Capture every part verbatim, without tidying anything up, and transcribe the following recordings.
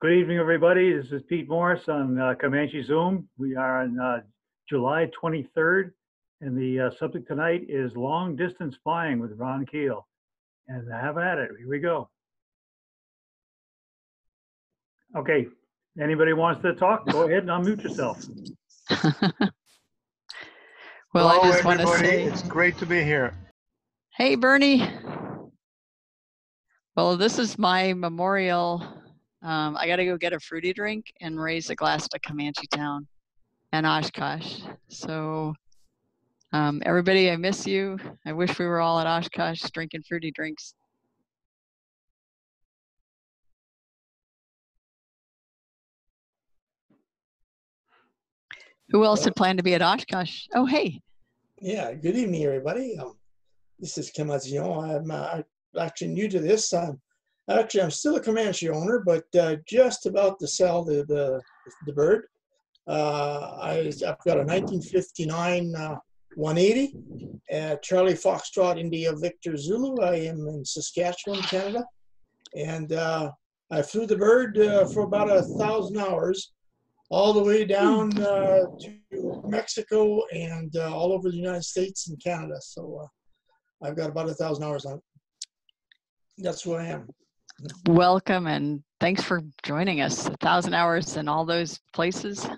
Good evening, everybody. This is Pete Morris on uh, Comanche Zoom. We are on uh, July twenty-third, and the uh, subject tonight is long distance flying with Ron Keel. And have at it. Here we go. Okay. Anybody wants to talk? Go ahead and unmute yourself. Well, hello, I just want to say it's great to be here. Hey, Bernie. Well, this is my memorial. Um, I got to go get a fruity drink and raise a glass to Comanche Town and Oshkosh. So, um, everybody, I miss you. I wish we were all at Oshkosh drinking fruity drinks. Who else had planned to be at Oshkosh? Oh, hey. Yeah, good evening, everybody. Um, this is Kim Azillon. I'm uh, actually new to this. Um, actually, I'm still a Comanche owner, but uh, just about to sell the, the, the bird. Uh, I, I've got a nineteen fifty-nine uh, one eighty, uh, Charlie Foxtrot, India Victor Zulu. I am in Saskatchewan, Canada. And uh, I flew the bird uh, for about a thousand hours. All the way down uh, to Mexico and uh, all over the United States and Canada. So uh, I've got about a thousand hours on it. That's who I am. Welcome and thanks for joining us. A thousand hours in all those places.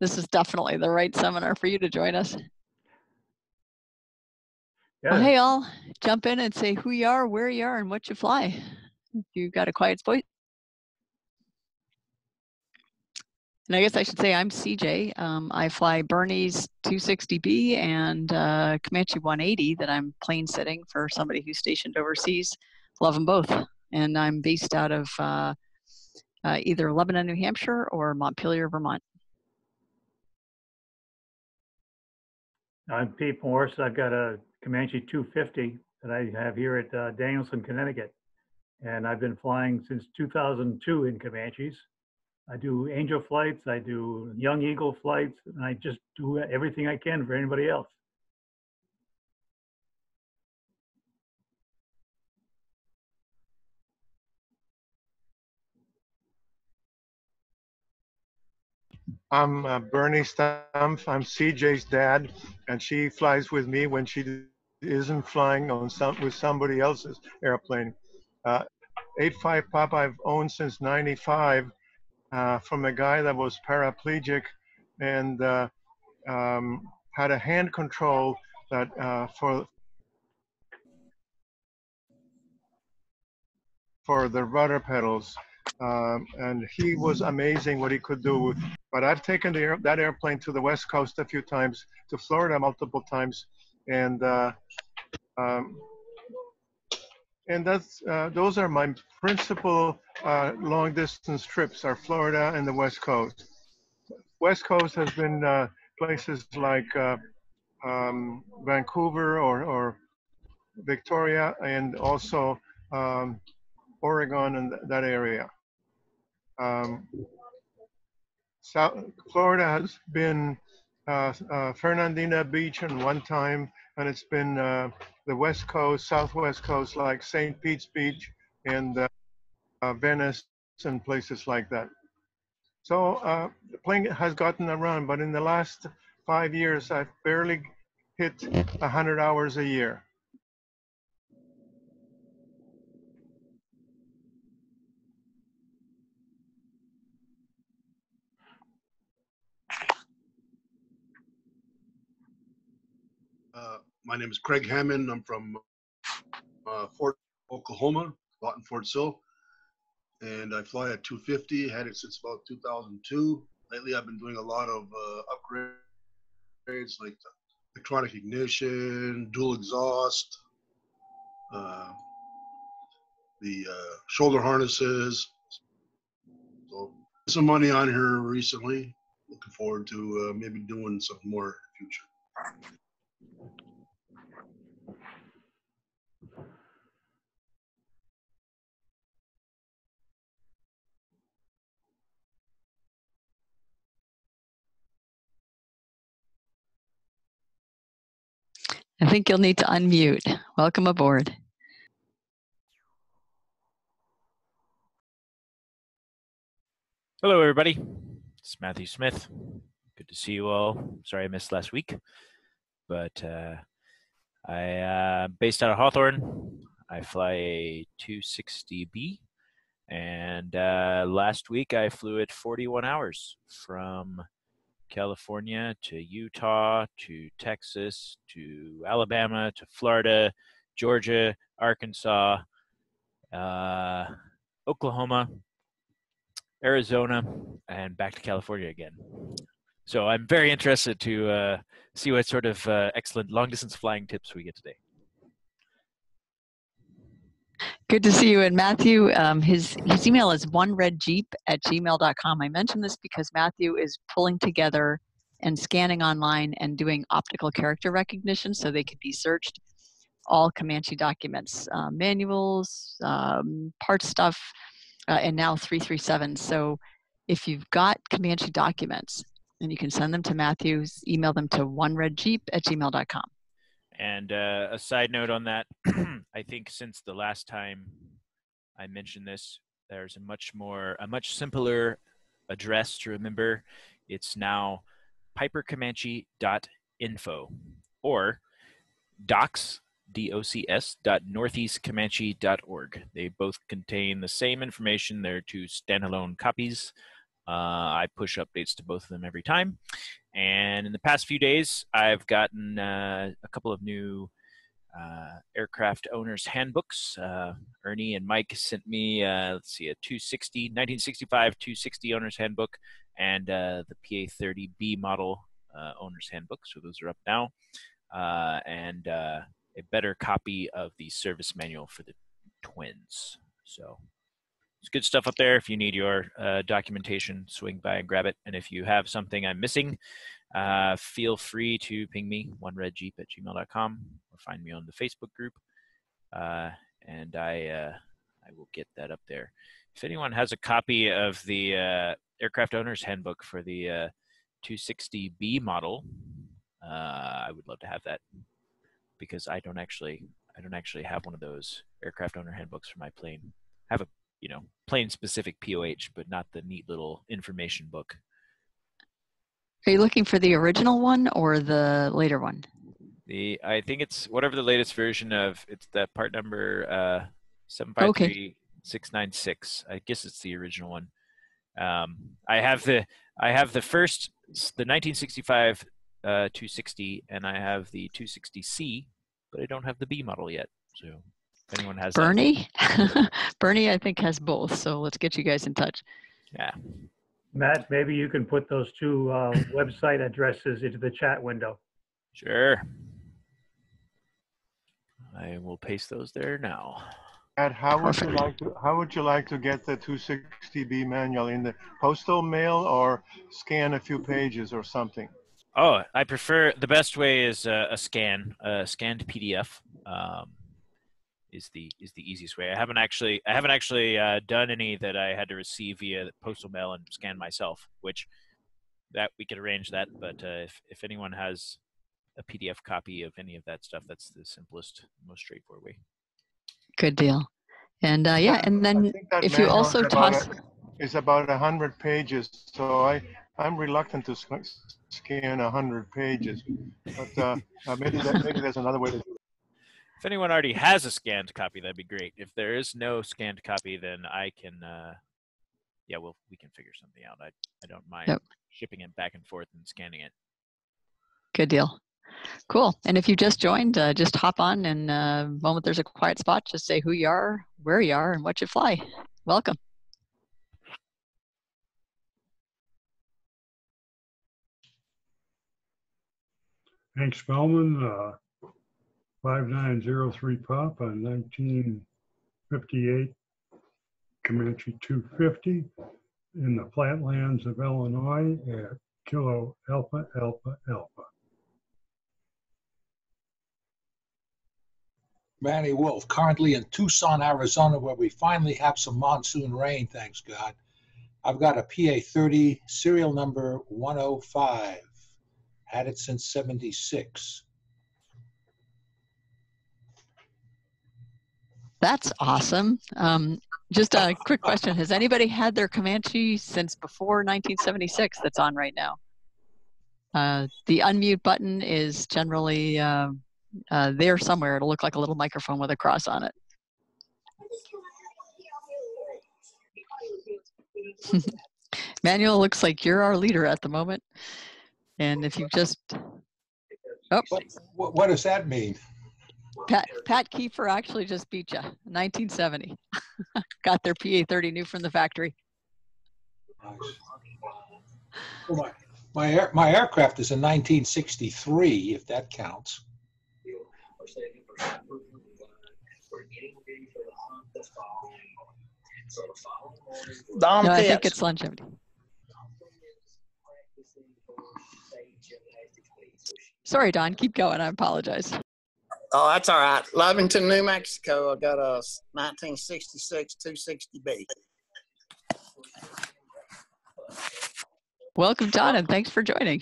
This is definitely the right seminar for you to join us. Yeah. Well, hey, all, jump in and say who you are, where you are, and what you fly. You've got a quiet voice. And I guess I should say I'm C J. Um, I fly Bernie's two sixty B and uh, Comanche one eighty that I'm plane sitting for somebody who's stationed overseas. Love them both. And I'm based out of uh, uh, either Lebanon, New Hampshire or Montpelier, Vermont. I'm Pete Morris. I've got a Comanche two fifty that I have here at uh, Danielson, Connecticut. And I've been flying since two thousand two in Comanches. I do angel flights, I do young eagle flights, and I just do everything I can for anybody else. I'm uh, Bernie Stumpf, I'm C J's dad, and she flies with me when she isn't flying on some, with somebody else's airplane. Uh, eight five Pop I've owned since ninety-five. Uh, from a guy that was paraplegic and uh, um, had a hand control that uh, for for the rudder pedals, um, and he was amazing what he could do. But I've taken the air, that airplane to the West Coast a few times, to Florida multiple times, and uh, um, and that's uh, those are my principal. Uh, long distance trips are Florida and the West Coast. West Coast has been uh, places like uh, um, Vancouver or, or Victoria and also um, Oregon and that area. Um, South Florida has been uh, uh, Fernandina Beach and one time, and it's been uh, the West Coast, Southwest Coast like Saint Pete's Beach and uh, Uh, Venice and places like that. So uh, the plane has gotten around, but in the last five years, I've barely hit one hundred hours a year. Uh, my name is Craig Hammond. I'm from uh, Fort, Oklahoma, bought in Fort Sill. And I fly at two fifty, had it since about two thousand two. Lately, I've been doing a lot of uh, upgrades like electronic ignition, dual exhaust, uh, the uh, shoulder harnesses. So, some money on here recently. Looking forward to uh, maybe doing something more in the future. I think you'll need to unmute. Welcome aboard. Hello, everybody. It's Matthew Smith. Good to see you all. Sorry I missed last week, but uh, I'm uh, based out of Hawthorne. I fly a two sixty B, and uh, last week I flew it forty-one hours from California to Utah to Texas to Alabama to Florida, Georgia, Arkansas, uh, Oklahoma, Arizona, and back to California again. So I'm very interested to uh, see what sort of uh, excellent long-distance flying tips we get today. Good to see you. And Matthew, um, his, his email is one red jeep at gmail dot com. I mentioned this because Matthew is pulling together and scanning online and doing optical character recognition so they could be searched. All Comanche documents, uh, manuals, um, part stuff, Uh, and now three three seven. So if you've got Comanche documents, then you can send them to Matthew's, email them to one red jeep at gmail dot com. And uh, a side note on that, I think since the last time I mentioned this, there's a much more, a much simpler address to remember. It's now piper comanche dot info or docs. D O C S dot northeast comanche dot org. They both contain the same information. They're two standalone copies. Uh, I push updates to both of them every time. And in the past few days, I've gotten uh, a couple of new uh, aircraft owners' handbooks. Uh, Ernie and Mike sent me, uh, let's see, a nineteen sixty-five two sixty owner's handbook and uh, the P A thirty B model uh, owner's handbook. So those are up now. Uh, and uh, a better copy of the service manual for the twins. So it's good stuff up there. If you need your uh, documentation, swing by and grab it. And if you have something I'm missing, uh, feel free to ping me, one red jeep at gmail dot com, or find me on the Facebook group. Uh, and I, uh, I will get that up there. If anyone has a copy of the uh, Aircraft Owner's Handbook for the uh, two sixty B model, uh, I would love to have that, because I don't actually, I don't actually have one of those aircraft owner handbooks for my plane. I have a, you know, plane-specific P O H, but not the neat little information book. Are you looking for the original one or the later one? The I think it's whatever the latest version of it's that part number uh, seven five three six nine six. I guess it's the original one. Um, I have the I have the first the nineteen sixty-five. Uh, two sixty, and I have the two sixty C, but I don't have the B model yet. So if anyone has Bernie, that. Bernie, I think has both. So let's get you guys in touch. Yeah, Matt, maybe you can put those two uh, website addresses into the chat window. Sure, I will paste those there now. Matt, how would you like to, how would you like to get the two sixty B manual? In the postal mail, or scan a few pages or something? Oh, I prefer, the best way is uh, a scan, a scanned P D F um, is the is the easiest way. I haven't actually I haven't actually uh, done any that I had to receive via postal mail and scan myself, which that we could arrange that. But uh, if if anyone has a P D F copy of any of that stuff, that's the simplest, most straightforward way. Good deal, and uh, yeah, and then if you also toss, it's about a hundred pages, so I I'm reluctant to scan one hundred pages, but uh, maybe, that, maybe there's another way to do it. If anyone already has a scanned copy, that'd be great. If there is no scanned copy, then I can, uh, yeah, well, we can figure something out. I, I don't mind yep. shipping it back and forth and scanning it. Good deal. Cool. And if you just joined, uh, just hop on, and uh, the moment there's a quiet spot, just say who you are, where you are, and what you fly. Welcome. Hank Spellman, uh, five nine zero three Pop on nineteen fifty-eight Comanche two fifty in the flatlands of Illinois at Kilo Alpha Alpha Alpha. Manny Wolf, currently in Tucson, Arizona, where we finally have some monsoon rain, thanks God. I've got a P A thirty, serial number one oh five. Had it since seventy-six. That's awesome. Um, Just a quick question. Has anybody had their Comanche since before nineteen seventy-six that's on right now? Uh, the unmute button is generally uh, uh, there somewhere. It'll look like a little microphone with a cross on it. Manuel, looks like you're our leader at the moment. And if you just, oh. What, what does that mean? Pat, Pat Kiefer actually just beat you, nineteen seventy. Got their P A thirty new from the factory. Nice. Well, my, my, air, my aircraft is a nineteen sixty-three, if that counts. No, I think it's longevity. Sorry, Don, keep going. I apologize. Oh, that's all right. Lovington, New Mexico. I got a nineteen sixty-six two sixty B. Welcome, Don, and thanks for joining.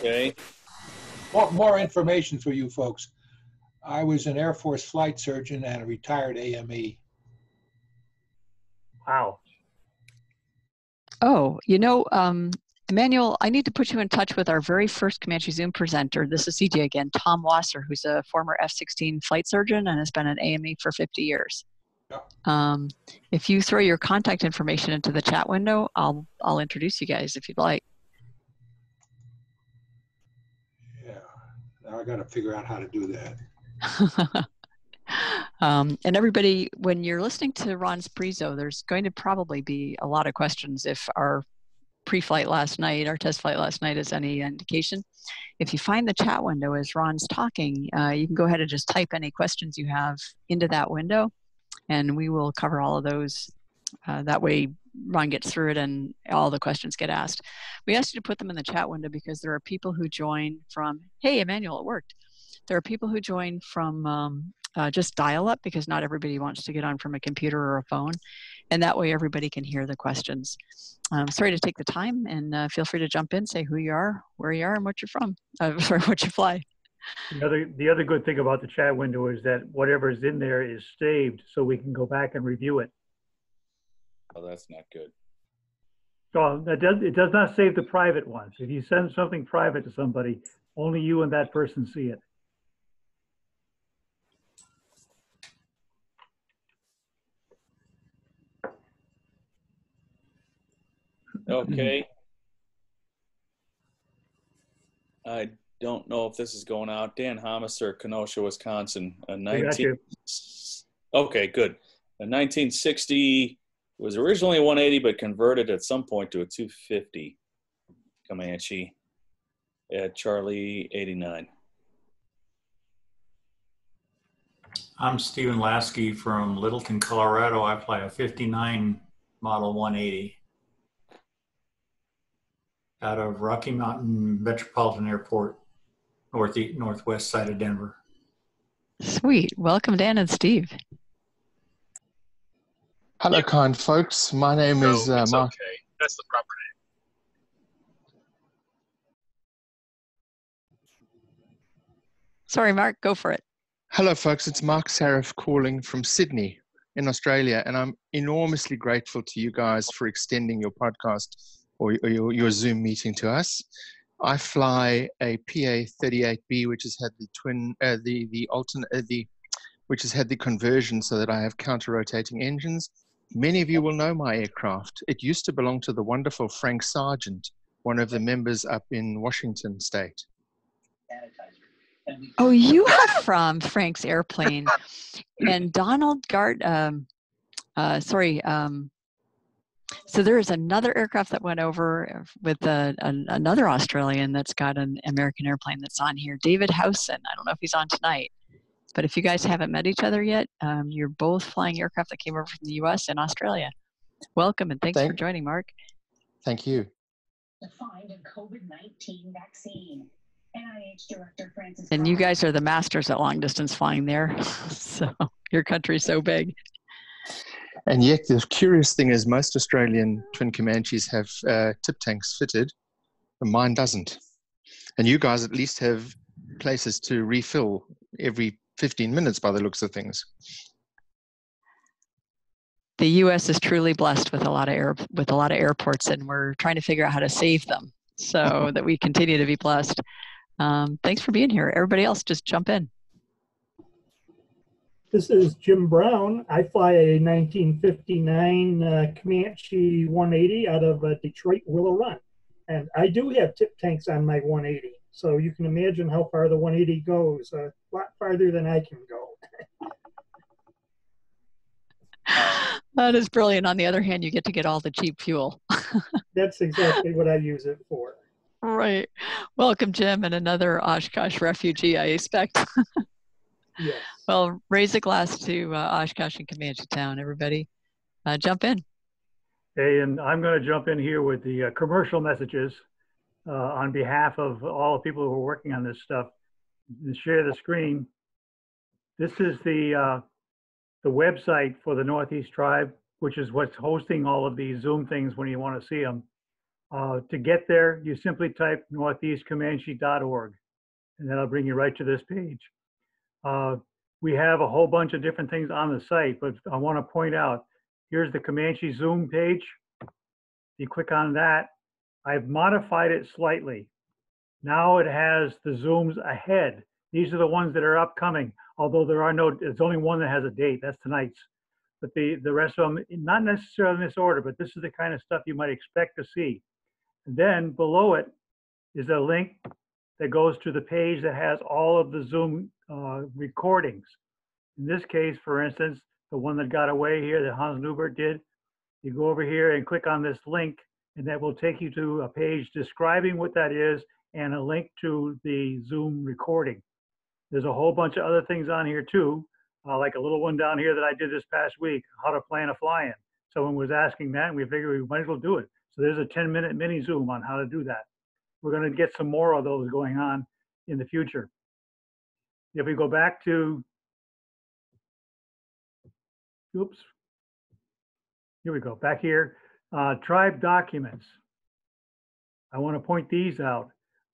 Okay. More, more information for you folks. I was an Air Force flight surgeon and a retired A M E. Wow. Oh, you know, um, Emmanuel, I need to put you in touch with our very first Comanche Zoom presenter. This is C J again, Tom Wasser, who's a former F sixteen flight surgeon and has been an A M E for fifty years. Yeah. Um, if you throw your contact information into the chat window, I'll, I'll introduce you guys if you'd like. Yeah, now I got to figure out how to do that. Um, and everybody, when you're listening to Ron's prezo, there's going to probably be a lot of questions if our pre-flight last night, our test flight last night is any indication. If you find the chat window as Ron's talking, uh, you can go ahead and just type any questions you have into that window, and we will cover all of those. Uh, that way Ron gets through it and all the questions get asked. We asked you to put them in the chat window because there are people who join from, hey, Emmanuel, it worked. There are people who join from um, uh, just dial up because not everybody wants to get on from a computer or a phone. And that way everybody can hear the questions. Um, sorry to take the time, and uh, feel free to jump in, say who you are, where you are, and what you're from, uh, sorry, what you fly. The other, the other good thing about the chat window is that whatever is in there is saved so we can go back and review it. Oh, that's not good. Oh, that does, it does not save the private ones. If you send something private to somebody, only you and that person see it. Okay. I don't know if this is going out. Dan Homiser, Kenosha, Wisconsin. A nineteen. Okay, good. A nineteen sixty was originally a one eighty, but converted at some point to a two fifty Comanche at Charlie eighty-nine. I'm Stephen Lasky from Littleton, Colorado. I fly a fifty-nine model one eighty. Out of Rocky Mountain Metropolitan Airport, northeast, northwest side of Denver. Sweet. Welcome, Dan and Steve. Hello, con folks. My name no, is uh, it's Mark. Okay. That's the proper name. Sorry, Mark. Go for it. Hello, folks. It's Mark Saraf calling from Sydney in Australia, and I'm enormously grateful to you guys for extending your podcast or your, your Zoom meeting to us. I fly a P A thirty-eight B, which has had the twin, uh, the the alternate, uh, the, which has had the conversion so that I have counter-rotating engines. Many of you will know my aircraft. It used to belong to the wonderful Frank Sargent, one of the members up in Washington State. Oh, you are from Frank's airplane, and Donald Gart. Um, uh, sorry. Um, So there is another aircraft that went over with a, a, another Australian that's got an American airplane that's on here, David Howson. I don't know if he's on tonight, but if you guys haven't met each other yet, um, you're both flying aircraft that came over from the U S and Australia. Welcome, and thanks thank, for joining, Mark. Thank you. The find of COVID nineteen vaccine. N I H Director Francis. And you guys are the masters at long distance flying there. So your country's so big. And yet the curious thing is most Australian twin Comanches have uh, tip tanks fitted, and mine doesn't. And you guys at least have places to refill every fifteen minutes by the looks of things. The U S is truly blessed with a lot of air, with a lot of airports, and we're trying to figure out how to save them so that we continue to be blessed. Um, thanks for being here. Everybody else, just jump in. This is Jim Brown. I fly a nineteen fifty-nine uh, Comanche one eighty out of uh, Detroit Willow Run. And I do have tip tanks on my one eighty. So you can imagine how far the one eighty goes, a lot farther than I can go. That is brilliant. On the other hand, you get to get all the cheap fuel. That's exactly what I use it for. Right. Welcome, Jim, and another Oshkosh refugee, I expect. Yes. Well, raise a glass to uh, Oshkosh and Comanche Town, everybody. Uh, jump in. Hey, and I'm going to jump in here with the uh, commercial messages uh, on behalf of all the people who are working on this stuff. Share the screen. This is the, uh, the website for the Northeast Tribe, which is what's hosting all of these Zoom things when you want to see them. Uh, to get there, you simply type northeast comanche dot org, and that'll bring you right to this page. Uh, we have a whole bunch of different things on the site, but I want to point out, here's the Comanche Zoom page. You click on that. I've modified it slightly. Now it has the Zooms ahead. These are the ones that are upcoming, although there are no, there's only one that has a date, that's tonight's. But the, the rest of them, not necessarily in this order, but this is the kind of stuff you might expect to see. And then below it is a link that goes to the page that has all of the Zoom uh, recordings. In this case, for instance, the one that got away here that Hans Neubert did, you go over here and click on this link, and that will take you to a page describing what that is and a link to the Zoom recording. There's a whole bunch of other things on here too, uh, like a little one down here that I did this past week, how to plan a fly-in. Someone was asking that, and we figured we might as well do it. So there's a ten minute mini Zoom on how to do that. We're going to get some more of those going on in the future. If we go back to, oops, here we go, back here, uh, tribe documents. I want to point these out.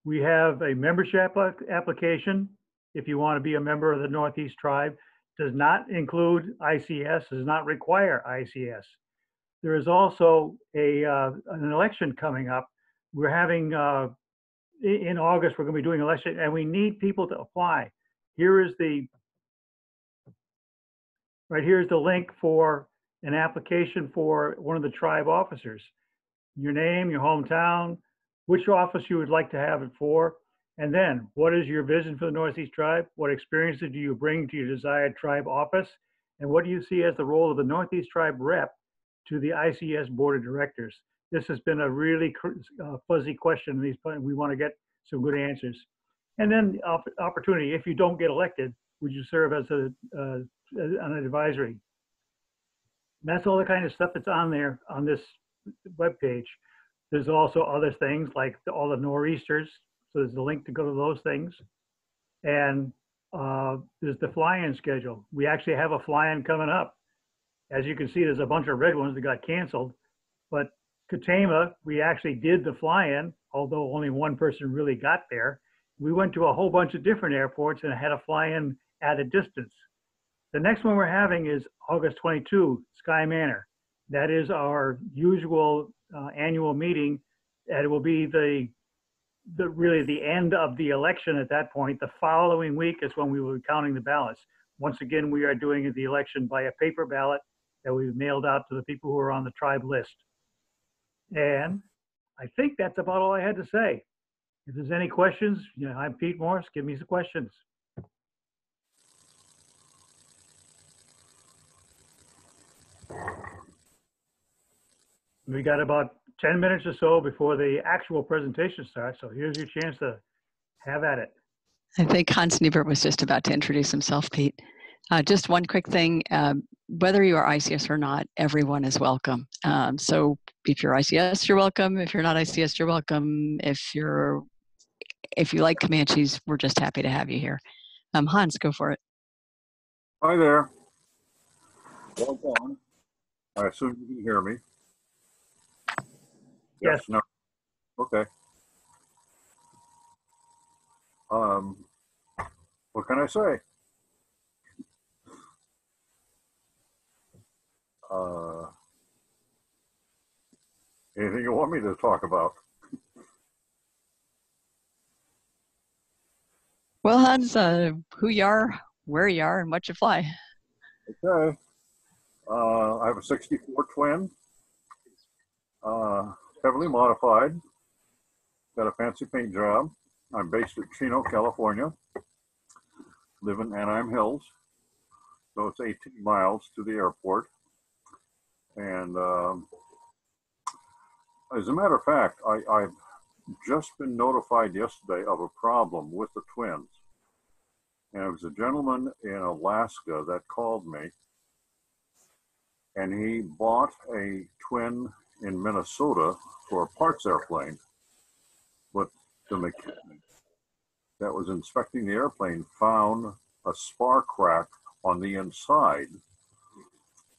We have a membership application if you want to be a member of the Northeast Tribe. Does not include I C S, does not require I C S. There is also a, uh, an election coming up. We're having, uh, in August, we're going to be doing election, and we need people to apply. Here is the, right here is the link for an application for one of the tribe officers. Your name, your hometown, which office you would like to have it for, and then what is your vision for the Northeast Tribe? What experiences do you bring to your desired tribe office? And what do you see as the role of the Northeast Tribe rep to the I C S Board of Directors? This has been a really uh, fuzzy question. These, we want to get some good answers. And then op opportunity, if you don't get elected, would you serve as a, uh, an advisory? And that's all the kind of stuff that's on there on this webpage. There's also other things like the, all the Nor'easters. So there's a link to go to those things. And uh, there's the fly-in schedule. We actually have a fly-in coming up. As you can see, there's a bunch of red ones that got canceled, but Katama, we actually did the fly-in, although only one person really got there. We went to a whole bunch of different airports and had a fly-in at a distance. The next one we're having is August twenty-second, Sky Manor. That is our usual uh, annual meeting, and it will be the, the really the end of the election at that point. The following week is when we will be counting the ballots. Once again, we are doing the election by a paper ballot that we've mailed out to the people who are on the tribe list. And I think that's about all I had to say. If there's any questions, you know, I'm Pete Morse, give me some questions. We got about ten minutes or so before the actual presentation starts, so here's your chance to have at it. I think Hans Neubert was just about to introduce himself, Pete. Uh, just one quick thing, um, whether you are I C S or not, everyone is welcome. Um, so if you're I C S, you're welcome. If you're not I C S, you're welcome. If you're, if you like Comanches, we're just happy to have you here. Um, Hans, go for it. Hi there. Well done. I assume you can hear me. Yes. Yes. No. Okay. Um, what can I say? Uh, anything you want me to talk about? Well, Hans, uh, who you are, where you are, and what you fly. Okay. Uh, I have a sixty-four twin, uh, heavily modified, got a fancy paint job. I'm based in Chino, California, live in Anaheim Hills, so it's eighteen miles to the airport. And um, as a matter of fact, I, I've just been notified yesterday of a problem with the twins. And it was a gentleman in Alaska that called me, and he bought a twin in Minnesota for a parts airplane, but the mechanic that was inspecting the airplane found a spar crack on the inside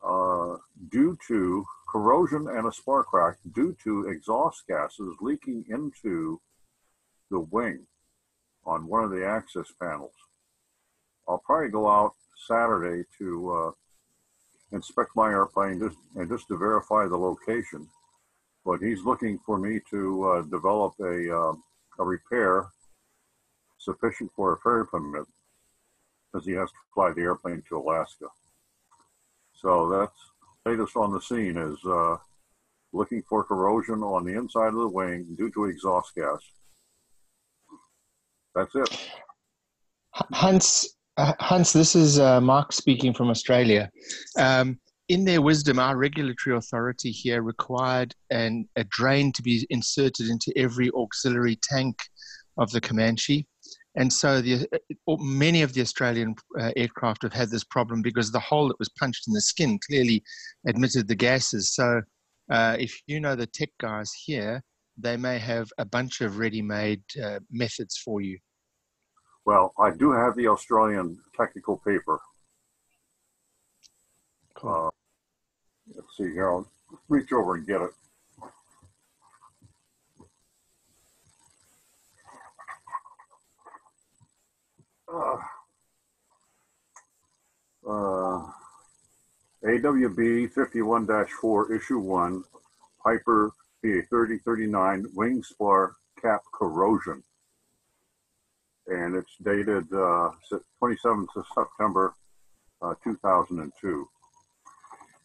uh, due to corrosion and a spar crack due to exhaust gases leaking into the wing on one of the access panels. I'll probably go out Saturday to uh, inspect my airplane just, and just to verify the location. But he's looking for me to uh, develop a, uh, a repair sufficient for a ferry permit, because he has to fly the airplane to Alaska. So that's latest on the scene, is uh, looking for corrosion on the inside of the wing due to exhaust gas. That's it. Hans, uh, Hans, this is uh, Mark speaking from Australia. Um, in their wisdom, our regulatory authority here required an, a drain to be inserted into every auxiliary tank of the Comanche. And so the, uh, many of the Australian uh, aircraft have had this problem because the hole that was punched in the skin clearly admitted the gases. So uh, if you know the tech guys here, they may have a bunch of ready-made uh, methods for you. Well, I do have the Australian technical paper. Cool. Uh, let's see here, I'll reach over and get it. Uh, uh, A W B fifty-one dash four, Issue one, Piper P A thirty thirty-nine, Wing Spar Cap Corrosion. And it's dated uh, twenty-seventh of September uh, two thousand two.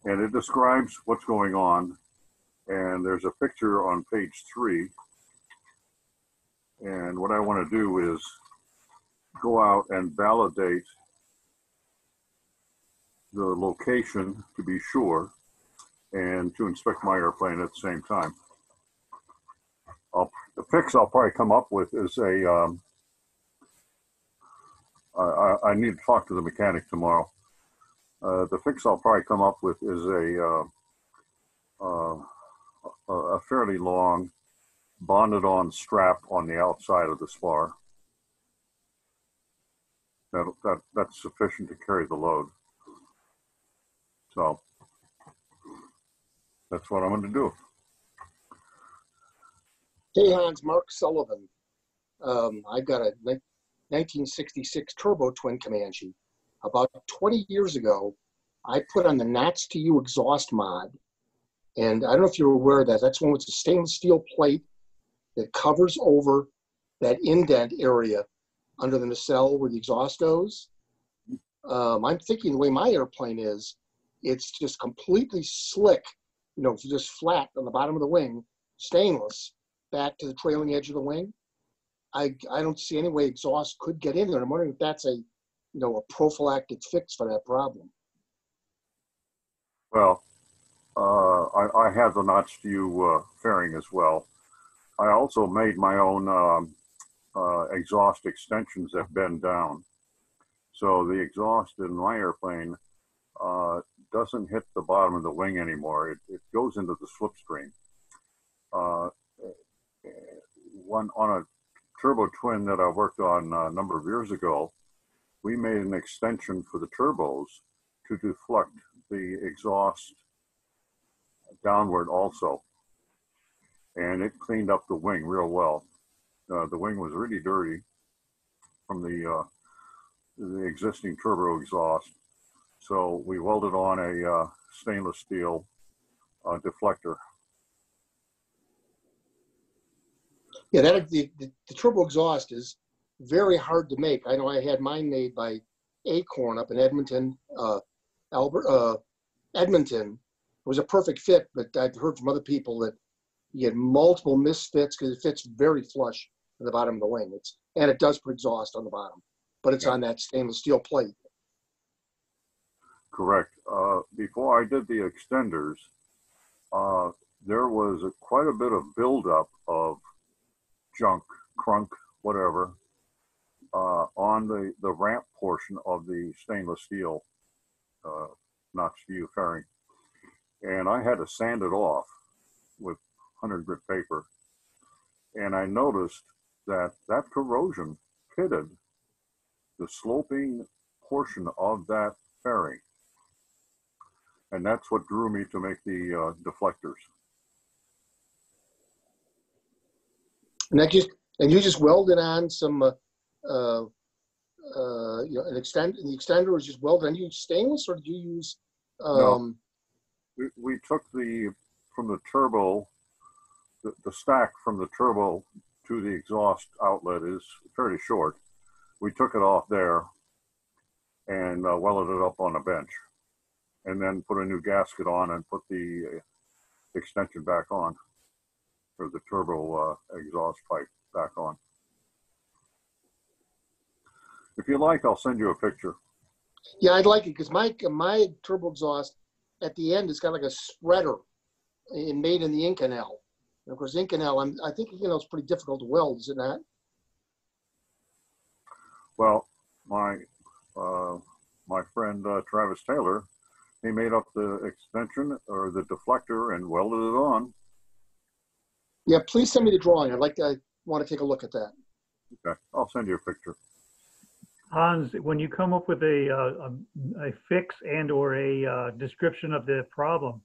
And it describes what's going on. And there's a picture on page three. And what I want to do is go out and validate the location to be sure, and to inspect my airplane at the same time. I'll, the fix I'll probably come up with is a, um, I, I need to talk to the mechanic tomorrow. Uh, the fix I'll probably come up with is a, uh, uh, a fairly long bonded on strap on the outside of the spar. That, that, that's sufficient to carry the load. So that's what I'm going to do. Hey Hans, Mark Sullivan. Um, I've got a nineteen sixty-six turbo twin Comanche. About twenty years ago, I put on the Knots to You exhaust mod. And I don't know if you're aware of that. That's one with a stainless steel plate that covers over that indent area under the nacelle where the exhaust goes. Um, I'm thinking the way my airplane is, it's just completely slick, you know, just flat on the bottom of the wing, stainless, back to the trailing edge of the wing. I, I don't see any way exhaust could get in there. I'm wondering if that's a, you know, a prophylactic fix for that problem. Well, uh, I, I have the Knots to You uh, fairing as well. I also made my own um, Uh, exhaust extensions that bend down. So the exhaust in my airplane uh, doesn't hit the bottom of the wing anymore. It, it goes into the slipstream. Uh, one, on a turbo twin that I worked on a number of years ago, we made an extension for the turbos to deflect the exhaust downward also. And it cleaned up the wing real well. Uh, the wing was really dirty, from the, uh, the existing turbo exhaust. So we welded on a uh, stainless steel uh, deflector. Yeah, that the, the, the turbo exhaust is very hard to make. I know I had mine made by Acorn up in Edmonton. Uh, Albert, uh, Edmonton was a perfect fit, but I've heard from other people that you get multiple misfits because it fits very flush to the bottom of the wing. It's and it does put exhaust on the bottom, but it's yeah. on that stainless steel plate. Correct. Uh, before I did the extenders, uh, there was a, quite a bit of buildup of junk, crunk, whatever, uh, on the, the ramp portion of the stainless steel uh, Knox View fairing. And I had to sand it off with one hundred grit paper. And I noticed that that corrosion pitted the sloping portion of that fairing. And that's what drew me to make the uh, deflectors. And that just and you just welded on some, uh, uh, uh, you know, an extend. The extender was just welded on. You use stainless, or did you use? Um, no, we, we took the from the turbo, the, the stack from the turbo to the exhaust outlet is fairly short. We took it off there and uh, welded it up on a bench, and then put a new gasket on and put the extension back on, or the turbo uh, exhaust pipe back on. If you like, I'll send you a picture. Yeah, I'd like it, because my, my turbo exhaust at the end is kind of like a spreader and made in the Inconel. And of course, Inconel, I'm, I think Inconel is pretty difficult to weld, is it not? Well, my, uh, my friend uh, Travis Taylor, he made up the extension or the deflector and welded it on. Yeah, please send me the drawing. I'd like to, I want to take a look at that. Okay, I'll send you a picture. Hans, when you come up with a, uh, a, a fix and or a uh, description of the problem,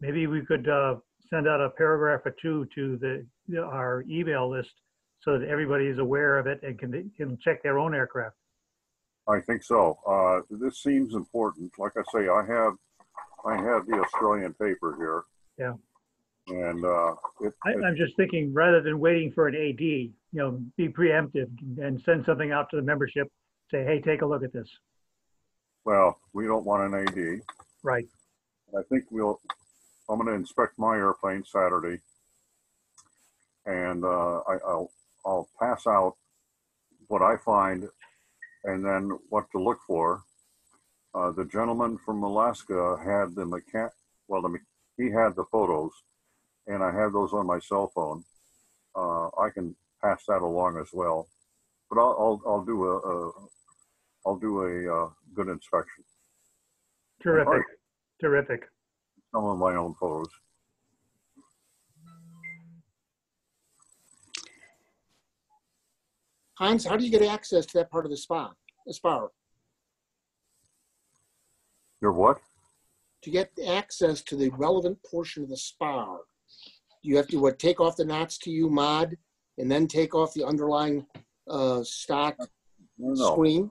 maybe we could uh, send out a paragraph or two to the, our email list so that everybody is aware of it and can, can check their own aircraft. I think so. Uh, this seems important. Like I say, I have, I have the Australian paper here. Yeah. And uh, it, I, it, I'm just thinking, rather than waiting for an A D, you know, be preemptive and send something out to the membership. Say, hey, take a look at this. Well, we don't want an A D. Right. I think we'll. I'm going to inspect my airplane Saturday, and uh, I, I'll I'll pass out what I find, and then what to look for. Uh, the gentleman from Alaska had the mechan. Well, the he had the photos. And I have those on my cell phone. Uh, I can pass that along as well, but I'll I'll, I'll do a, a I'll do a uh, good inspection. Terrific, right. Terrific. Some of my own photos. Hans, how do you get access to that part of the spa? The spa. Your what? To get access to the relevant portion of the spa. You have to what, take off the knots to you mod and then take off the underlying uh, stock no, no. screen?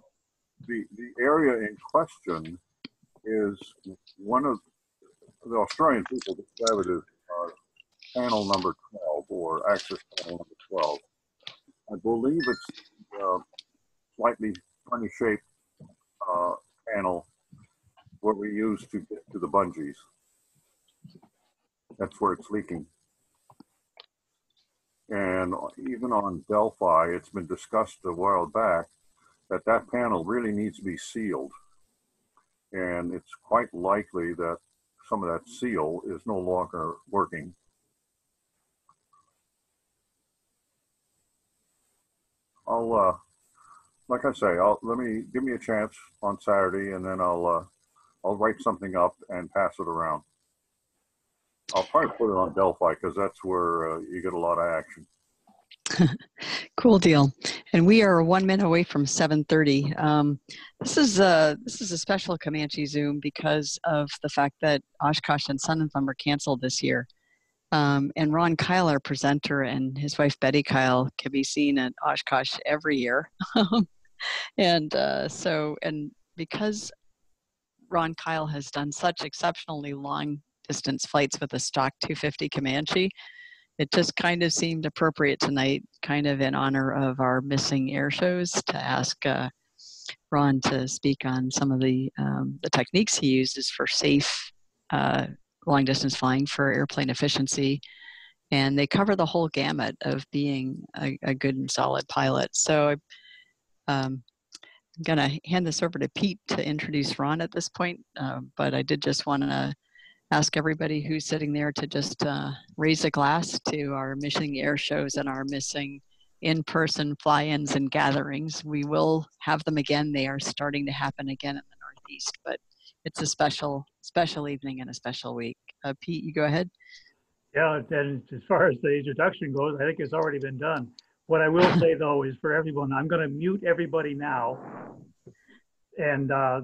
The, the area in question is one of the Australian people described it as uh, panel number twelve or access panel number twelve. I believe it's a slightly funny shaped uh, panel what we use to get to the bungees. That's where it's leaking. And even on Delphi, it's been discussed a while back that that panel really needs to be sealed. And it's quite likely that some of that seal is no longer working. I'll, uh, like I say, I'll, let me, give me a chance on Saturday, and then I'll, uh, I'll write something up and pass it around. I'll probably put it on Delphi because that's where uh, you get a lot of action. Cool deal. And we are one minute away from seven thirty. Um, this is a, this is a special Comanche Zoom because of the fact that Oshkosh and Sun and Thumb are canceled this year. Um, and Ron Kyle, our presenter, and his wife Betty Kyle can be seen at Oshkosh every year. And uh, so, and because Ron Kyle has done such exceptionally long distance flights with a stock two fifty Comanche, it just kind of seemed appropriate tonight, kind of in honor of our missing air shows, to ask uh, Ron to speak on some of the, um, the techniques he uses for safe uh, long distance flying for airplane efficiency. And they cover the whole gamut of being a, a good and solid pilot. So um, I'm going to hand this over to Pete to introduce Ron at this point, uh, but I did just want to ask everybody who's sitting there to just uh, raise a glass to our missing air shows and our missing in-person fly-ins and gatherings. We will have them again. They are starting to happen again in the Northeast, but it's a special, special evening and a special week. Uh, Pete, you go ahead. Yeah, and as far as the introduction goes, I think it's already been done. What I will say, though, is for everyone, I'm going to mute everybody now, and uh,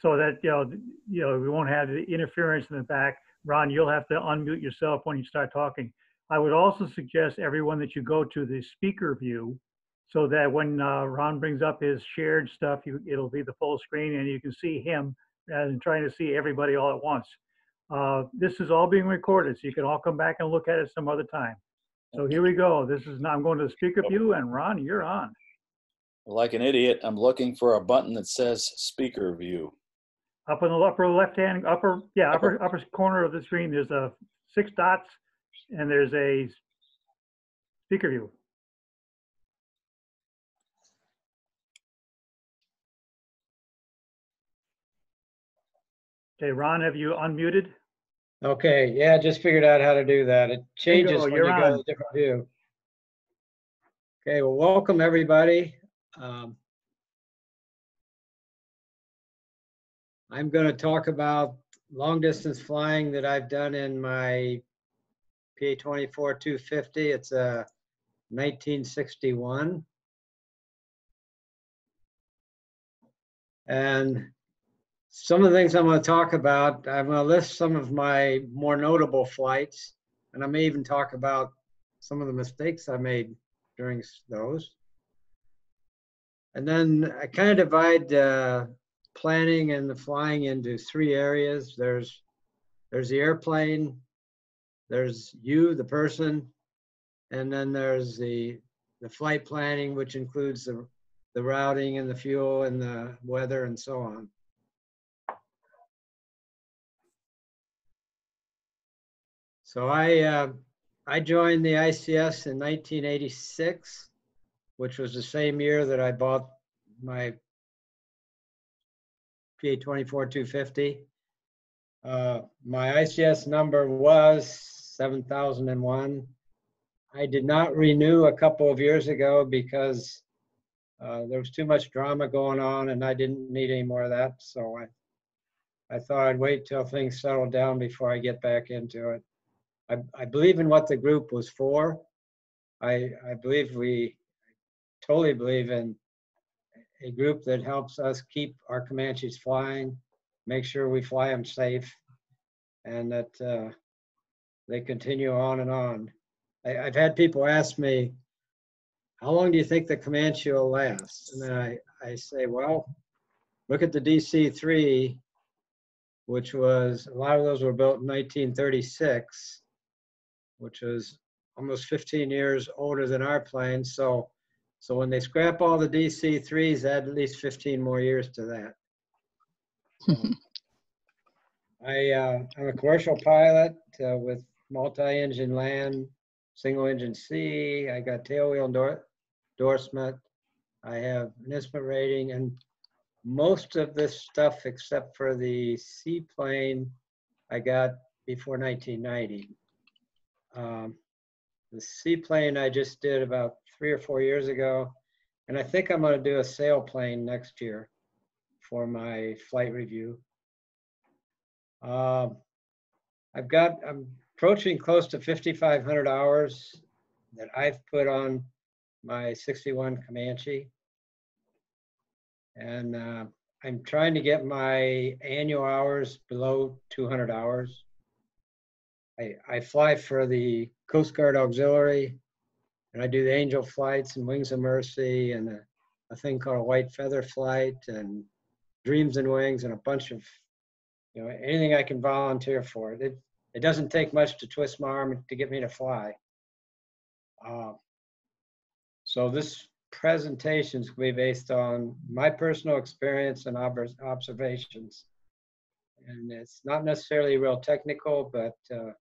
so that you know, you know, we won't have the interference in the back. Ron, you'll have to unmute yourself when you start talking. I would also suggest everyone that you go to the speaker view, so that when uh, Ron brings up his shared stuff, you, it'll be the full screen, and you can see him, and trying to see everybody all at once. Uh, this is all being recorded, so you can all come back and look at it some other time. So here we go. This is now I'm going to the speaker view, and Ron, you're on. Like an idiot, I'm looking for a button that says speaker view. Up in the upper left-hand, upper, yeah, upper, upper, upper corner of the screen, there's a six dots, and there's a speaker view. Okay, Ron, have you unmuted? Okay, yeah, just figured out how to do that. It changes when you go to a different view. Okay, well, welcome everybody. Um, I'm going to talk about long distance flying that I've done in my P A twenty-four two fifty. It's a nineteen sixty-one. And some of the things I'm going to talk about, I'm going to list some of my more notable flights, and I may even talk about some of the mistakes I made during those. And then I kind of divide uh, planning and the flying into three areas. There's, there's the airplane, there's you, the person, and then there's the, the flight planning, which includes the, the routing and the fuel and the weather and so on. So I, uh, I joined the I C S in nineteen eighty-six, which was the same year that I bought my P A twenty-four two fifty. Uh, my I C S number was seven thousand one. I did not renew a couple of years ago because uh, there was too much drama going on and I didn't need any more of that. So I, I thought I'd wait till things settled down before I get back into it. I, I believe in what the group was for. I, I believe we I totally believe in a group that helps us keep our Comanches flying, make sure we fly them safe, and that uh, they continue on and on. I, I've had people ask me, how long do you think the Comanche will last? And then I, I say, well, look at the D C three, which was, a lot of those were built in nineteen thirty-six. Which was almost fifteen years older than our plane. So, so when they scrap all the D C threes, add at least fifteen more years to that. So I, uh, I'm a commercial pilot uh, with multi-engine land, single engine sea. I got tailwheel endor endorsement. I have an I S M A rating, and most of this stuff, except for the seaplane, I got before nineteen ninety. Um, the seaplane I just did about three or four years ago, and I think I'm going to do a sailplane next year for my flight review. Um, I've got, I'm approaching close to fifty-five hundred hours that I've put on my sixty-one Comanche, and uh, I'm trying to get my annual hours below two hundred hours. I, I fly for the Coast Guard Auxiliary, and I do the Angel flights and Wings of Mercy and the a thing called a white feather flight and Dreams and Wings and a bunch of, you know, anything I can volunteer for. It, it doesn't take much to twist my arm to get me to fly. Uh, so this presentation's going to be based on my personal experience and ob observations. And it's not necessarily real technical, but uh,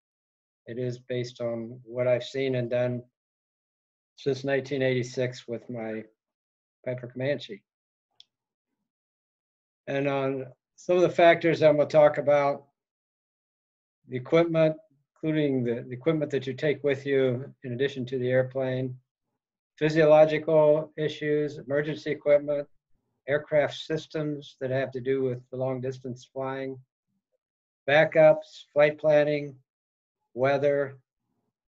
it is based on what I've seen and done since nineteen eighty-six with my Piper Comanche. And on some of the factors I'm going to talk about, the equipment, including the, the equipment that you take with you in addition to the airplane, physiological issues, emergency equipment, aircraft systems that have to do with the long distance flying, backups, flight planning, weather,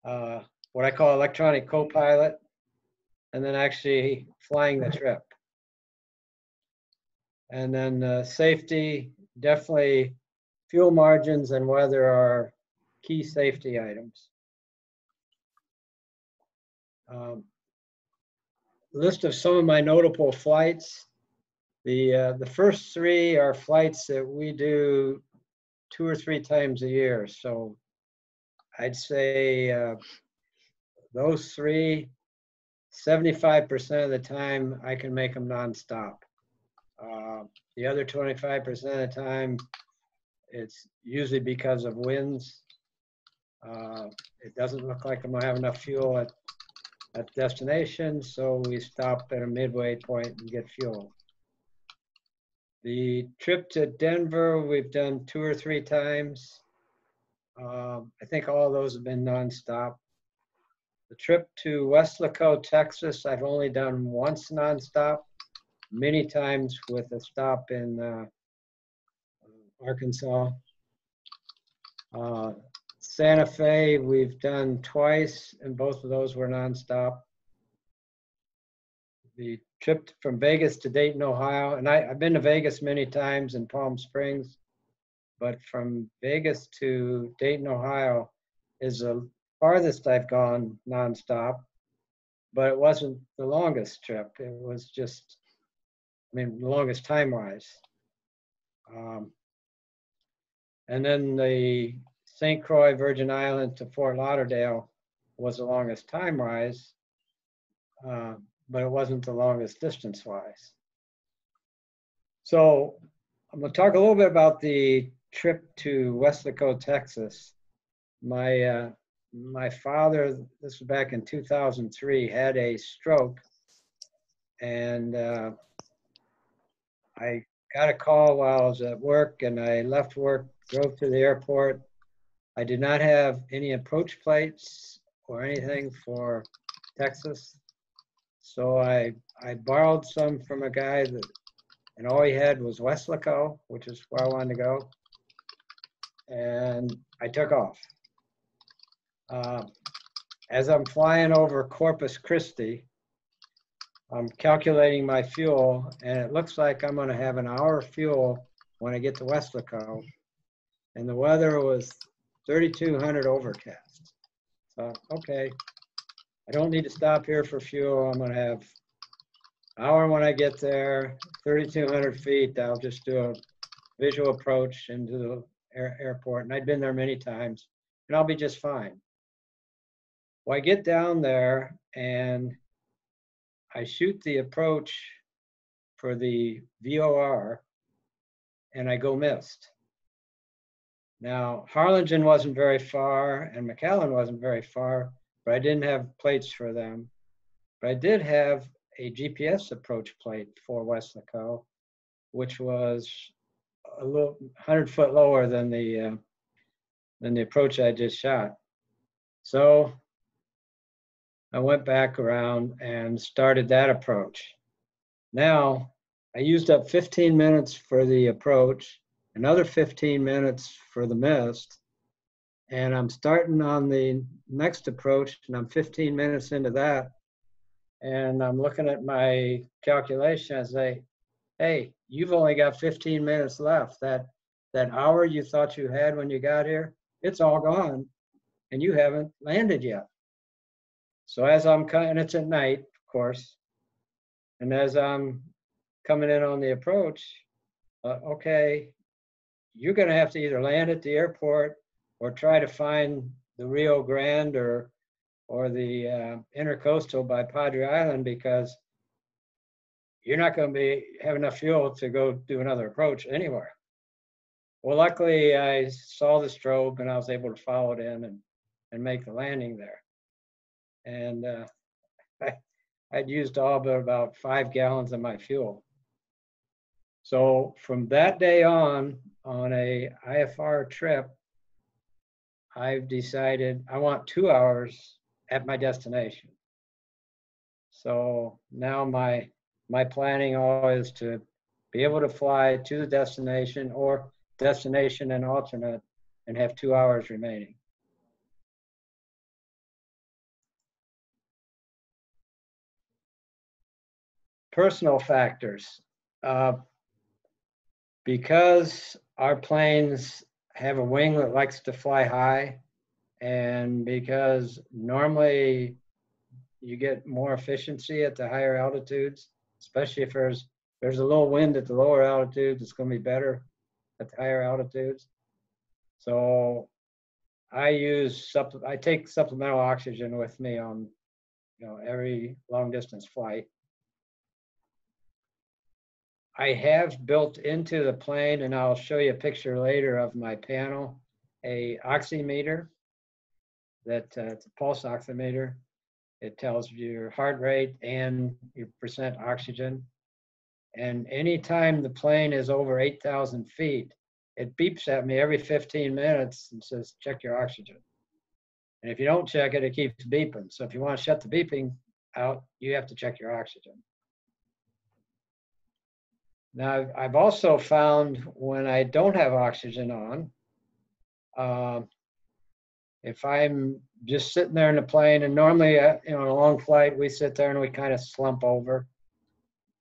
uh, what I call electronic co-pilot, and then actually flying the trip. And then uh, safety, definitely fuel margins and weather are key safety items. Um, list of some of my notable flights. The, uh, the first three are flights that we do two or three times a year. So I'd say uh, those three, seventy-five percent of the time I can make them nonstop. Uh, the other twenty-five percent of the time, it's usually because of winds. Uh, it doesn't look like I'm gonna have enough fuel at, at destination, so we stop at a midway point and get fuel. The trip to Denver, we've done two or three times. Uh, I think all of those have been nonstop. The trip to Weslaco, Texas, I've only done once nonstop, many times with a stop in uh, Arkansas. Uh, Santa Fe, we've done twice, and both of those were nonstop. The trip from Vegas to Dayton, Ohio, and I, I've been to Vegas many times in Palm Springs, but from Vegas to Dayton, Ohio is the farthest I've gone nonstop, but it wasn't the longest trip. It was just, I mean, the longest time-wise. Um, and then the Saint Croix, Virgin Island to Fort Lauderdale was the longest time-wise, uh, but it wasn't the longest distance-wise. So I'm gonna talk a little bit about the trip to Weslaco, Texas. My, uh, my father, this was back in two thousand three, had a stroke, and uh, I got a call while I was at work, and I left work, drove to the airport. I did not have any approach plates or anything for Texas. So I, I borrowed some from a guy that, and all he had was Weslaco, which is where I wanted to go. And I took off. Uh, as I'm flying over Corpus Christi, I'm calculating my fuel, and it looks like I'm gonna have an hour of fuel when I get to Weslaco. And the weather was thirty-two hundred overcast. So, okay, I don't need to stop here for fuel. I'm gonna have an hour when I get there, thirty-two hundred feet. I'll just do a visual approach into the air airport. And I'd been there many times, and I'll be just fine. Well, I get down there and I shoot the approach for the V O R, and I go missed. Now, Harlingen wasn't very far, and McAllen wasn't very far, but I didn't have plates for them. But I did have a G P S approach plate for Weslaco, which was a little one hundred foot lower than the, uh, than the approach I just shot. So I went back around and started that approach. Now, I used up fifteen minutes for the approach, another fifteen minutes for the mist, and I'm starting on the next approach, and I'm fifteen minutes into that, and I'm looking at my calculation. I say, hey, you've only got fifteen minutes left. That, that hour you thought you had when you got here, it's all gone, and you haven't landed yet. So as I'm, and it's at night, of course, And as I'm coming in on the approach, uh, okay, you're going to have to either land at the airport or try to find the Rio Grande or or the uh, Intercoastal by Padre Island, because you're not going to be have enough fuel to go do another approach anywhere. Well, luckily I saw the strobe and I was able to follow it in and, and make the landing there. And uh, I, I'd used all but about five gallons of my fuel. So from that day on, on a I F R trip, I've decided I want two hours at my destination. So now my my planning always is to be able to fly to the destination or destination and alternate and have two hours remaining. Personal factors. Uh, because our planes have a wing that likes to fly high, and because normally you get more efficiency at the higher altitudes, especially if there's there's a little wind at the lower altitudes, it's going to be better at the higher altitudes. So I use I take supplemental oxygen with me on you know every long distance flight. I have built into the plane, and I'll show you a picture later of my panel, a oximeter, that uh, it's a pulse oximeter. It tells you your heart rate and your percent oxygen. And anytime the plane is over eight thousand feet, it beeps at me every fifteen minutes and says, check your oxygen. And if you don't check it, it keeps beeping. So if you want to shut the beeping out, you have to check your oxygen. Now, I've also found when I don't have oxygen on, uh, if I'm just sitting there in the plane, and normally uh, you know, on a long flight, we sit there and we kind of slump over.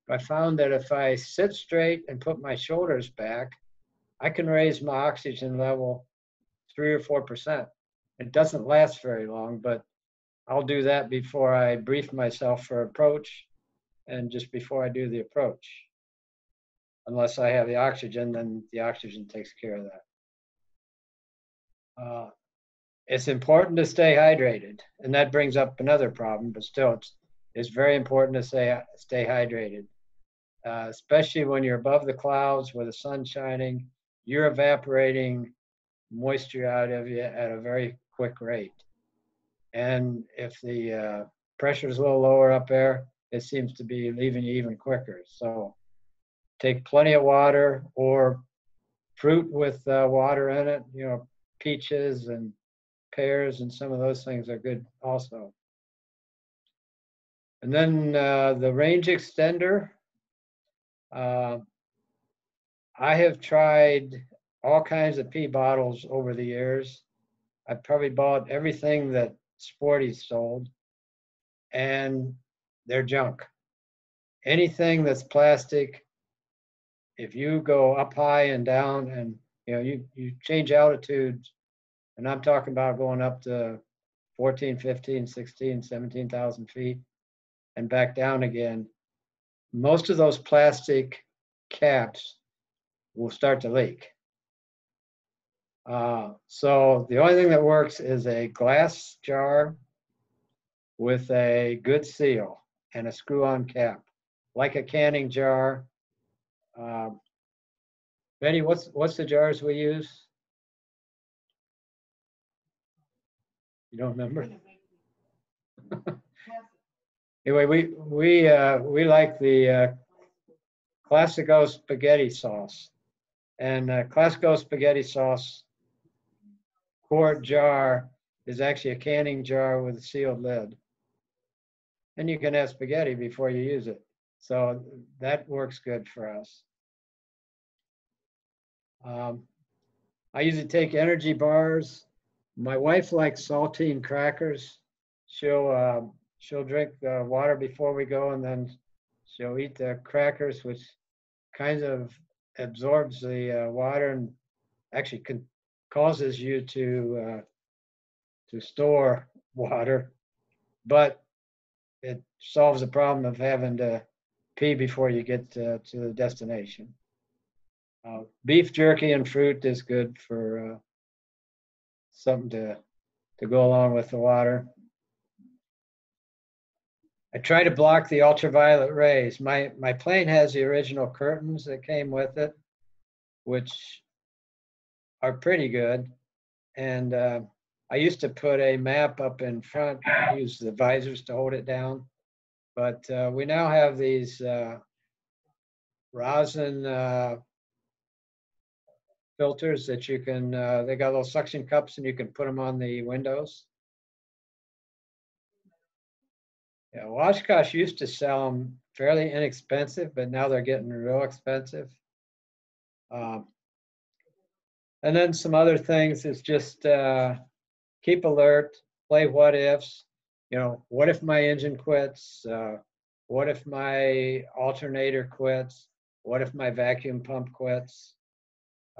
I found that if I sit straight and put my shoulders back, I can raise my oxygen level three or four percent. It doesn't last very long, but I'll do that before I brief myself for approach and just before I do the approach. Unless I have the oxygen, then the oxygen takes care of that. Uh, it's important to stay hydrated, and that brings up another problem, but still it's, it's very important to stay, stay hydrated, uh, especially when you're above the clouds where the sun's shining, you're evaporating moisture out of you at a very quick rate. And if the uh, pressure is a little lower up there, it seems to be leaving you even quicker. So take plenty of water, or fruit with uh, water in it. You know, peaches and pears and some of those things are good also. And then uh, the range extender. Uh, I have tried all kinds of pee bottles over the years. I've probably bought everything that Sporty's sold, and they're junk. Anything that's plastic, if you go up high and down and you know you, you change altitudes, and I'm talking about going up to fourteen, fifteen, sixteen, seventeen thousand feet and back down again, most of those plastic caps will start to leak. Uh, so the only thing that works is a glass jar with a good seal and a screw-on cap, like a canning jar. Uh, Benny, what's what's the jars we use? You don't remember? Anyway, we we uh, we like the uh, Classico spaghetti sauce, and uh, Classico spaghetti sauce quart jar is actually a canning jar with a sealed lid, and you can have spaghetti before you use it. So that works good for us. Um, I usually take energy bars. My wife likes saltine crackers. She'll, uh, she'll drink uh, water before we go, and then she'll eat the crackers, which kind of absorbs the uh, water and actually can, causes you to, uh, to store water. But it solves the problem of having to pee before you get uh, to the destination. Uh, beef jerky and fruit is good for uh, something to to go along with the water. I try to block the ultraviolet rays. My my plane has the original curtains that came with it, which are pretty good. And uh, I used to put a map up in front, use the visors to hold it down. But uh, we now have these uh, rosin uh, filters that you can, uh, they got little suction cups and you can put them on the windows. Yeah, Oshkosh used to sell them fairly inexpensive, but now they're getting real expensive. Um, and then some other things is just uh, keep alert, play what ifs. You know, what if my engine quits? Uh, what if my alternator quits? What if my vacuum pump quits?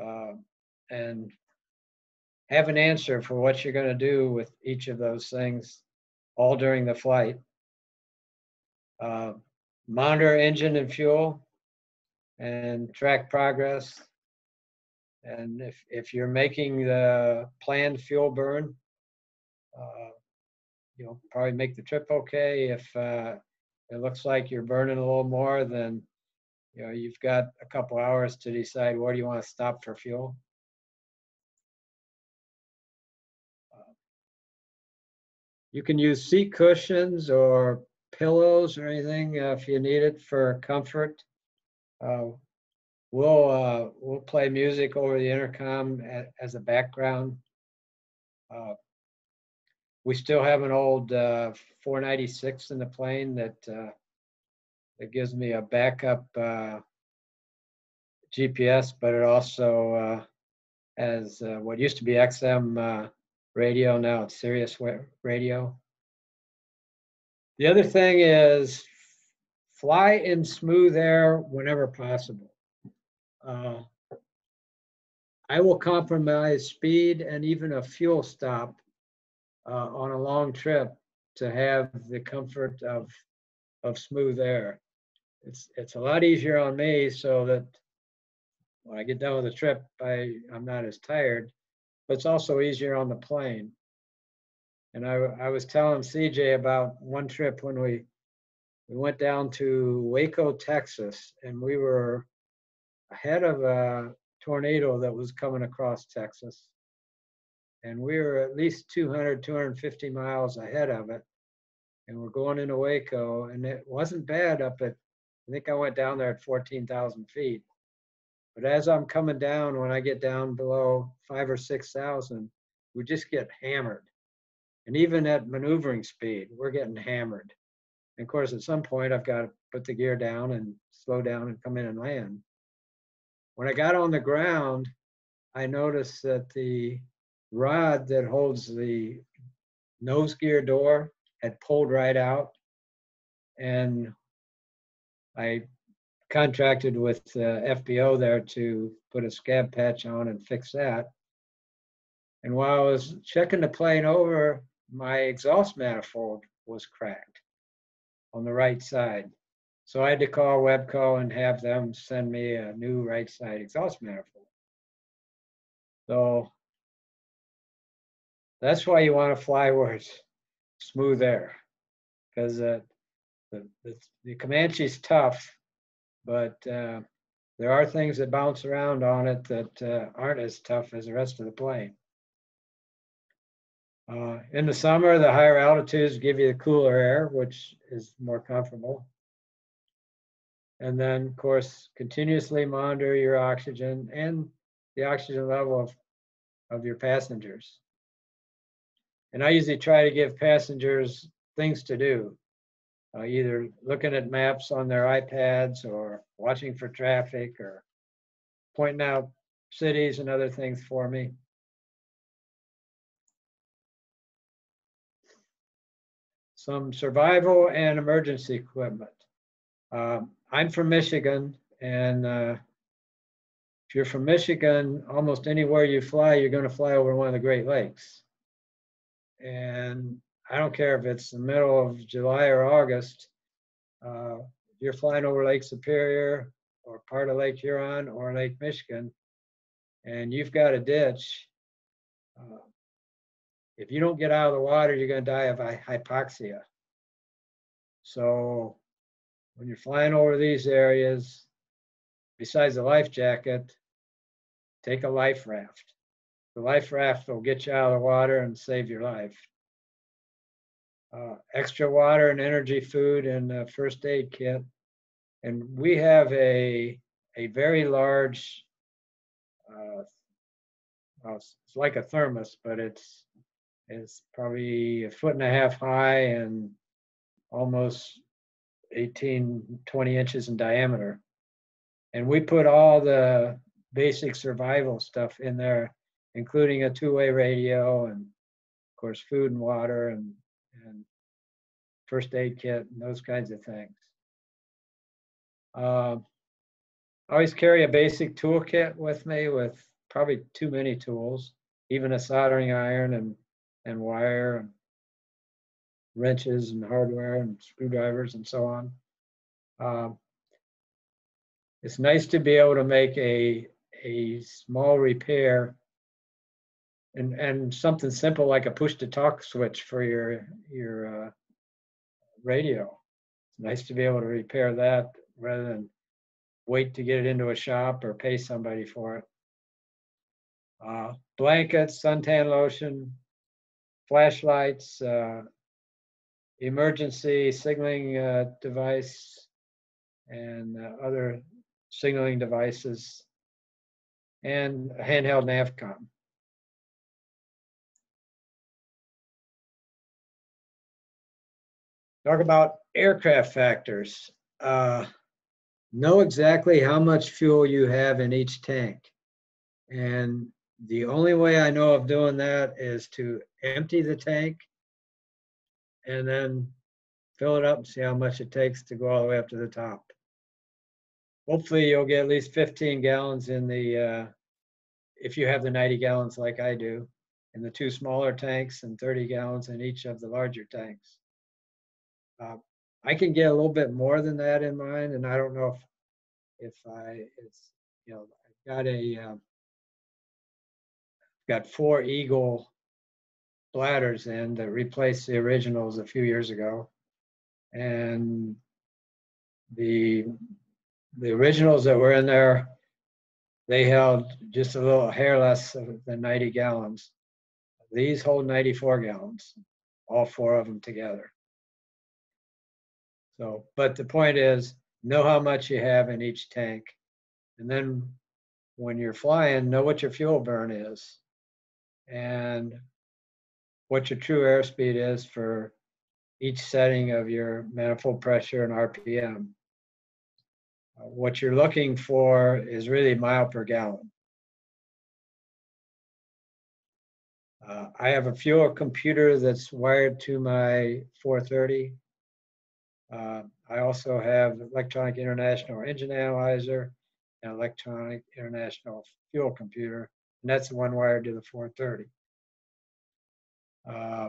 Uh, and have an answer for what you're going to do with each of those things all during the flight. Uh, monitor engine and fuel and track progress. And if, if you're making the planned fuel burn, uh, you'll probably make the trip okay. If uh, it looks like you're burning a little more, then you know, you've got a couple hours to decide where do you want to stop for fuel. Uh, you can use seat cushions or pillows or anything uh, if you need it for comfort. Uh, we'll uh, we'll play music over the intercom as a background. Uh, we still have an old uh, four ninety-six in the plane that uh, that gives me a backup uh, G P S, but it also uh, has uh, what used to be X M uh, radio. Now it's Sirius radio. The other thing is fly in smooth air whenever possible. Uh, I will compromise speed and even a fuel stop uh, on a long trip to have the comfort of, of smooth air. It's, it's a lot easier on me so that when I get done with the trip, I, I'm not as tired, but it's also easier on the plane. And I, I was telling C J about one trip when we, we went down to Waco, Texas, and we were ahead of a tornado that was coming across Texas. And we were at least two hundred, two hundred fifty miles ahead of it. And we're going into Waco, and it wasn't bad up at, I think I went down there at fourteen thousand feet. But as I'm coming down, when I get down below five or six thousand, we just get hammered. And even at maneuvering speed, we're getting hammered. And of course, at some point, I've got to put the gear down and slow down and come in and land. When I got on the ground, I noticed that the rod that holds the nose gear door had pulled right out. And I contracted with the F B O there to put a scab patch on and fix that. And while I was checking the plane over, my exhaust manifold was cracked on the right side. So I had to call Webco and have them send me a new right side exhaust manifold. So that's why you want to fly where it's smooth air, because uh, the, the, the Comanche's tough, but uh, there are things that bounce around on it that uh, aren't as tough as the rest of the plane. Uh, in the summer, the higher altitudes give you the cooler air, which is more comfortable. And then, of course, continuously monitor your oxygen and the oxygen level of, of your passengers. And I usually try to give passengers things to do, uh, either looking at maps on their iPads or watching for traffic or pointing out cities and other things for me. Some survival and emergency equipment. Um, I'm from Michigan, and uh, if you're from Michigan, almost anywhere you fly, you're gonna fly over one of the Great Lakes. And I don't care if it's the middle of July or August, uh, you're flying over Lake Superior or part of Lake Huron or Lake Michigan, and you've got a ditch, uh, if you don't get out of the water, you're going to die of hypoxia. So when you're flying over these areas, besides a life jacket, take a life raft. The life raft will get you out of the water and save your life. Uh, extra water and energy food and a first aid kit. And we have a, a very large, uh, well, it's like a thermos, but it's, it's probably a foot and a half high and almost eighteen, twenty inches in diameter. And we put all the basic survival stuff in there, including a two-way radio and, of course, food and water and, and first aid kit and those kinds of things. Uh, I always carry a basic toolkit with me with probably too many tools, even a soldering iron and, and wire and wrenches and hardware and screwdrivers and so on. Uh, it's nice to be able to make a, a small repair and, and something simple like a push-to-talk switch for your, your uh, radio. It's nice to be able to repair that rather than wait to get it into a shop or pay somebody for it. Uh, blankets, suntan lotion, flashlights, uh, emergency signaling uh, device, and uh, other signaling devices, and a handheld NAVCOM. Talk about aircraft factors. Uh, know exactly how much fuel you have in each tank. And the only way I know of doing that is to empty the tank and then fill it up and see how much it takes to go all the way up to the top. Hopefully you'll get at least fifteen gallons in the, uh, if you have the ninety gallons like I do, in the two smaller tanks and thirty gallons in each of the larger tanks. Uh, I can get a little bit more than that in mine, and I don't know if, if I, it's, you know, I've got a, uh, got four Eagle bladders in that replaced the originals a few years ago, and the the originals that were in there, they held just a little hair less than ninety gallons. These hold ninety-four gallons, all four of them together. So, but the point is, know how much you have in each tank, and then when you're flying, know what your fuel burn is, and what your true airspeed is for each setting of your manifold pressure and R P M. Uh, what you're looking for is really mile per gallon. Uh, I have a fuel computer that's wired to my four thirty. Uh, I also have Electronic International Engine Analyzer and Electronic International Fuel Computer, and that's the one wired to the four thirty. Uh,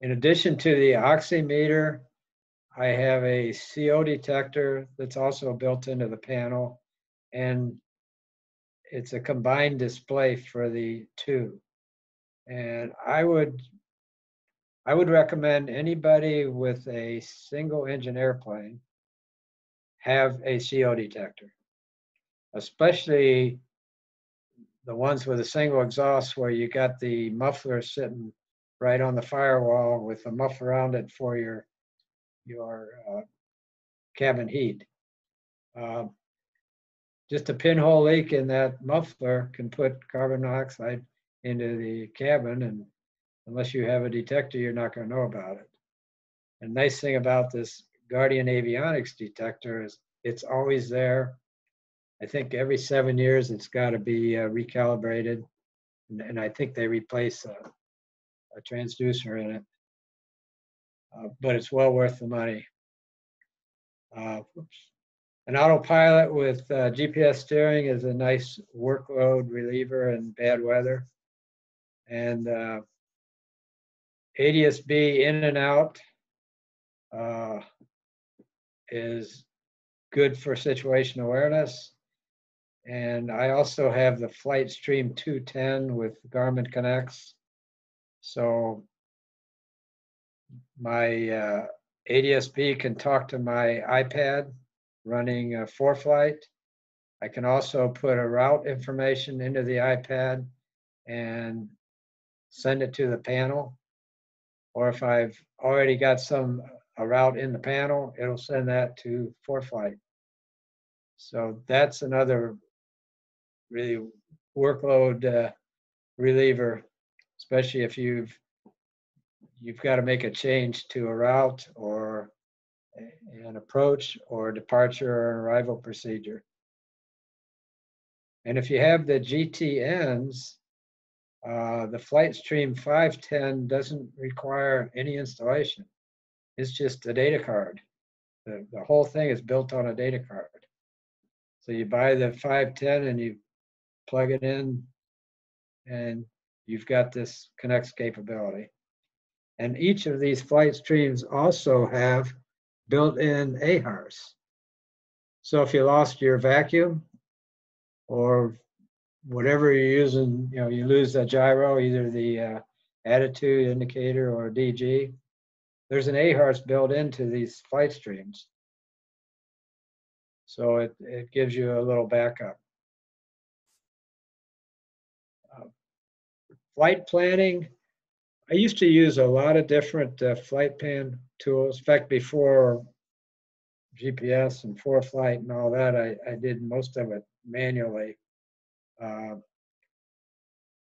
in addition to the oximeter, I have a C O detector that's also built into the panel, and it's a combined display for the two. And I would, I would recommend anybody with a single engine airplane have a C O detector, especially the ones with a single exhaust where you got the muffler sitting right on the firewall with the muffler around it for your your uh, cabin heat. Uh, just a pinhole leak in that muffler can put carbon monoxide into the cabin, and unless you have a detector, you're not going to know about it. The nice thing about this Guardian Avionics detector is it's always there. I think every seven years it's got to be uh, recalibrated, and, and I think they replace a, a transducer in it, uh, but it's well worth the money. Uh, an autopilot with uh, G P S steering is a nice workload reliever in bad weather, and uh, A D S B in and out uh, is good for situation awareness. And I also have the Flight Stream two ten with Garmin Connects. So my uh, A D S B can talk to my iPad running uh, ForeFlight. I can also put a route information into the iPad and send it to the panel. Or if I've already got some a route in the panel, it'll send that to ForeFlight. So that's another really workload uh, reliever, especially if you've you've got to make a change to a route or an approach or departure or an arrival procedure. And if you have the G T Ns, uh, the Flight Stream five ten doesn't require any installation. It's just a data card. The, the whole thing is built on a data card. So you buy the five ten and you plug it in and you've got this Connects capability. And each of these flight streams also have built-in A HARs. So if you lost your vacuum or whatever you're using, you know, you lose the gyro, either the uh, attitude indicator or D G, there's an A HARs built into these flight streams. So it, it gives you a little backup. Uh, flight planning. I used to use a lot of different uh, flight plan tools. In fact, before G P S and ForeFlight and all that, I, I did most of it manually. Uh,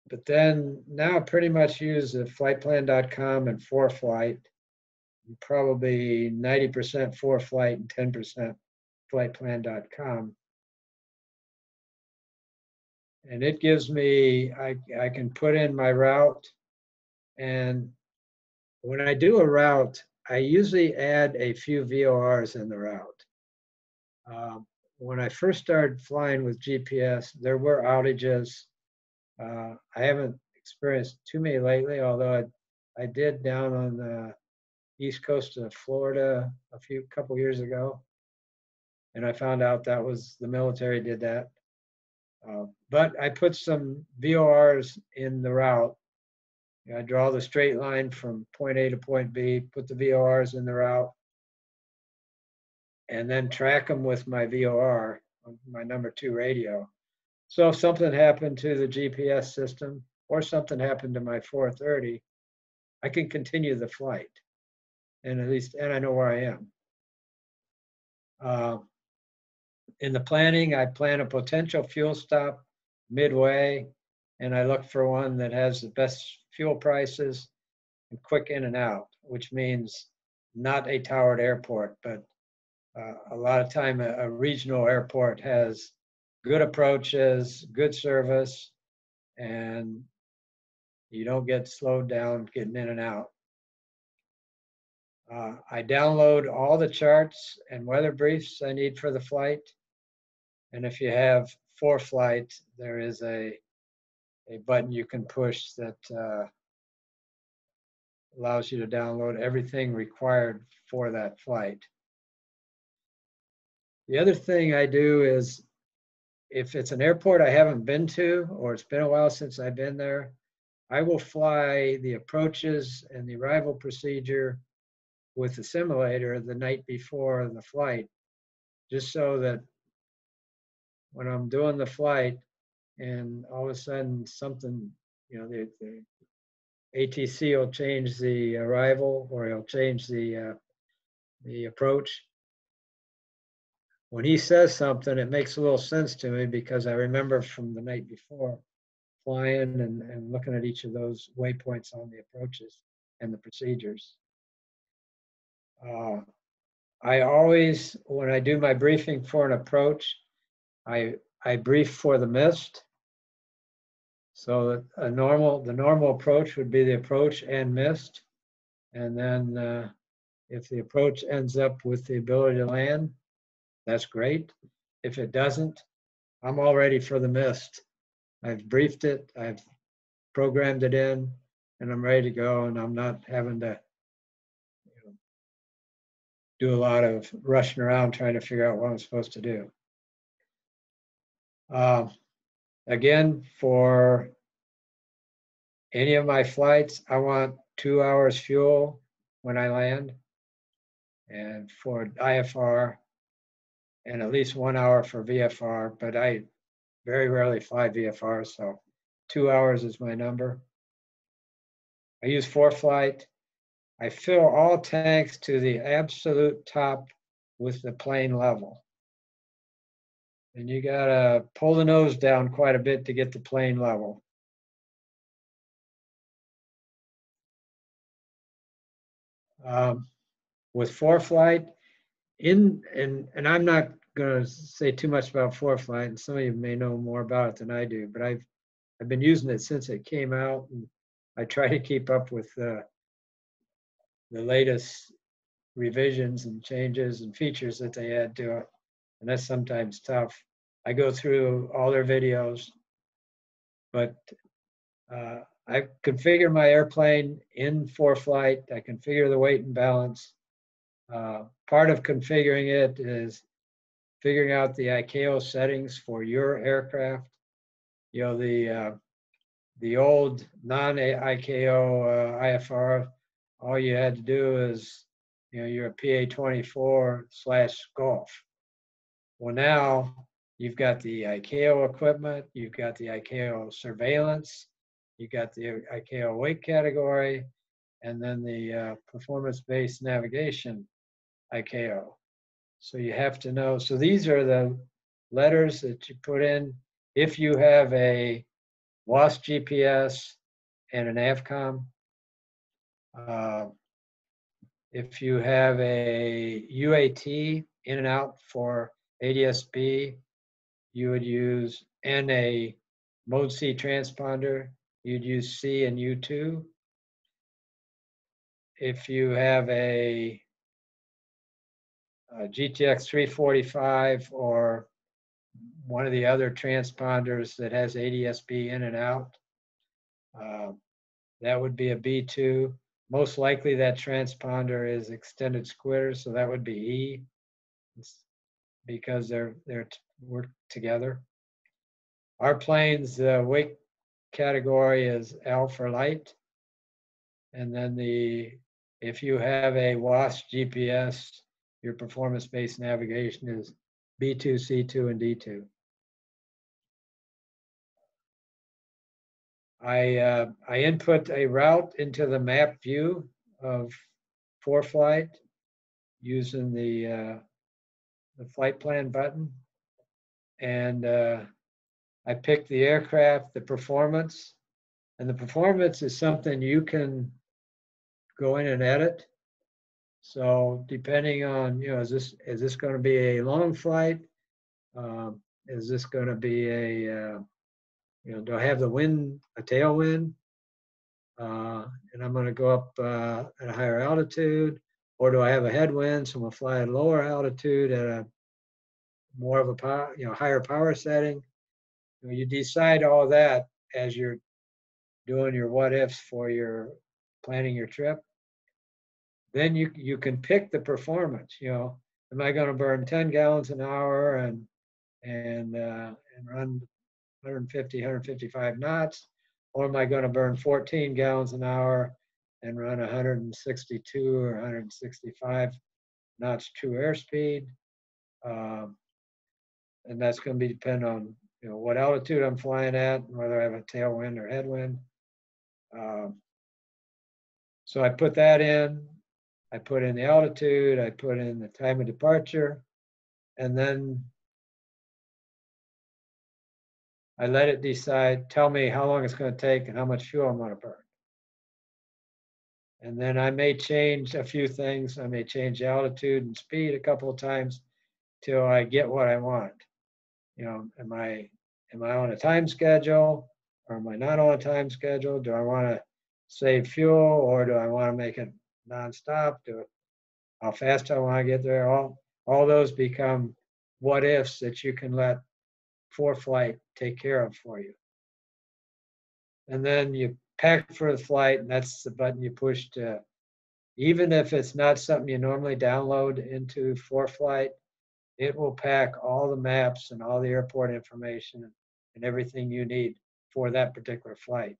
but then now I pretty much use the flight plan dot com and ForeFlight, and probably ninety percent ForeFlight and ten percent flight plan dot com. And it gives me, I, I can put in my route. And when I do a route, I usually add a few V O Rs in the route. Uh, when I first started flying with G P S, there were outages. Uh, I haven't experienced too many lately, although I, I did down on the east coast of Florida a few couple years ago. And I found out that was the military did that. Uh, but I put some V O Rs in the route. I draw the straight line from point A to point B, put the V O Rs in the route, and then track them with my V O R, my number two radio. So if something happened to the G P S system or something happened to my four thirty, I can continue the flight, and at least, and I know where I am. Uh, in the planning, I plan a potential fuel stop midway, and I look for one that has the best fuel prices and quick in and out, which means not a towered airport, but uh, a lot of time a, a regional airport has good approaches, good service, and you don't get slowed down getting in and out. Uh, I download all the charts and weather briefs I need for the flight. And if you have ForeFlight, there is a a button you can push that uh, allows you to download everything required for that flight. The other thing I do is, if it's an airport I haven't been to, or it's been a while since I've been there, I will fly the approaches and the arrival procedure with the simulator the night before the flight, just so that when I'm doing the flight, and all of a sudden something, you know, the, the A T C will change the arrival or he'll change the, uh, the approach. When he says something, it makes a little sense to me because I remember from the night before flying and, and looking at each of those waypoints on the approaches and the procedures. Uh, I always, when I do my briefing for an approach, I, I brief for the mist. So a normal, the normal approach would be the approach and mist. And then uh, if the approach ends up with the ability to land, that's great. If it doesn't, I'm all ready for the mist. I've briefed it, I've programmed it in, and I'm ready to go, and I'm not having to, you know, do a lot of rushing around trying to figure out what I'm supposed to do. Uh, again, for any of my flights, I want two hours fuel when I land, and for I F R, and at least one hour for V F R, but I very rarely fly V F R, so two hours is my number. I use ForeFlight. I fill all tanks to the absolute top with the plane level. And you gotta pull the nose down quite a bit to get the plane level. Um, with ForeFlight, in and and I'm not gonna say too much about ForeFlight, and some of you may know more about it than I do, but I've I've been using it since it came out, and I try to keep up with uh, the latest revisions and changes and features that they add to it, and that's sometimes tough. I go through all their videos, but uh, I configure my airplane in ForeFlight. I configure the weight and balance. Uh, part of configuring it is figuring out the I C A O settings for your aircraft. You know, the uh, the old non-I C A O uh, I F R, all you had to do is, you know, you're a P A twenty-four slash Golf. Well, now you've got the I C A O equipment, you've got the I C A O surveillance, you've got the I C A O weight category, and then the uh, performance-based navigation I C A O. So you have to know, so these are the letters that you put in if you have a WASP G P S and an AFCOM. Uh, if you have a U A T in and out for A D S B, you would use, and a mode C transponder, you'd use C and U two. If you have a, a G T X three forty-five or one of the other transponders that has A D S B in and out, uh, that would be a B two. Most likely that transponder is extended squitter, so that would be E, because they're they're work together. Our plane's uh, weight category is L for light, and then the if you have a WASP G P S, your performance-based navigation is B two, C two, and D two. I, uh, I input a route into the map view of ForeFlight using the, uh, the flight plan button. And uh, I pick the aircraft, the performance. And the performance is something you can go in and edit. So depending on, you know, is this, is this going to be a long flight? Um, is this going to be a... Uh, You know, do I have the wind, a tailwind, uh, and I'm going to go up uh, at a higher altitude, or do I have a headwind, so I'm going to fly at a lower altitude at a more of a power, you know, higher power setting? You know, you decide all that as you're doing your what ifs for your planning your trip. Then you you can pick the performance. You know, am I going to burn ten gallons an hour and and uh, and run one fifty, one fifty-five knots, or am I going to burn fourteen gallons an hour and run one sixty-two or one sixty-five knots true airspeed? Um, and that's going to be dependent on, you know, what altitude I'm flying at and whether I have a tailwind or headwind. Um, so I put that in. I put in the altitude. I put in the time of departure, and then I let it decide, tell me how long it's going to take and how much fuel I'm going to burn. And then I may change a few things. I may change altitude and speed a couple of times till I get what I want. You know, am I, am I on a time schedule, or am I not on a time schedule? Do I want to save fuel, or do I want to make it nonstop? Do it, how fast do I want to get there? All, all those become what ifs that you can let ForeFlight take care of for you. And then you pack for the flight, and that's the button you push to Even if it's not something you normally download into ForeFlight, it will pack all the maps and all the airport information and everything you need for that particular flight.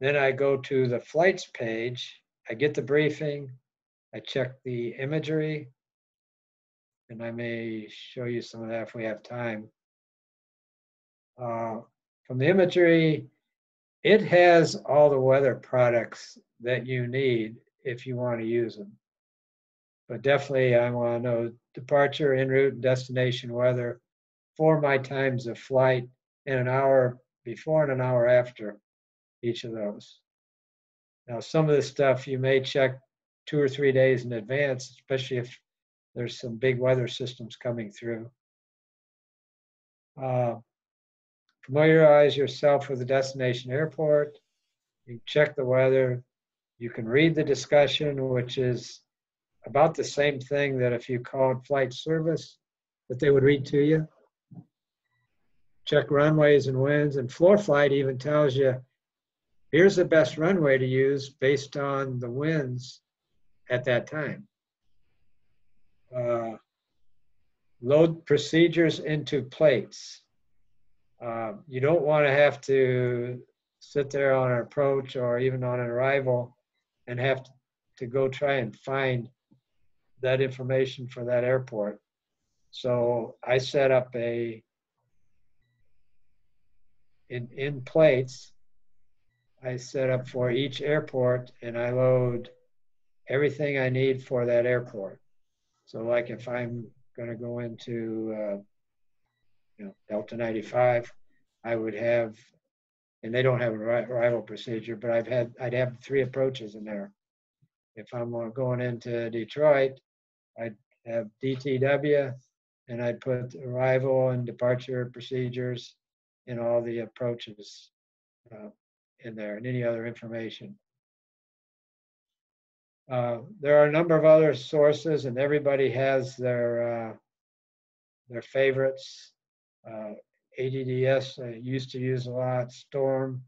Then I go to the flights page, I get the briefing, I check the imagery, and I may show you some of that if we have time. Uh, from the imagery, it has all the weather products that you need if you want to use them. But definitely I want to know departure, en route, and destination weather for my times of flight and an hour before and an hour after each of those. Now, some of this stuff you may check two or three days in advance, especially if there's some big weather systems coming through. Uh, familiarize yourself with the destination airport. You check the weather. You can read the discussion, which is about the same thing that if you called flight service that they would read to you. Check runways and winds, and floor flight even tells you here's the best runway to use based on the winds at that time. Uh, load procedures into plates. Uh, you don't want to have to sit there on an approach or even on an arrival and have to, to go try and find that information for that airport. So I set up a, in, in plates, I set up for each airport, and I load everything I need for that airport. So like if I'm gonna go into uh, you know, Delta ninety-five, I would have, and they don't have an arrival procedure, but I've had, I'd have three approaches in there. If I'm going into Detroit, I'd have D T W, and I'd put arrival and departure procedures and all the approaches uh, in there, and any other information. Uh, there are a number of other sources, and everybody has their uh, their favorites. Uh, A D D S I used to use a lot, Storm,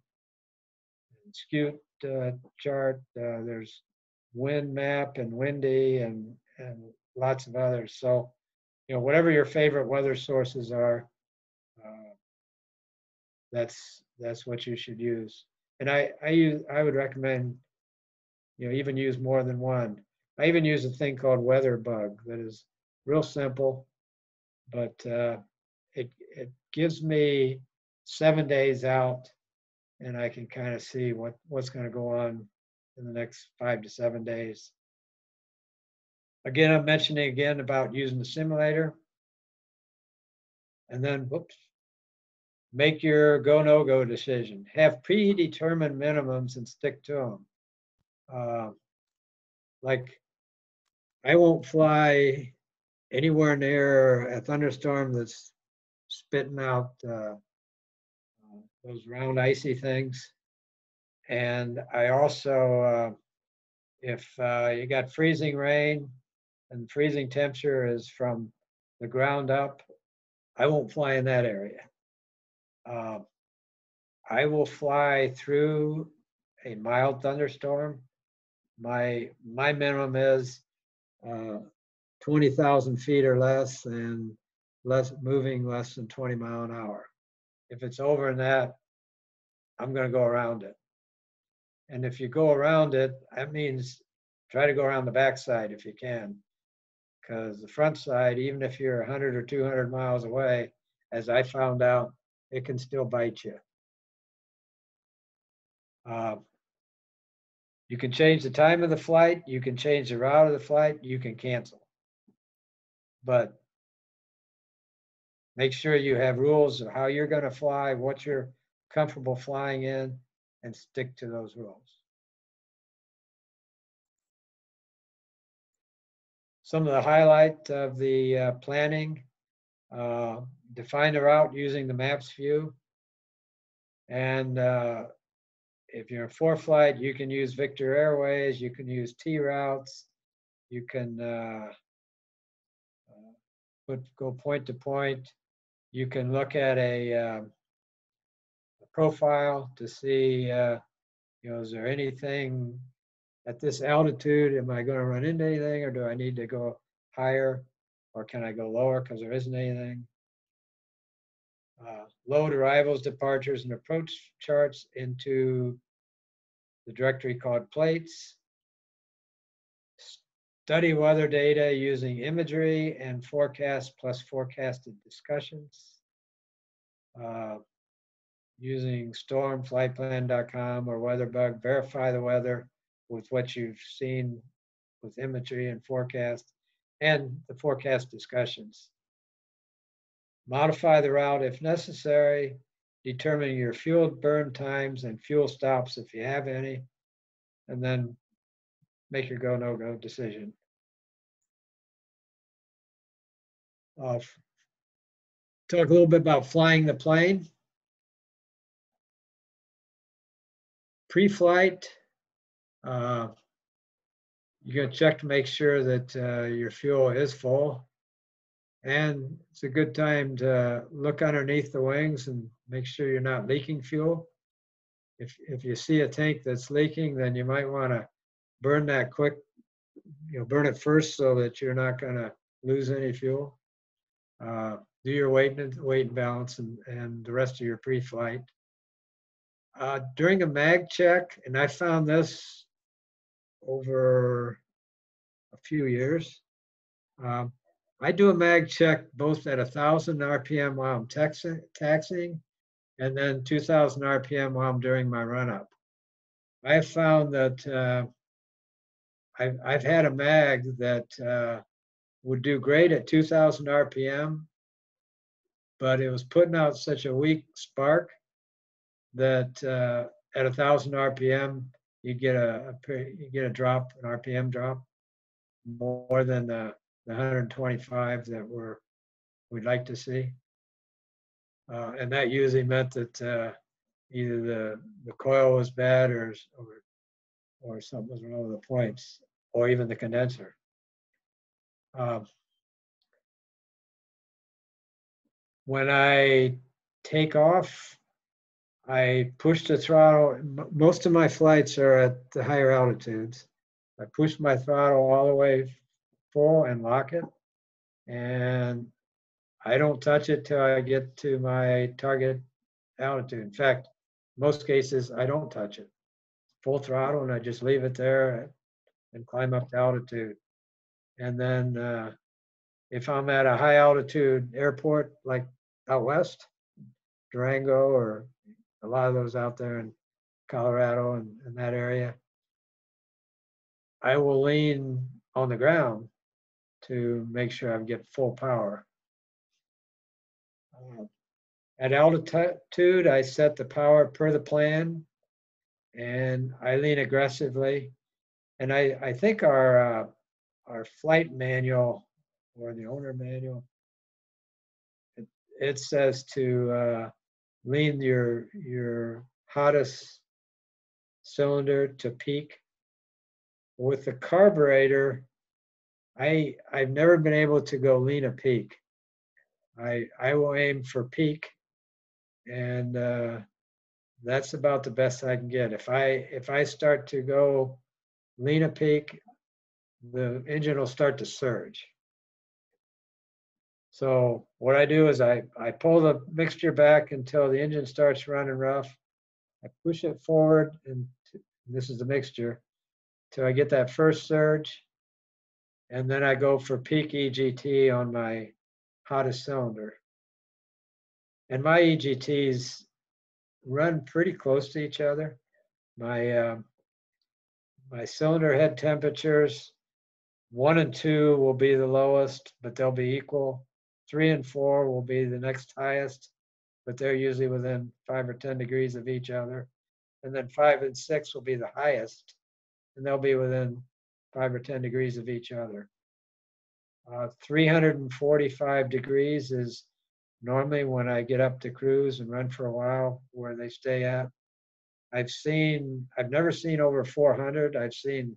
Scoot uh, chart. Uh, there's Wind Map and Windy, and and lots of others. So, you know, whatever your favorite weather sources are, uh, that's that's what you should use. And I I use I would recommend, you know, even use more than one. I even use a thing called WeatherBug that is real simple, but uh, it, it gives me seven days out, and I can kind of see what, what's gonna go on in the next five to seven days. Again, I'm mentioning again about using the simulator. And then, whoops, make your go, no go decision. Have predetermined minimums and stick to them. Uh, like, I won't fly anywhere near a thunderstorm that's spitting out uh, those round icy things. And I also, uh, if uh, you got freezing rain and freezing temperature is from the ground up, I won't fly in that area. Uh, I will fly through a mild thunderstorm. My, my minimum is uh, twenty thousand feet or less, and less moving less than twenty mile an hour. If it's over that, I'm gonna go around it. And if you go around it, that means try to go around the backside if you can, because the front side, even if you're one hundred or two hundred miles away, as I found out, it can still bite you. Uh, You can change the time of the flight, you can change the route of the flight, you can cancel. But make sure you have rules of how you're going to fly, what you're comfortable flying in, and stick to those rules. Some of the highlight of the uh, planning, uh, define the route using the maps view. And uh, if you're in ForeFlight, you can use Victor Airways, you can use T routes, you can uh, uh, put, go point to point, you can look at a, uh, a profile to see uh, You know, is there anything at this altitude? Am I going to run into anything, or do I need to go higher, or can I go lower because there isn't anything? Uh, load arrivals, departures, and approach charts into the directory called plates. Study weather data using imagery and forecast plus forecasted discussions. Uh, using storm flight plan dot com or WeatherBug, verify the weather with what you've seen with imagery and forecast and the forecast discussions. Modify the route if necessary, determine your fuel burn times and fuel stops if you have any, and then make your go, no go decision. Uh, talk a little bit about flying the plane. Pre-flight, uh, you're gonna check to make sure that uh, your fuel is full. And it's a good time to look underneath the wings and make sure you're not leaking fuel. If, if you see a tank that's leaking, then you might wanna burn that quick, you know, burn it first so that you're not gonna lose any fuel. Uh, do your weight and, weight and balance and, and the rest of your pre-flight. Uh, during a mag check, and I found this over a few years, um, I do a mag check both at one thousand R P M while I'm taxiing and then two thousand R P M while I'm doing my run-up. I have found that uh, I've, I've had a mag that uh, would do great at two thousand R P M, but it was putting out such a weak spark that uh, at one thousand R P M, you get a, a you get a drop, an R P M drop, more than the, the one hundred twenty-five that we're we'd like to see. Uh, and that usually meant that uh, either the the coil was bad or or or something was wrong with the points, or even the condenser. Um, when I take off, I push the throttle. Most of my flights are at the higher altitudes. I push my throttle all the way full and lock it. And I don't touch it till I get to my target altitude. In fact, most cases, I don't touch it. Full throttle, and I just leave it there and climb up to altitude. And then uh, if I'm at a high altitude airport, like out west, Durango, or a lot of those out there in Colorado and, and that area, I will lean on the ground to make sure I get full power. Uh, at altitude, I set the power per the plan, and I lean aggressively. And I, I think our, uh, our flight manual, or the owner manual, it, it says to uh, lean your, your hottest cylinder to peak. With the carburetor, I, I've never been able to go lean a peak. I, I will aim for peak, and uh, that's about the best I can get. If I, if I start to go lean a peak, the engine will start to surge. So what I do is I, I pull the mixture back until the engine starts running rough. I push it forward, and this is the mixture, till I get that first surge, and then I go for peak E G T on my hottest cylinder. And my E G Ts run pretty close to each other. My uh, my cylinder head temperatures, one and two will be the lowest, but they'll be equal. Three and four will be the next highest, but they're usually within five or ten degrees of each other. And then five and six will be the highest, and they'll be within five or ten degrees of each other. Uh, three hundred forty-five degrees is normally when I get up to cruise and run for a while where they stay at. I've seen, I've never seen over four hundred. I've seen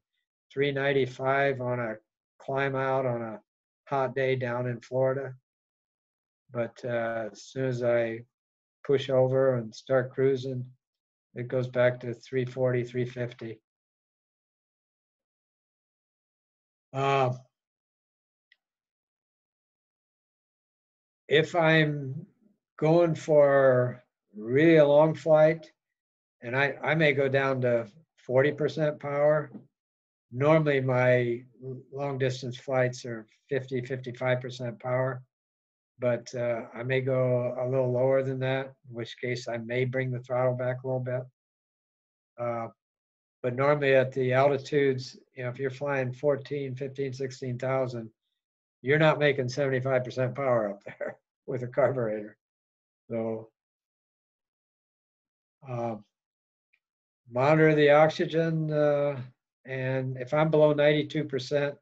three ninety-five on a climb out on a hot day down in Florida. But uh, as soon as I push over and start cruising, It goes back to three forty, three fifty. Uh, if I'm going for really a long flight, and I, I may go down to forty percent power. Normally my long distance flights are fifty, fifty-five percent power, but uh, I may go a little lower than that, in which case I may bring the throttle back a little bit. Uh, but normally at the altitudes, you know, if you're flying fourteen, fifteen, sixteen thousand, you're not making seventy-five percent power up there with a carburetor. So uh, monitor the oxygen, uh, and if I'm below ninety-two percent,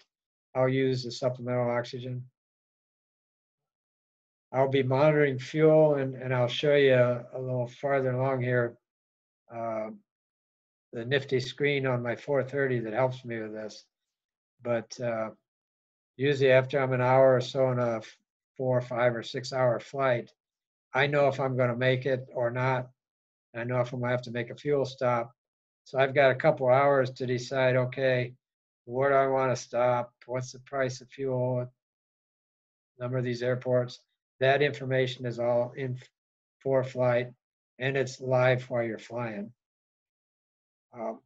I'll use the supplemental oxygen. I'll be monitoring fuel, and, and I'll show you a, a little farther along here uh, the nifty screen on my four thirty that helps me with this. But uh, usually after I'm an hour or so on a four, five, or six hour flight, I know if I'm gonna make it or not. I know if I'm gonna have to make a fuel stop. So I've got a couple hours to decide, okay, where do I wanna stop? What's the price of fuel? Number of these airports. That information is all in for flight, and it's live while you're flying. Um,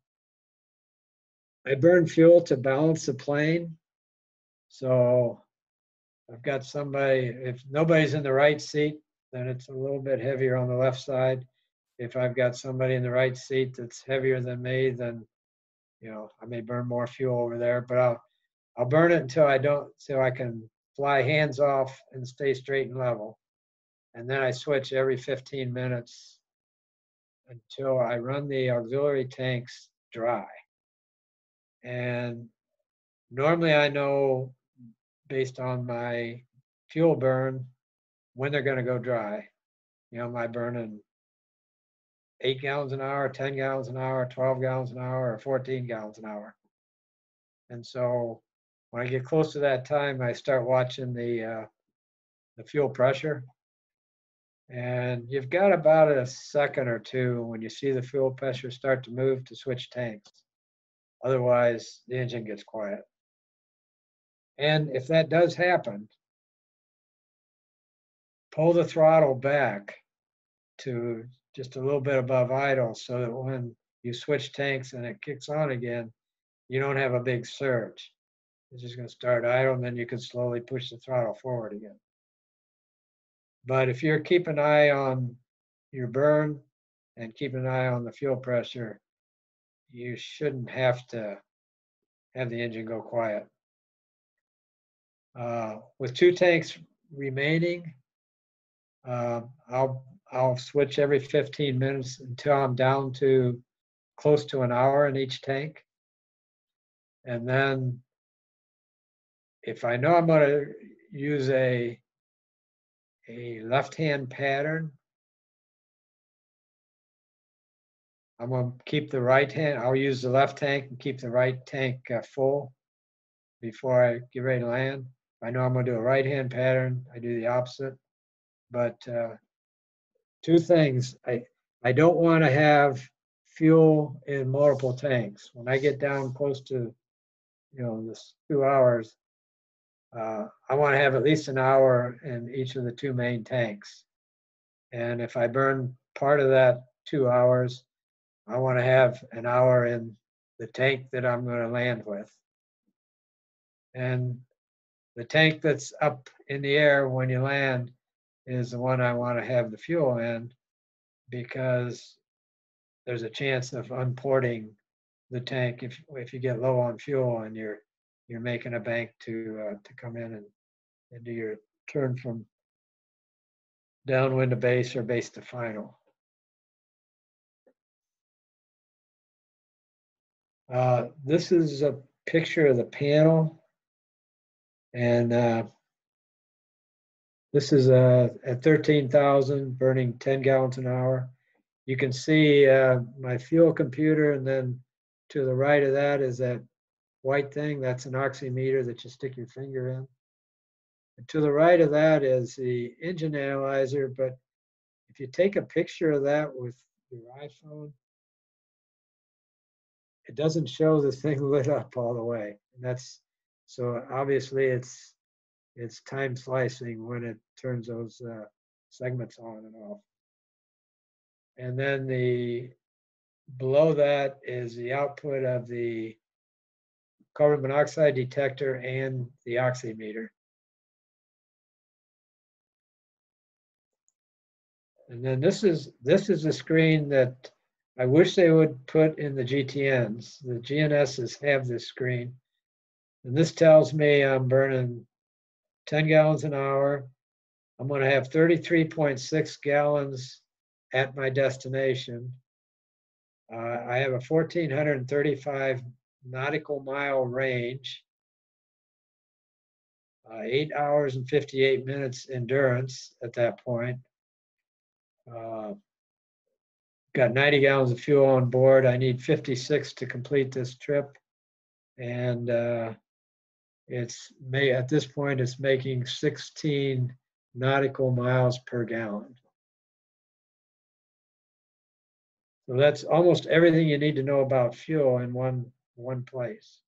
I burn fuel to balance the plane. So I've got somebody, if nobody's in the right seat, then it's a little bit heavier on the left side. If I've got somebody in the right seat that's heavier than me, then, you know, I may burn more fuel over there, but I'll, I'll burn it until I don't, so I can fly hands off and stay straight and level. And then I switch every fifteen minutes until I run the auxiliary tanks dry. And normally I know based on my fuel burn when they're gonna go dry. You know, am I burning eight gallons an hour, ten gallons an hour, twelve gallons an hour, or fourteen gallons an hour? And so when I get close to that time, I start watching the, uh, the fuel pressure. And you've got about a second or two when you see the fuel pressure start to move to switch tanks. Otherwise, the engine gets quiet. And if that does happen, pull the throttle back to just a little bit above idle so that when you switch tanks and it kicks on again, you don't have a big surge. It's just going to start idle, and then you can slowly push the throttle forward again. But if you're keeping an eye on your burn and keeping an eye on the fuel pressure, you shouldn't have to have the engine go quiet. Uh, with two tanks remaining, uh, I'll, I'll switch every fifteen minutes until I'm down to close to an hour in each tank. And then if I know I'm going to use a, a left-hand pattern, I'm going to keep the right hand, I'll use the left tank and keep the right tank uh, full before I get ready to land. I know I'm going to do a right-hand pattern, I do the opposite. But uh, two things, I, I don't want to have fuel in multiple tanks. When I get down close to, you know, this two hours, Uh, I want to have at least an hour in each of the two main tanks. And if I burn part of that two hours, I want to have an hour in the tank that I'm going to land with. And the tank that's up in the air when you land is the one I want to have the fuel in, because there's a chance of unporting the tank if, if you get low on fuel and you're you're making a bank to uh, to come in and, and do your turn from downwind to base or base to final. Uh, this is a picture of the panel, and uh, this is uh, at thirteen thousand, burning ten gallons an hour. You can see uh, my fuel computer, and then to the right of that is that white thing, that's an oximeter that you stick your finger in. And to the right of that is the engine analyzer, but if you take a picture of that with your iPhone, it doesn't show the thing lit up all the way. And that's, so obviously it's it's time slicing when it turns those uh, segments on and off. And then the below that is the output of the carbon monoxide detector and the oximeter. And then this is this is a screen that I wish they would put in the G T Ns. The G N Ss have this screen. And this tells me I'm burning ten gallons an hour. I'm going to have thirty-three point six gallons at my destination. Uh, I have a one thousand four hundred thirty-five nautical mile range, uh, eight hours and fifty-eight minutes endurance at that point. Uh, got ninety gallons of fuel on board. I need fifty-six to complete this trip, and uh, it's may at this point it's making sixteen nautical miles per gallon. So that's almost everything you need to know about fuel in one one place.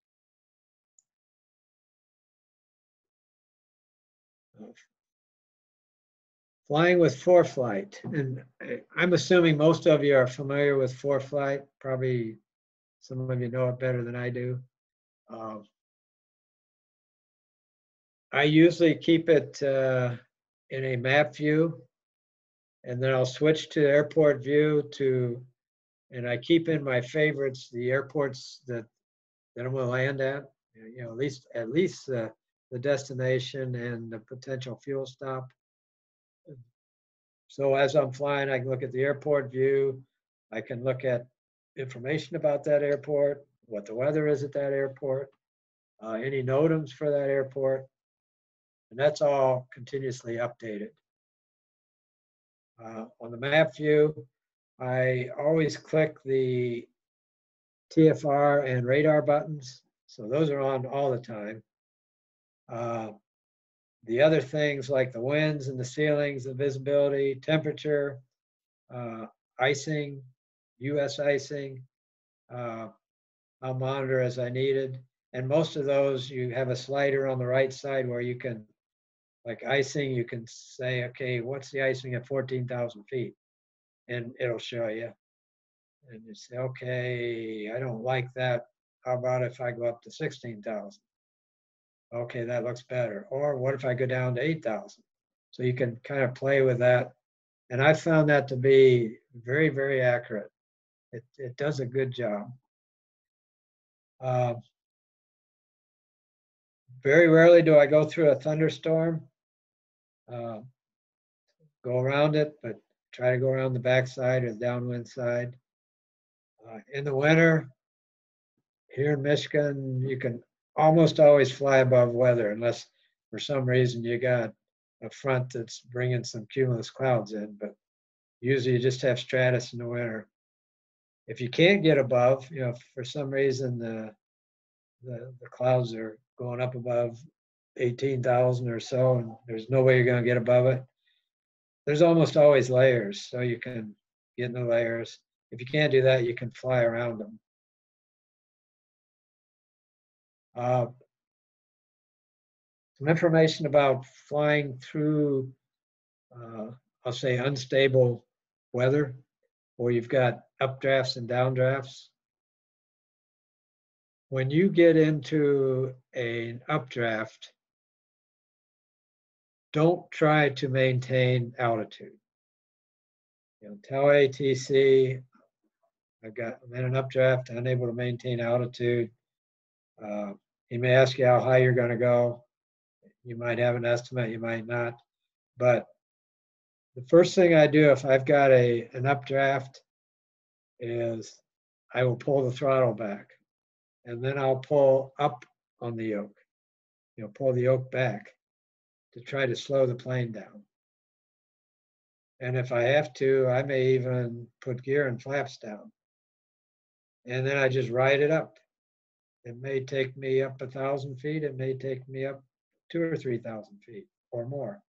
Flying with ForeFlight, and I'm assuming most of you are familiar with ForeFlight. Probably some of you know it better than I do. Um, I usually keep it uh, in a map view, and then I'll switch to airport view to, and I keep in my favorites the airports that that I'm going to land at. You know, at least at least uh, the destination and the potential fuel stop. So as I'm flying, I can look at the airport view. I can look at information about that airport, what the weather is at that airport, uh, any NOTAMs for that airport, and that's all continuously updated. Uh, on the map view, I always click the T F R and radar buttons. So those are on all the time. Uh, The other things like the winds and the ceilings, the visibility, temperature, uh, icing, U S icing, uh, I'll monitor as I needed. And most of those, you have a slider on the right side where you can, like icing, you can say, okay, what's the icing at fourteen thousand feet? And it'll show you. And you say, okay, I don't like that. How about if I go up to sixteen thousand? Okay, that looks better. Or what if I go down to eight thousand? So you can kind of play with that. And I found that to be very, very accurate. It, it does a good job. Uh, very rarely do I go through a thunderstorm, uh, go around it, but try to go around the backside or the downwind side. Uh, in the winter, here in Michigan, you can almost always fly above weather unless for some reason you got a front that's bringing some cumulus clouds in, but usually you just have stratus in the winter. If you can't get above, you know, for some reason the, the, the clouds are going up above eighteen thousand or so and there's no way you're going to get above it, there's almost always layers, so you can get in the layers. If you can't do that, you can fly around them. Uh, some information about flying through, uh, I'll say, unstable weather, or you've got updrafts and downdrafts. When you get into an updraft, don't try to maintain altitude. You know, tell A T C, I've got, I'm in an updraft, unable to maintain altitude. Uh, He may ask you how high you're going to go. You might have an estimate, you might not. But the first thing I do if I've got a, an updraft is I will pull the throttle back. And then I'll pull up on the yoke. You know, pull the yoke back to try to slow the plane down. And if I have to, I may even put gear and flaps down. And then I just ride it up. It may take me up a thousand feet. It may take me up two or three thousand feet or more.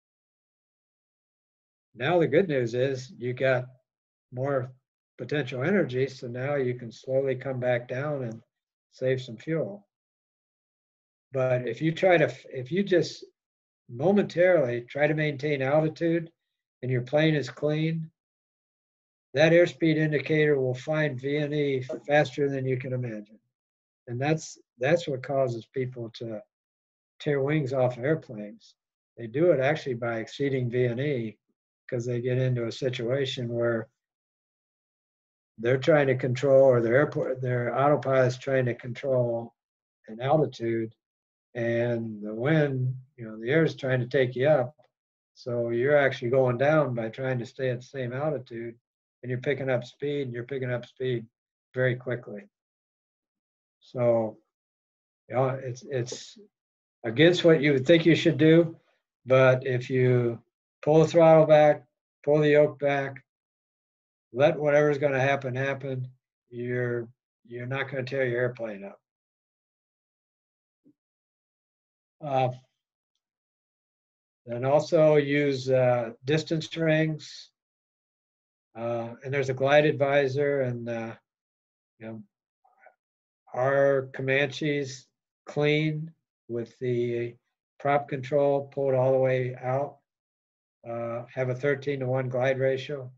Now the good news is you got more potential energy, so now you can slowly come back down and save some fuel. But if you try to, if you just momentarily try to maintain altitude and your plane is clean, that airspeed indicator will find V and E faster than you can imagine. And that's, that's what causes people to tear wings off airplanes. They do it actually by exceeding V and E, because they get into a situation where they're trying to control, or their airport, their autopilot's trying to control an altitude, and the wind, you know, the air is trying to take you up. So you're actually going down by trying to stay at the same altitude, and you're picking up speed, and you're picking up speed very quickly. So, you know, it's, it's against what you would think you should do, but if you pull the throttle back, pull the yoke back, let whatever's going to happen happen, you're, you're not going to tear your airplane up. Uh, and also use uh, distance rings, uh, and there's a glide advisor, and uh, you know, our Comanches clean with the prop control pulled all the way out, uh, have a thirteen to one glide ratio.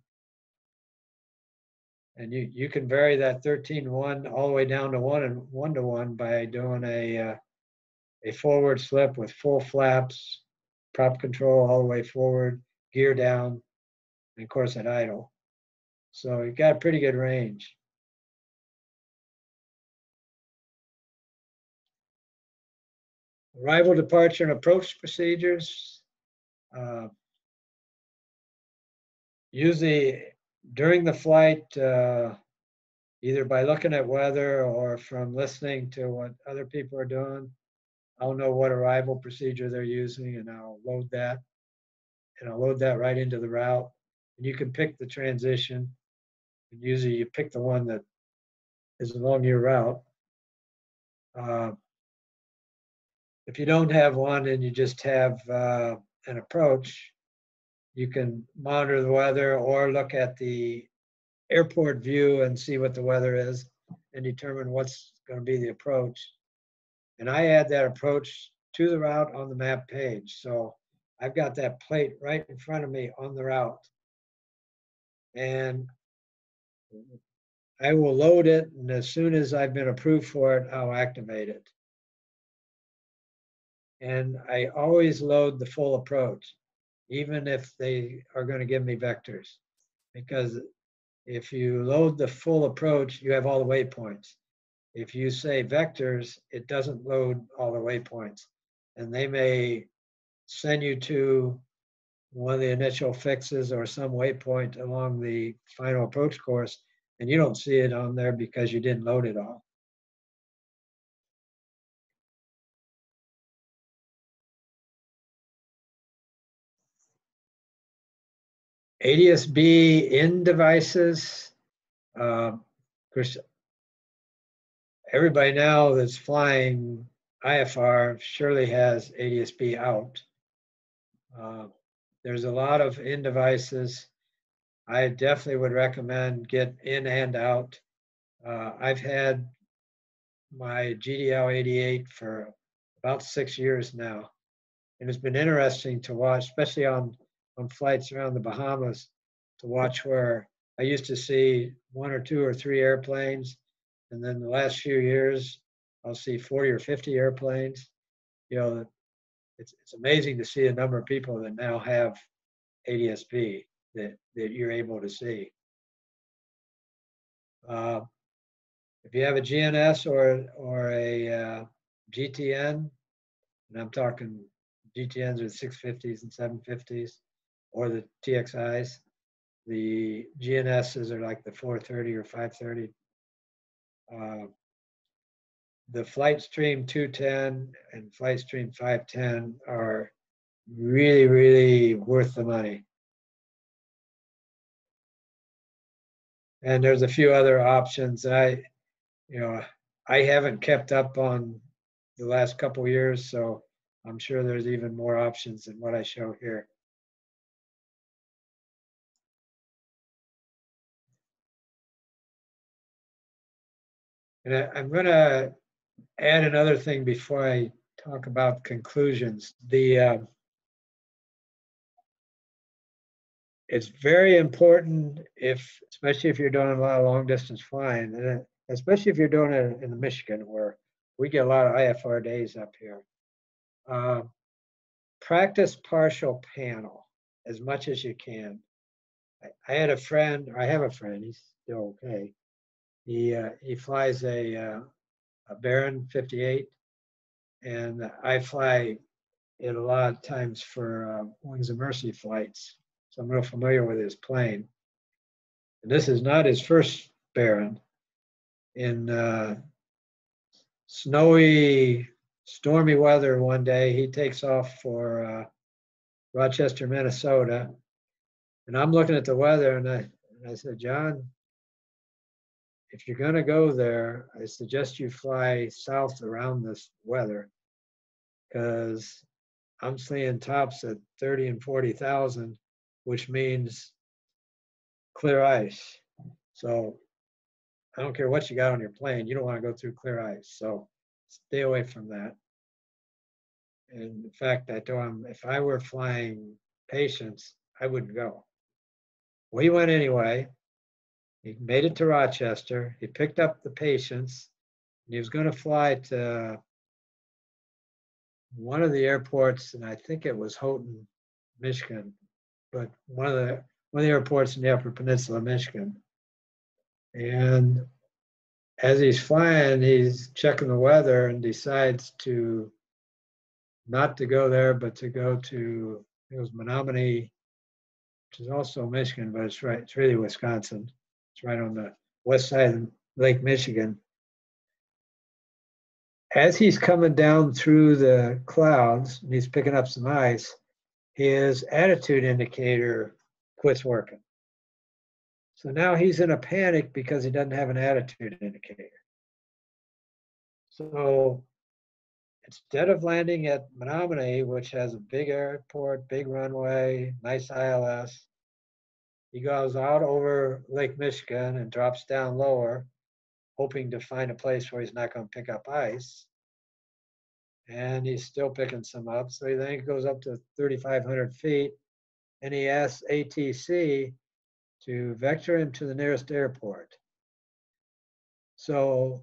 And you, you can vary that thirteen to one all the way down to one and one to one by doing a uh, a forward slip with full flaps, prop control all the way forward, gear down, and of course at idle. So you've got a pretty good range. Arrival, departure, and approach procedures. Uh, usually during the flight, uh, either by looking at weather or from listening to what other people are doing, I'll know what arrival procedure they're using, and I'll load that. And I'll load that right into the route. And you can pick the transition. And usually you pick the one that is along your route. Uh, If you don't have one and you just have uh, an approach, you can monitor the weather or look at the airport view and see what the weather is and determine what's going to be the approach. And I add that approach to the route on the map page. So I've got that plate right in front of me on the route. And I will load it, and as soon as I've been approved for it, I'll activate it. And I always load the full approach, even if they are going to give me vectors. Because if you load the full approach, you have all the waypoints. If you say vectors, it doesn't load all the waypoints. And they may send you to one of the initial fixes or some waypoint along the final approach course, and you don't see it on there because you didn't load it all. A D S B in devices. Uh, of course, everybody now that's flying I F R surely has A D S B out. Uh, there's a lot of in devices. I definitely would recommend get in and out. Uh, I've had my G D L eighty-eight for about six years now, and it's been interesting to watch, especially on on flights around the Bahamas, to watch where I used to see one or two or three airplanes. And then the last few years, I'll see forty or fifty airplanes. You know, it's, it's amazing to see the number of people that now have A D S B that, that you're able to see. Uh, if you have a G N S or, or a uh, G T N, and I'm talking G T Ns are the six fifties and seven fifties, or the T X Is. The G N Ss are like the four thirty or five thirty. Uh, the Flight Stream two ten and Flight Stream five ten are really, really worth the money. And there's a few other options. I, you know, I haven't kept up on the last couple of years, so I'm sure there's even more options than what I show here. And I, I'm going to add another thing before I talk about conclusions. The uh, it's very important, if especially if you're doing a lot of long distance flying, and especially if you're doing it in Michigan, where we get a lot of I F R days up here. Uh, practice partial panel as much as you can. I, I had a friend, or I have a friend, he's still okay. He uh, he flies a uh, a Baron fifty-eight, and I fly it a lot of times for uh, Wings of Mercy flights. So I'm real familiar with his plane. And this is not his first Baron. In uh, snowy, stormy weather one day, he takes off for uh, Rochester, Minnesota. And I'm looking at the weather, and I, and I said, John, if you're going to go there, I suggest you fly south around this weather, because I'm seeing tops at thirty and forty thousand. Which means clear ice. So I don't care what you got on your plane, you don't want to go through clear ice. So stay away from that. And in fact, I told him if I were flying patients, I wouldn't go. Well, he went anyway. He made it to Rochester. He picked up the patients, and he was going to fly to one of the airports, and I think it was Houghton, Michigan. But one of the one of the airports in the Upper Peninsula of Michigan. And as he's flying, he's checking the weather and decides to not to go there, but to go to, it was Menominee, which is also Michigan, but it's right, it's really Wisconsin. It's right on the west side of Lake Michigan. As he's coming down through the clouds and he's picking up some ice, his attitude indicator quits working. So now he's in a panic because he doesn't have an attitude indicator. So instead of landing at Menominee, which has a big airport, big runway, nice I L S, he goes out over Lake Michigan and drops down lower, hoping to find a place where he's not going to pick up ice. And he's still picking some up. So he then goes up to thirty-five hundred feet, and he asks A T C to vector him to the nearest airport. So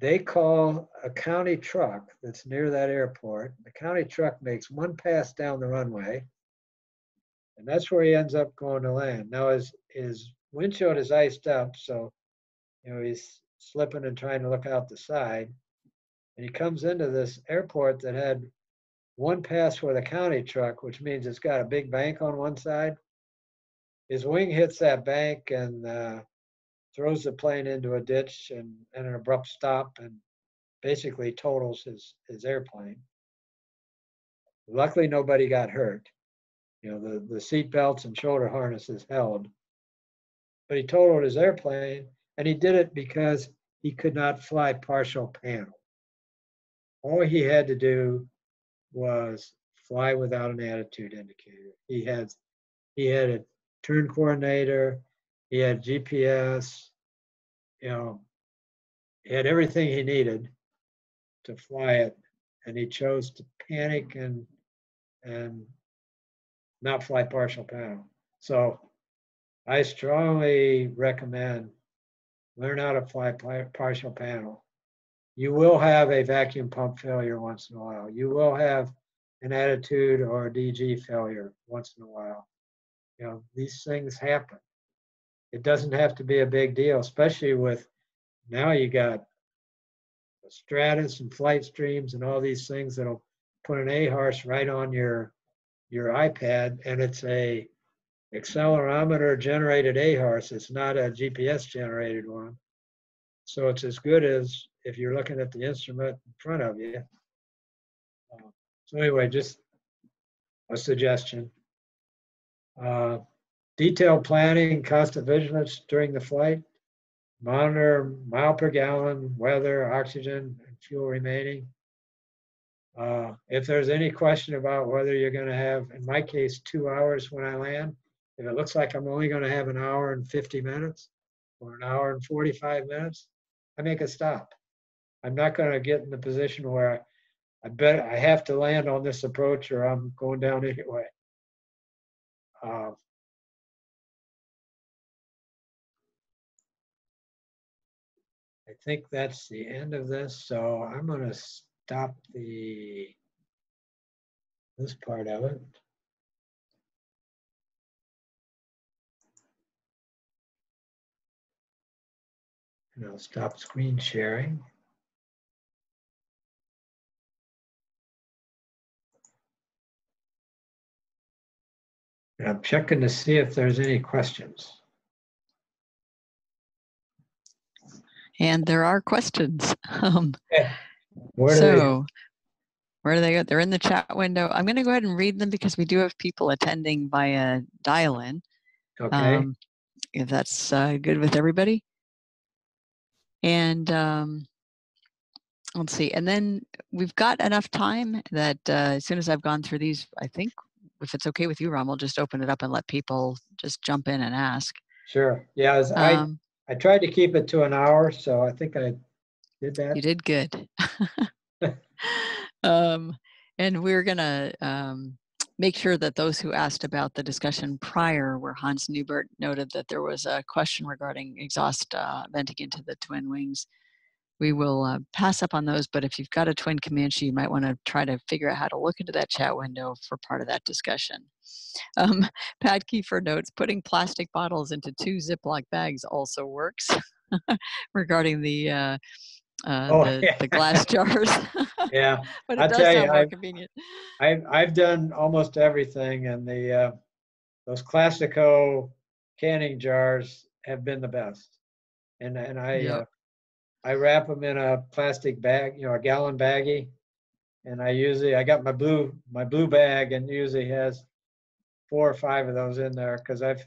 they call a county truck that's near that airport. The county truck makes one pass down the runway, and that's where he ends up going to land. Now his, his windshield is iced up, so you know he's slipping and trying to look out the side. And he comes into this airport that had one pass for the county truck, which means it's got a big bank on one side. His wing hits that bank and uh, throws the plane into a ditch and, and an abrupt stop, and basically totals his, his airplane. Luckily, nobody got hurt. You know, the, the seat belts and shoulder harnesses held. But he totaled his airplane, and he did it because he could not fly partial panel. All he had to do was fly without an attitude indicator. He had, he had a turn coordinator, he had G P S, you know, he had everything he needed to fly it, and he chose to panic and and not fly partial panel. So I strongly recommend learn how to fly partial panel. You will have a vacuum pump failure once in a while. You will have an attitude or a D G failure once in a while. You know, these things happen. It doesn't have to be a big deal, especially with now you got Stratus and Flight Streams and all these things that'll put an A HARS right on your your iPad, and it's a accelerometer generated A HARS. It's not a G P S generated one. So it's as good as if you're looking at the instrument in front of you. Uh, so anyway, just a suggestion. Uh, detailed planning, constant vigilance during the flight, monitor mile per gallon, weather, oxygen, and fuel remaining. Uh, if there's any question about whether you're gonna have, in my case, two hours when I land, if it looks like I'm only gonna have an hour and fifty minutes or an hour and forty-five minutes, I make a stop. I'm not going to get in the position where I, I bet I have to land on this approach or I'm going down anyway. Um, I think that's the end of this, so I'm going to stop the this part of it. And I'll stop screen sharing. And I'm checking to see if there's any questions. And there are questions. Um, yeah. Where do so, they? Where do they go? They're in the chat window. I'm going to go ahead and read them because we do have people attending via dial-in. Okay. Um, if that's uh, good with everybody. And um, let's see. And then we've got enough time that uh, as soon as I've gone through these, I think if it's okay with you, Ram, we'll just open it up and let people just jump in and ask. Sure. Yeah. As I. Um, I tried to keep it to an hour, so I think I did that. You did good. um, and we're going to um, make sure that those who asked about the discussion prior, where Hans Neubert noted that there was a question regarding exhaust uh, venting into the twin wings, we will uh, pass up on those. But if you've got a twin Comanche, you might want to try to figure out how to look into that chat window for part of that discussion. Um, Pat Kiefer notes, putting plastic bottles into two Ziploc bags also works regarding the, uh, uh, oh, the, yeah. the glass jars. Yeah, but it I'll does tell sound you, more I've, convenient. I've, I've done almost everything, and the uh, those Classico canning jars have been the best. And, and I... Yep. Uh, I wrap them in a plastic bag, you know, a gallon baggie, and I usually I got my blue my blue bag, and usually has four or five of those in there because I've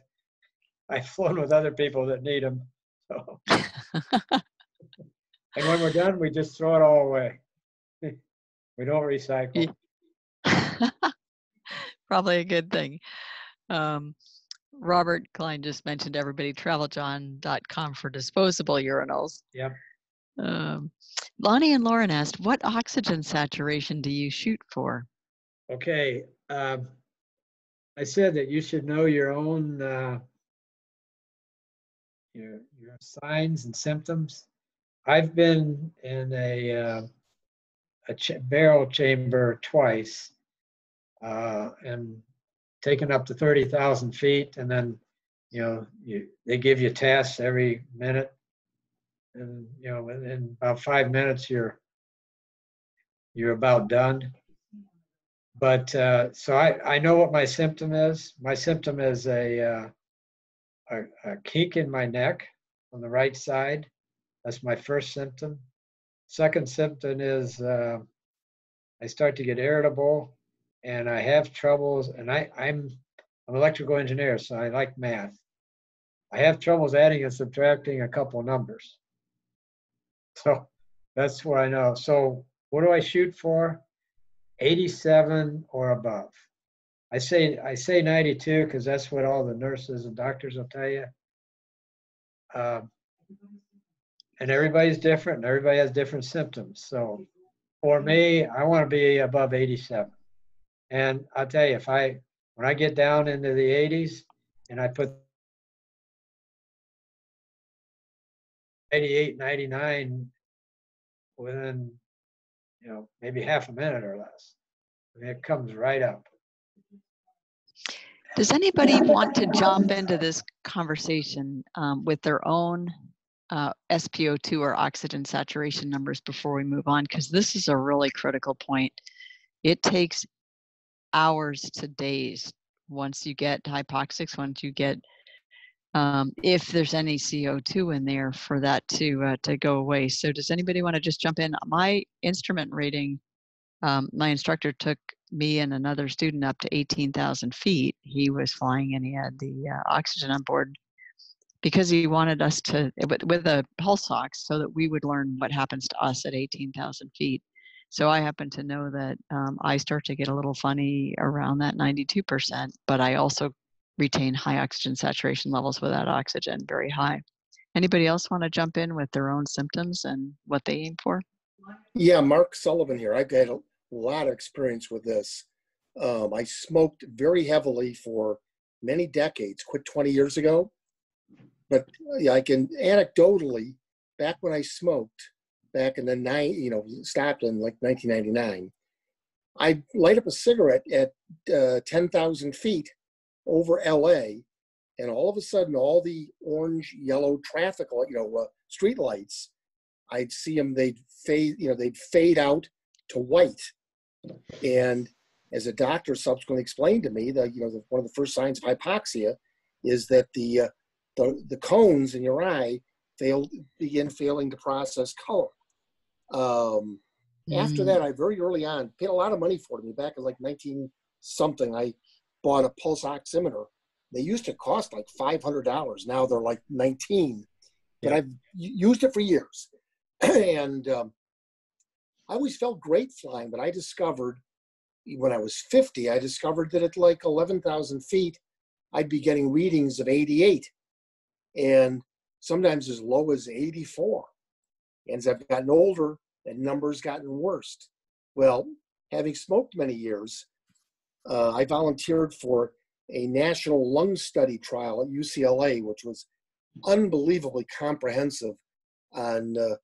I've flown with other people that need them. So, and when we're done, we just throw it all away. We don't recycle. Yeah. Probably a good thing. Um, Robert Klein just mentioned everybody travel john dot com for disposable urinals. Yep. Um, Lonnie and Lauren asked, what oxygen saturation do you shoot for? Okay. Um, I said that you should know your own uh, your, your signs and symptoms. I've been in a, uh, a ch barrel chamber twice uh, and taken up to thirty thousand feet, and then, you know, you, they give you tests every minute. And, you know, in, in about five minutes, you're you're about done. But uh, so I, I know what my symptom is. My symptom is a, uh, a, a kink in my neck on the right side. That's my first symptom. Second symptom is uh, I start to get irritable, and I have troubles, and I, I'm I'm an electrical engineer, so I like math. I have troubles adding and subtracting a couple numbers. So that's what I know. So what do I shoot for? eighty-seven or above. I say I say ninety-two because that's what all the nurses and doctors will tell you. Um, and everybody's different, and everybody has different symptoms. So for me, I want to be above eighty-seven. And I'll tell you, if I, when I get down into the eighties and I put eighty-eight, ninety-nine within, you know, maybe half a minute or less, I mean, it comes right up. Does anybody want to jump into this conversation um, with their own uh, S P O two or oxygen saturation numbers before we move on? Because this is a really critical point. It takes hours to days once you get hypoxics, once you get um, if there's any C O two in there for that to uh, to go away. So does anybody want to just jump in? My instrument rating, um, my instructor took me and another student up to eighteen thousand feet. He was flying and he had the uh, oxygen on board because he wanted us to, with, with a pulse ox, so that we would learn what happens to us at eighteen thousand feet. So I happen to know that um, I start to get a little funny around that ninety-two percent, but I also retain high oxygen saturation levels without oxygen, very high. Anybody else want to jump in with their own symptoms and what they aim for? Yeah, Mark Sullivan here. I've had a lot of experience with this. Um, I smoked very heavily for many decades, quit twenty years ago. But I can anecdotally, back when I smoked, back in the nine, you know, stopped in like nineteen ninety-nine, I light up a cigarette at uh, ten thousand feet over L A, and all of a sudden, all the orange, yellow traffic, you know, uh, street lights, I'd see them. They'd fade, you know, they'd fade out to white. And as a doctor subsequently explained to me, that you know, the, one of the first signs of hypoxia is that the uh, the, the cones in your eye fail, begin failing to process color. Um, mm. After that, I very early on paid a lot of money for it. Me back in like nineteen something, I bought a pulse oximeter. They used to cost like five hundred dollars. Now they're like nineteen, but yeah. I've used it for years. And um, I always felt great flying, but I discovered when I was fifty, I discovered that at like eleven thousand feet, I'd be getting readings of eighty-eight and sometimes as low as eighty-four. And as I've gotten older, that number's gotten worse. Well, having smoked many years, uh, I volunteered for a national lung study trial at U C L A, which was unbelievably comprehensive on uh,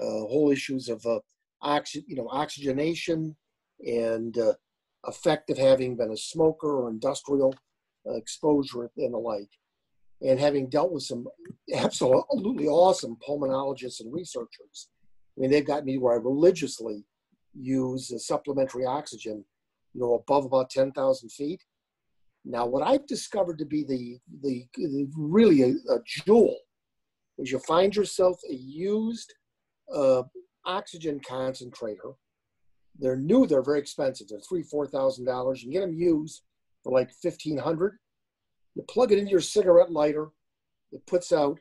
uh, whole issues of uh, oxy- you know, oxygenation and uh, effect of having been a smoker or industrial uh, exposure and the like. And having dealt with some absolutely awesome pulmonologists and researchers, I mean, they've got me where I religiously use uh, supplementary oxygen, you know, above about ten thousand feet. Now, what I've discovered to be the, the, the really a, a jewel is you find yourself a used uh, oxygen concentrator. They're new, they're very expensive. They're three thousand dollars, four thousand dollars. You can get them used for like fifteen hundred dollars. You plug it into your cigarette lighter, it puts out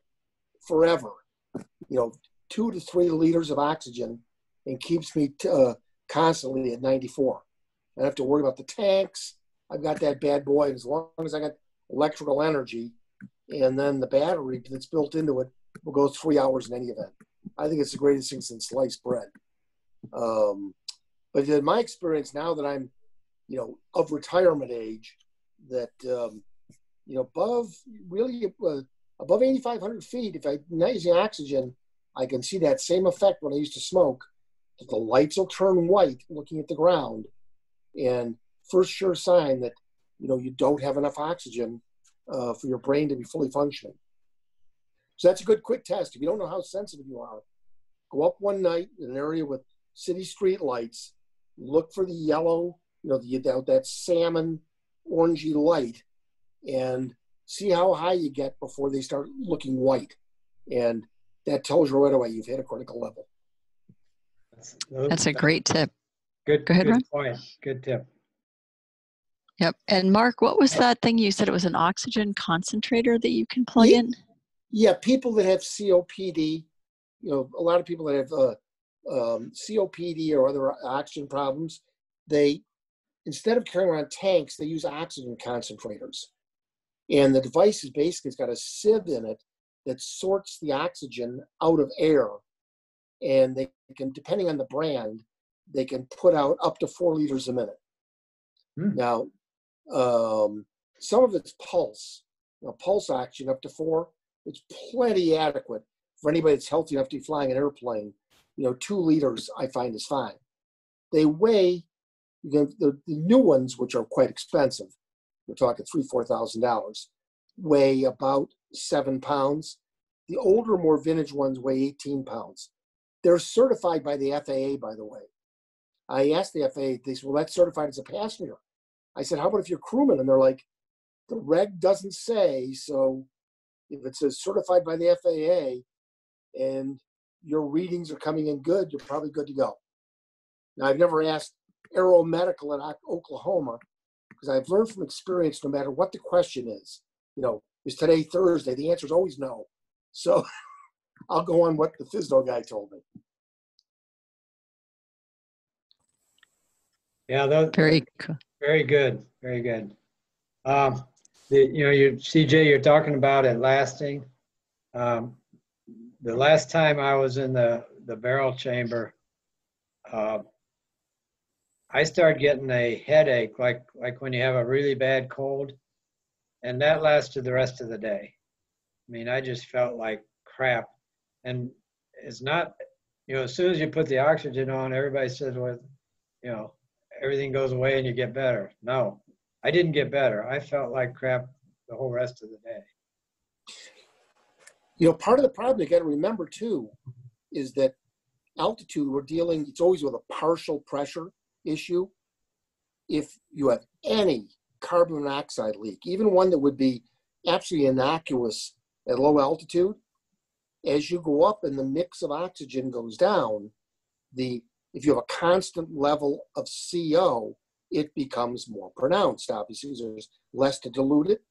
forever, you know, two to three liters of oxygen and keeps me t- uh, constantly at ninety-four. I don't have to worry about the tanks. I've got that bad boy as long as I got electrical energy, and then the battery that's built into it will go three hours in any event. I think it's the greatest thing since sliced bread. Um, but in my experience, now that I'm, you know, of retirement age, that um, you know, above really uh, above eighty-five hundred feet, if I'm not using oxygen, I can see that same effect when I used to smoke. The lights will turn white, looking at the ground, and first sure sign that, you know, you don't have enough oxygen uh, for your brain to be fully functioning. So that's a good quick test. If you don't know how sensitive you are, go up one night in an area with city street lights, look for the yellow, you know, the, that salmon orangey light, and see how high you get before they start looking white. And that tells you right away you've hit a critical level. That's, that's a great tip. Good, Go ahead, good Ron. Point. Good tip. Yep. And Mark, what was that thing you said? It was an oxygen concentrator that you can plug yeah, in? Yeah, people that have C O P D, you know, a lot of people that have uh, um, C O P D or other oxygen problems, they, instead of carrying around tanks, they use oxygen concentrators. And the device is basically, it's got a sieve in it that sorts the oxygen out of air. And they can, depending on the brand, they can put out up to four liters a minute. Hmm. Now, Um, some of it's pulse, you know, pulse oxygen up to four. It's plenty adequate for anybody that's healthy enough to be flying an airplane. You know, two liters I find is fine. They weigh, you know, the, the new ones, which are quite expensive. We're talking three, four thousand dollars. Weigh about seven pounds. The older, more vintage ones weigh eighteen pounds. They're certified by the F A A, by the way. I asked the F A A, they said, "Well, that's certified as a passenger." I said, how about if you're crewman? And they're like, the reg doesn't say, so if it says certified by the F A A and your readings are coming in good, you're probably good to go. Now, I've never asked Aero Medical in Oklahoma because I've learned from experience, no matter what the question is, you know, is today Thursday? The answer is always no. So I'll go on what the Physdo guy told me. Yeah, that very cool. Very good, very good. Um, the, you know, you, C J, you're talking about it lasting. Um, the last time I was in the, the barrel chamber, uh, I started getting a headache, like, like when you have a really bad cold, and that lasted the rest of the day. I mean, I just felt like crap. And it's not, you know, as soon as you put the oxygen on, everybody says, well, you know, everything goes away and you get better. No, I didn't get better. I felt like crap the whole rest of the day. You know, part of the problem you got to remember too is that altitude, we're dealing, it's always with a partial pressure issue. If you have any carbon monoxide leak, even one that would be absolutely innocuous at low altitude, as you go up and the mix of oxygen goes down, the if you have a constant level of C O, it becomes more pronounced, obviously, because there's less to dilute it.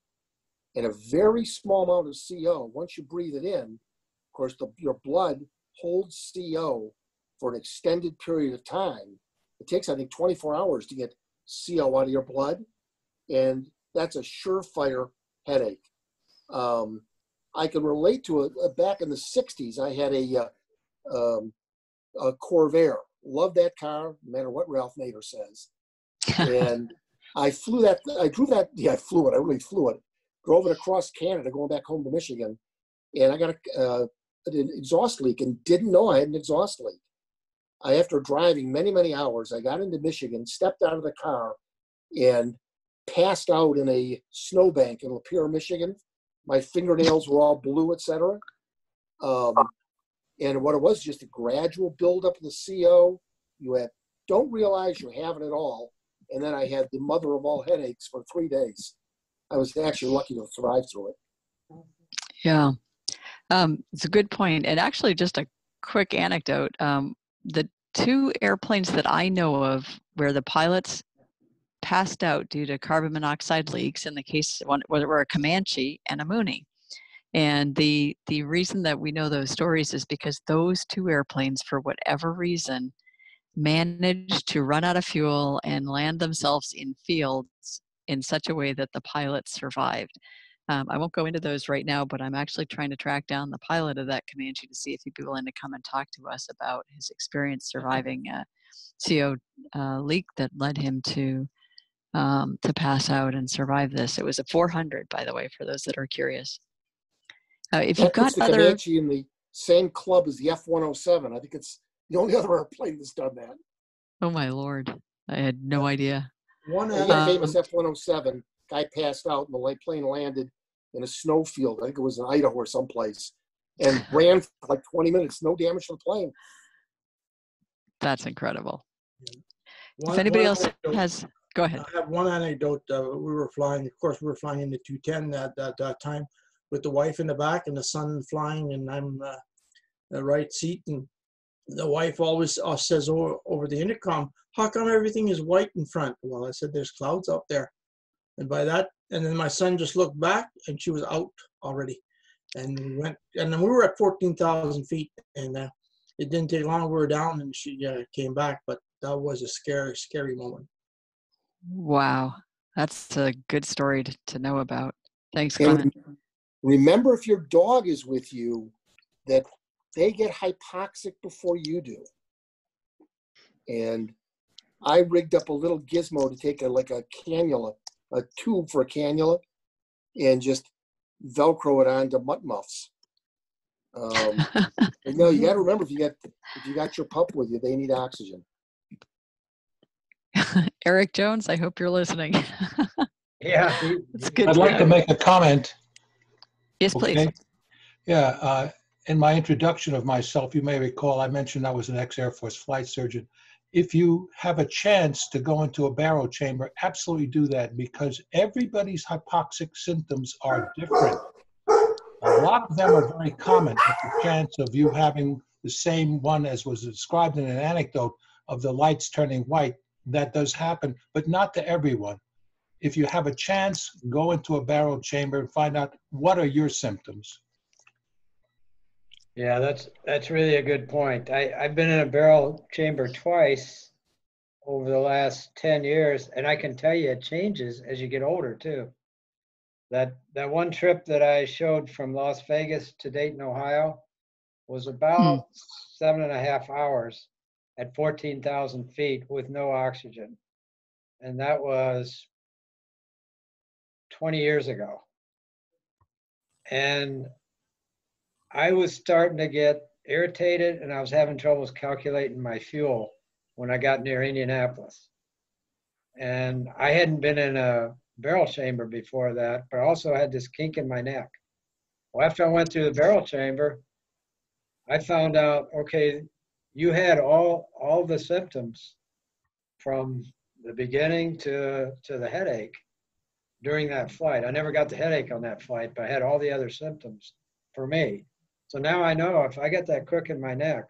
And a very small amount of C O, once you breathe it in, of course, the, your blood holds C O for an extended period of time. It takes, I think, twenty-four hours to get C O out of your blood, and that's a surefire headache. Um, I can relate to it. Back in the sixties, I had a, uh, um, a Corvair. Love that car, no matter what Ralph Nader says. And I flew that, I drove that, yeah, I flew it, I really flew it. Drove it across Canada, going back home to Michigan. And I got a, uh, an exhaust leak and didn't know I had an exhaust leak. I, after driving many, many hours, I got into Michigan, stepped out of the car, and passed out in a snowbank in Lapeer, Michigan. My fingernails were all blue, et cetera. Um, and what it was, just a gradual buildup of the C O. You have, don't realize you have it at all. And then I had the mother of all headaches for three days. I was actually lucky to survive through it. Yeah, um, it's a good point. And actually, just a quick anecdote. Um, the two airplanes that I know of where the pilots passed out due to carbon monoxide leaks, in the case one were a Comanche and a Mooney. And the, the reason that we know those stories is because those two airplanes, for whatever reason, managed to run out of fuel and land themselves in fields in such a way that the pilot survived. Um, I won't go into those right now, but I'm actually trying to track down the pilot of that Comanche to see if he'd be willing to come and talk to us about his experience surviving a C O uh, leak that led him to um, to pass out and survive this. It was a four hundred, by the way, for those that are curious. Uh, if that you've got the other Comanche in the same club as the F one oh seven, I think it's the only other airplane that's done that. Oh my Lord, I had no idea. One of the famous um, F one oh seven, guy passed out and the plane landed in a snowfield. I think it was in Idaho or someplace, and ran for like twenty minutes. No damage to the plane. That's incredible. Yeah. One, if anybody else anecdote, has, go ahead. I have one anecdote. Uh, we were flying, of course, we were flying in the two ten at that, that time with the wife in the back and the son flying, and I'm uh, the right seat. And the wife always uh, says over, over the intercom, how come everything is white in front? Well, I said, there's clouds up there. And by that, and then my son just looked back and she was out already. And we went, and then we were at fourteen thousand feet, and uh, it didn't take long. We were down and she uh, came back, but that was a scary, scary moment. Wow. That's a good story to, to know about. Thanks, Clement. And remember, if your dog is with you, that they get hypoxic before you do. And I rigged up a little gizmo to take a, like a cannula, a tube for a cannula, and just Velcro it onto mutt muffs. Um, you know, you got to remember, if you got if you got your pup with you, they need oxygen. Eric Jones, I hope you're listening. Yeah, it's good. I'd like to make a comment. Yes, please. Okay? Yeah. Uh, In my introduction of myself, you may recall I mentioned I was an ex-Air Force flight surgeon. If you have a chance to go into a barrel chamber, absolutely do that, because everybody's hypoxic symptoms are different. A lot of them are very common, but the chance of you having the same one as was described in an anecdote of the lights turning white, that does happen, but not to everyone. If you have a chance, go into a barrel chamber and find out what are your symptoms. Yeah, that's that's really a good point. I, I've been in a barrel chamber twice over the last ten years, and I can tell you it changes as you get older too. That that one trip that I showed from Las Vegas to Dayton, Ohio, was about hmm. seven and a half hours at fourteen thousand feet with no oxygen. And that was twenty years ago. And I was starting to get irritated, and I was having troubles calculating my fuel when I got near Indianapolis. And I hadn't been in a barrel chamber before that, but I also had this kink in my neck. Well, after I went through the barrel chamber, I found out, okay, you had all all the symptoms from the beginning to, to the headache during that flight. I never got the headache on that flight, but I had all the other symptoms for me. So now I know if I get that crook in my neck,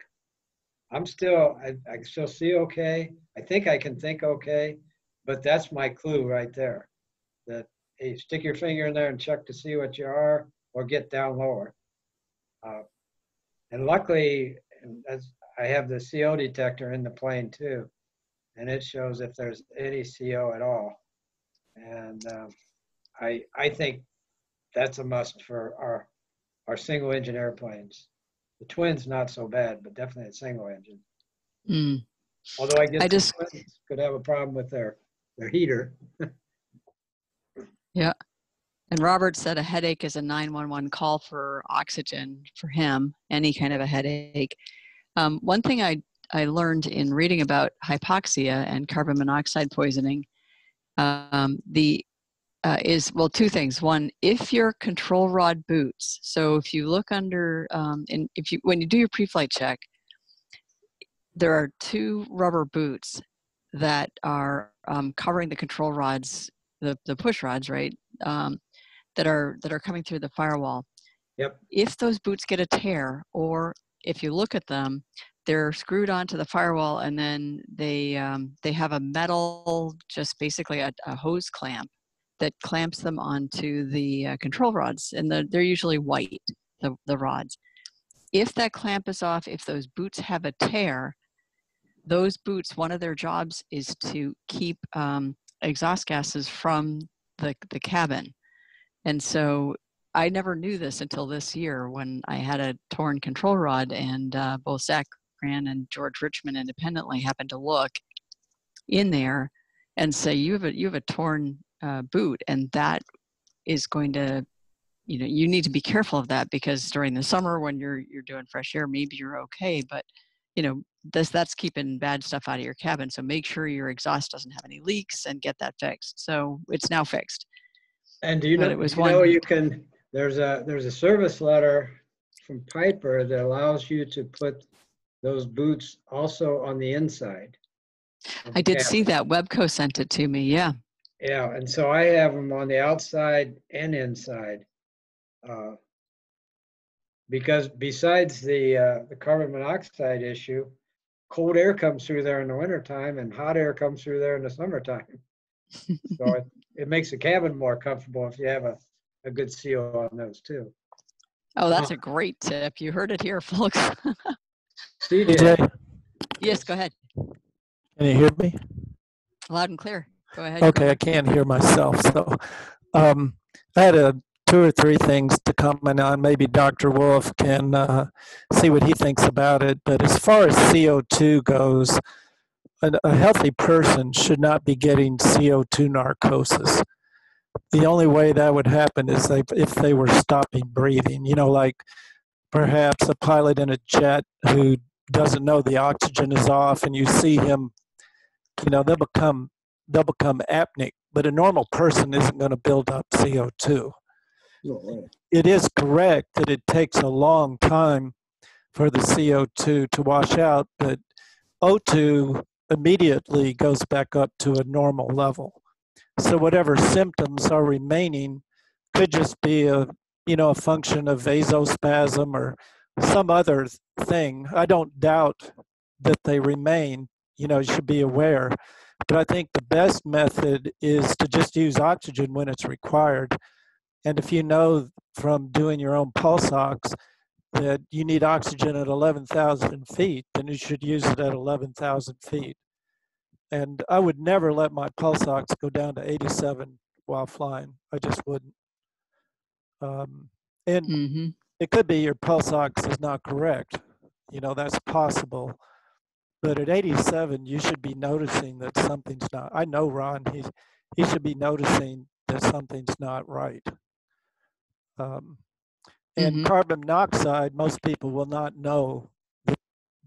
I'm still, I, I can still see okay. I think I can think okay, but that's my clue right there. That, hey, stick your finger in there and check to see what you are, or get down lower. Uh, and luckily, as I have the C O detector in the plane too, and it shows if there's any C O at all. And um, I, I think that's a must for our, our single engine airplanes. The twins, not so bad, but definitely a single engine. Mm. Although I guess I just, the twins could have a problem with their, their heater. Yeah. And Robert said a headache is a nine one one call for oxygen for him, any kind of a headache. Um, one thing I, I learned in reading about hypoxia and carbon monoxide poisoning um, the, uh, is, well, two things. One, if your control rod boots, so if you look under, um, and if you, when you do your pre-flight check, there are two rubber boots that are um, covering the control rods, the, the push rods, right? Um, that are that are coming through the firewall. Yep. If those boots get a tear, or if you look at them, they're screwed onto the firewall, and then they um, they have a metal, just basically a, a hose clamp that clamps them onto the uh, control rods, and the, they're usually white, the, the rods. If that clamp is off, if those boots have a tear, those boots, one of their jobs is to keep um, exhaust gases from the, the cabin. And so I never knew this until this year when I had a torn control rod, and uh, both Zach Gran and George Richmond independently happened to look in there and say, you have a, you have a torn uh, boot, and that is going to, you know, you need to be careful of that, because during the summer when you're, you're doing fresh air, maybe you're okay, but you know, this, that's keeping bad stuff out of your cabin. So make sure your exhaust doesn't have any leaks and get that fixed. So it's now fixed. And do you know, it was you, know you can, there's a, there's a service letter from Piper that allows you to put those boots also on the inside. I did see that. Webco sent it to me. Yeah. Yeah. And so I have them on the outside and inside. Uh, because besides the, uh, the carbon monoxide issue, cold air comes through there in the wintertime, and hot air comes through there in the summertime. So it, it makes the cabin more comfortable if you have a, a good seal on those too. Oh, that's uh, a great tip. You heard it here, folks. C J. Yes, go ahead. Can you hear me? Loud and clear. Go ahead. Okay, go. I can't hear myself. So um, I had a two or three things to comment on. Maybe Doctor Wolf can uh, see what he thinks about it. But as far as C O two goes, a, a healthy person should not be getting C O two narcosis. The only way that would happen is they, if they were stopping breathing. You know, like perhaps a pilot in a jet who doesn't know the oxygen is off, and you see him, you know, they'll become, they'll become apneic. But a normal person isn't going to build up C O two. It is correct that it takes a long time for the C O two to wash out, but O two immediately goes back up to a normal level. So whatever symptoms are remaining could just be a, you know, a function of vasospasm or some other thing. I don't doubt that they remain, you know, you should be aware. But I think the best method is to just use oxygen when it's required. And if you know from doing your own pulse ox that you need oxygen at eleven thousand feet, then you should use it at eleven thousand feet. And I would never let my pulse ox go down to eighty-seven while flying. I just wouldn't. Um, and mm-hmm. It could be your pulse ox is not correct. You know, that's possible. But at eighty-seven, you should be noticing that something's not. I know Ron, he's, he should be noticing that something's not right. Um, and mm-hmm. carbon monoxide, most people will not know that,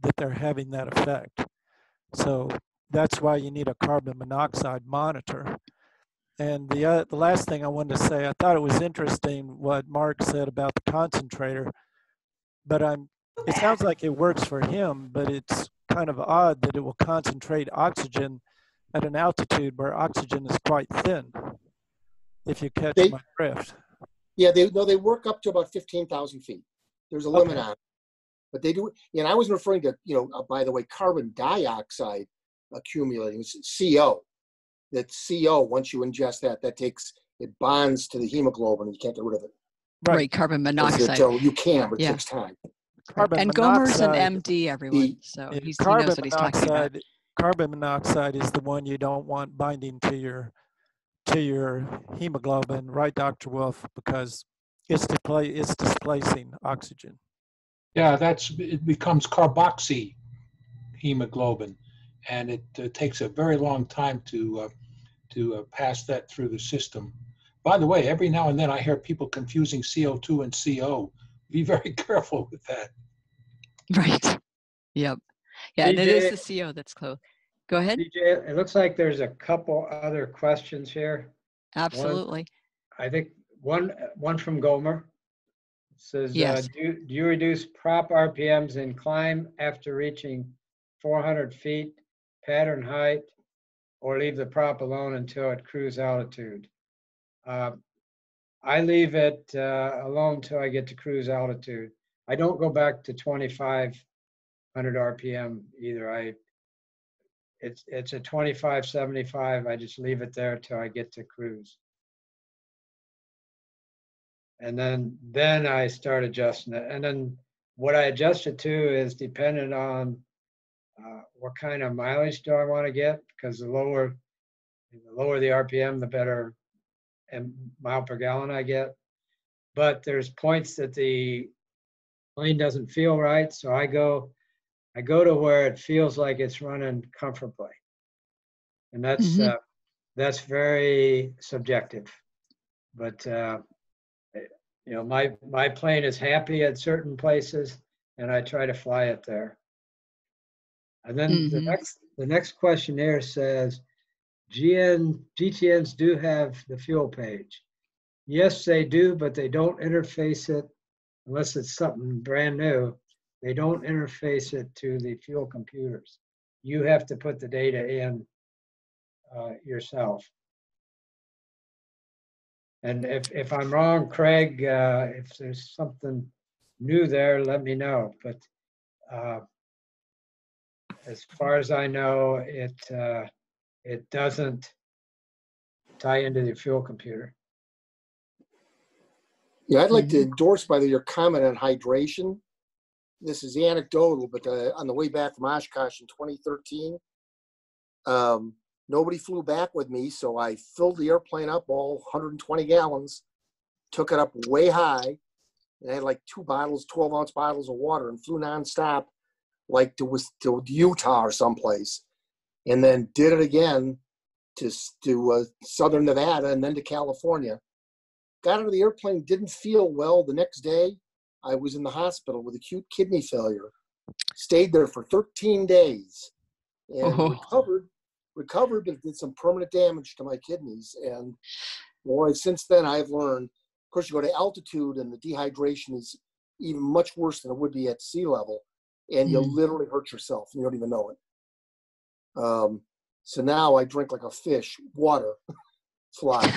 that they're having that effect. So that's why you need a carbon monoxide monitor. And the, uh, the last thing I wanted to say, I thought it was interesting what Mark said about the concentrator, but I'm, it sounds like it works for him, but it's kind of odd that it will concentrate oxygen at an altitude where oxygen is quite thin, if you catch they, my drift. Yeah, they no, they work up to about fifteen thousand feet. There's a okay. limit on it. But they do, and I was referring to, you know, uh, by the way, carbon dioxide accumulating, it's C O. That C O, once you ingest that, that takes, it bonds to the hemoglobin and you can't get rid of it. Right, right. Carbon monoxide. So you can, but it yeah. takes time. Carbon and Gomer's an M D, everyone, so yeah, he's, he knows what he's talking about. Carbon monoxide is the one you don't want binding to your to your hemoglobin, right, Doctor Wolf, because it's, displa it's displacing oxygen. Yeah, that's it becomes carboxy hemoglobin, and it uh, takes a very long time to uh, to uh, pass that through the system. By the way, every now and then I hear people confusing C O two and C O. Be very careful with that. Right. Yep. Yeah, D J, and it is the C O that's close. Go ahead. D J, it looks like there's a couple other questions here. Absolutely. One, I think one one from Gomer says, yes. uh, do, do you reduce prop R P Ms in climb after reaching four hundred feet pattern height, or leave the prop alone until at cruise altitude? Uh, I leave it uh, alone till I get to cruise altitude. I don't go back to twenty-five hundred R P M either. I it's it's a twenty-five seventy-five. I just leave it there till I get to cruise, and then then I start adjusting it. And then what I adjust it to is dependent on uh, what kind of mileage do I want to get, because the lower the lower the R P M, the better and mile per gallon I get. But there's points that the plane doesn't feel right, so I go, I go to where it feels like it's running comfortably, and that's mm-hmm. uh, that's very subjective. But uh, you know, my my plane is happy at certain places, and I try to fly it there. And then mm-hmm. the next the next question here says, G T Ns do have the fuel page. Yes, they do, but they don't interface it, unless it's something brand new. They don't interface it to the fuel computers. You have to put the data in uh, yourself. And if, if I'm wrong, Craig, uh, if there's something new there, let me know. But uh, as far as I know, it, uh, it doesn't tie into the fuel computer. Yeah, I'd like to endorse, by the way, your comment on hydration. This is anecdotal, but uh, on the way back from Oshkosh in twenty thirteen, um, nobody flew back with me, so I filled the airplane up all one hundred twenty gallons, took it up way high, and I had like two bottles, twelve ounce bottles of water, and flew nonstop, like to, to Utah or someplace. And then did it again to, to uh, southern Nevada and then to California. Got out of the airplane, didn't feel well. The next day, I was in the hospital with acute kidney failure. Stayed there for thirteen days and oh. recovered, recovered, but did some permanent damage to my kidneys. And boy, since then, I've learned, of course, you go to altitude and the dehydration is even much worse than it would be at sea level. And mm. you literally hurt yourself and you don't even know it. Um, so now I drink like a fish, water, fly.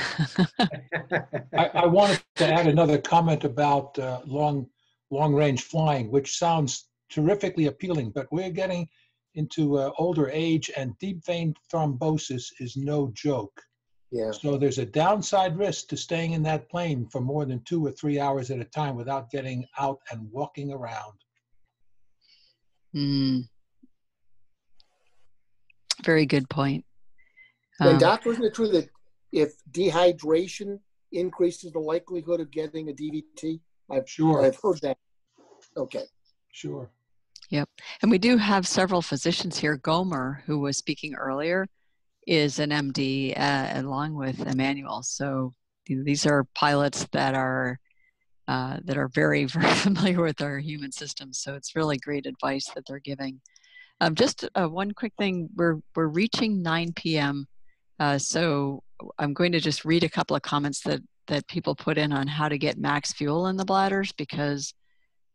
I, I wanted to add another comment about uh, long, long-range flying, which sounds terrifically appealing, but we're getting into uh, older age, and deep vein thrombosis is no joke. Yeah. So there's a downside risk to staying in that plane for more than two or three hours at a time without getting out and walking around. Mm. Very good point. Um, and Doctor, isn't it true that if dehydration increases the likelihood of getting a D V T? I've, sure. I've heard that. Okay. Sure. Yep. And we do have several physicians here. Gomer, who was speaking earlier, is an M D uh, along with Emmanuel. So these are pilots that are uh, that are very, very familiar with our human system. So it's really great advice that they're giving. Um, just uh, one quick thing. We're, we're reaching nine p m Uh, so I'm going to just read a couple of comments that, that people put in on how to get max fuel in the bladders, because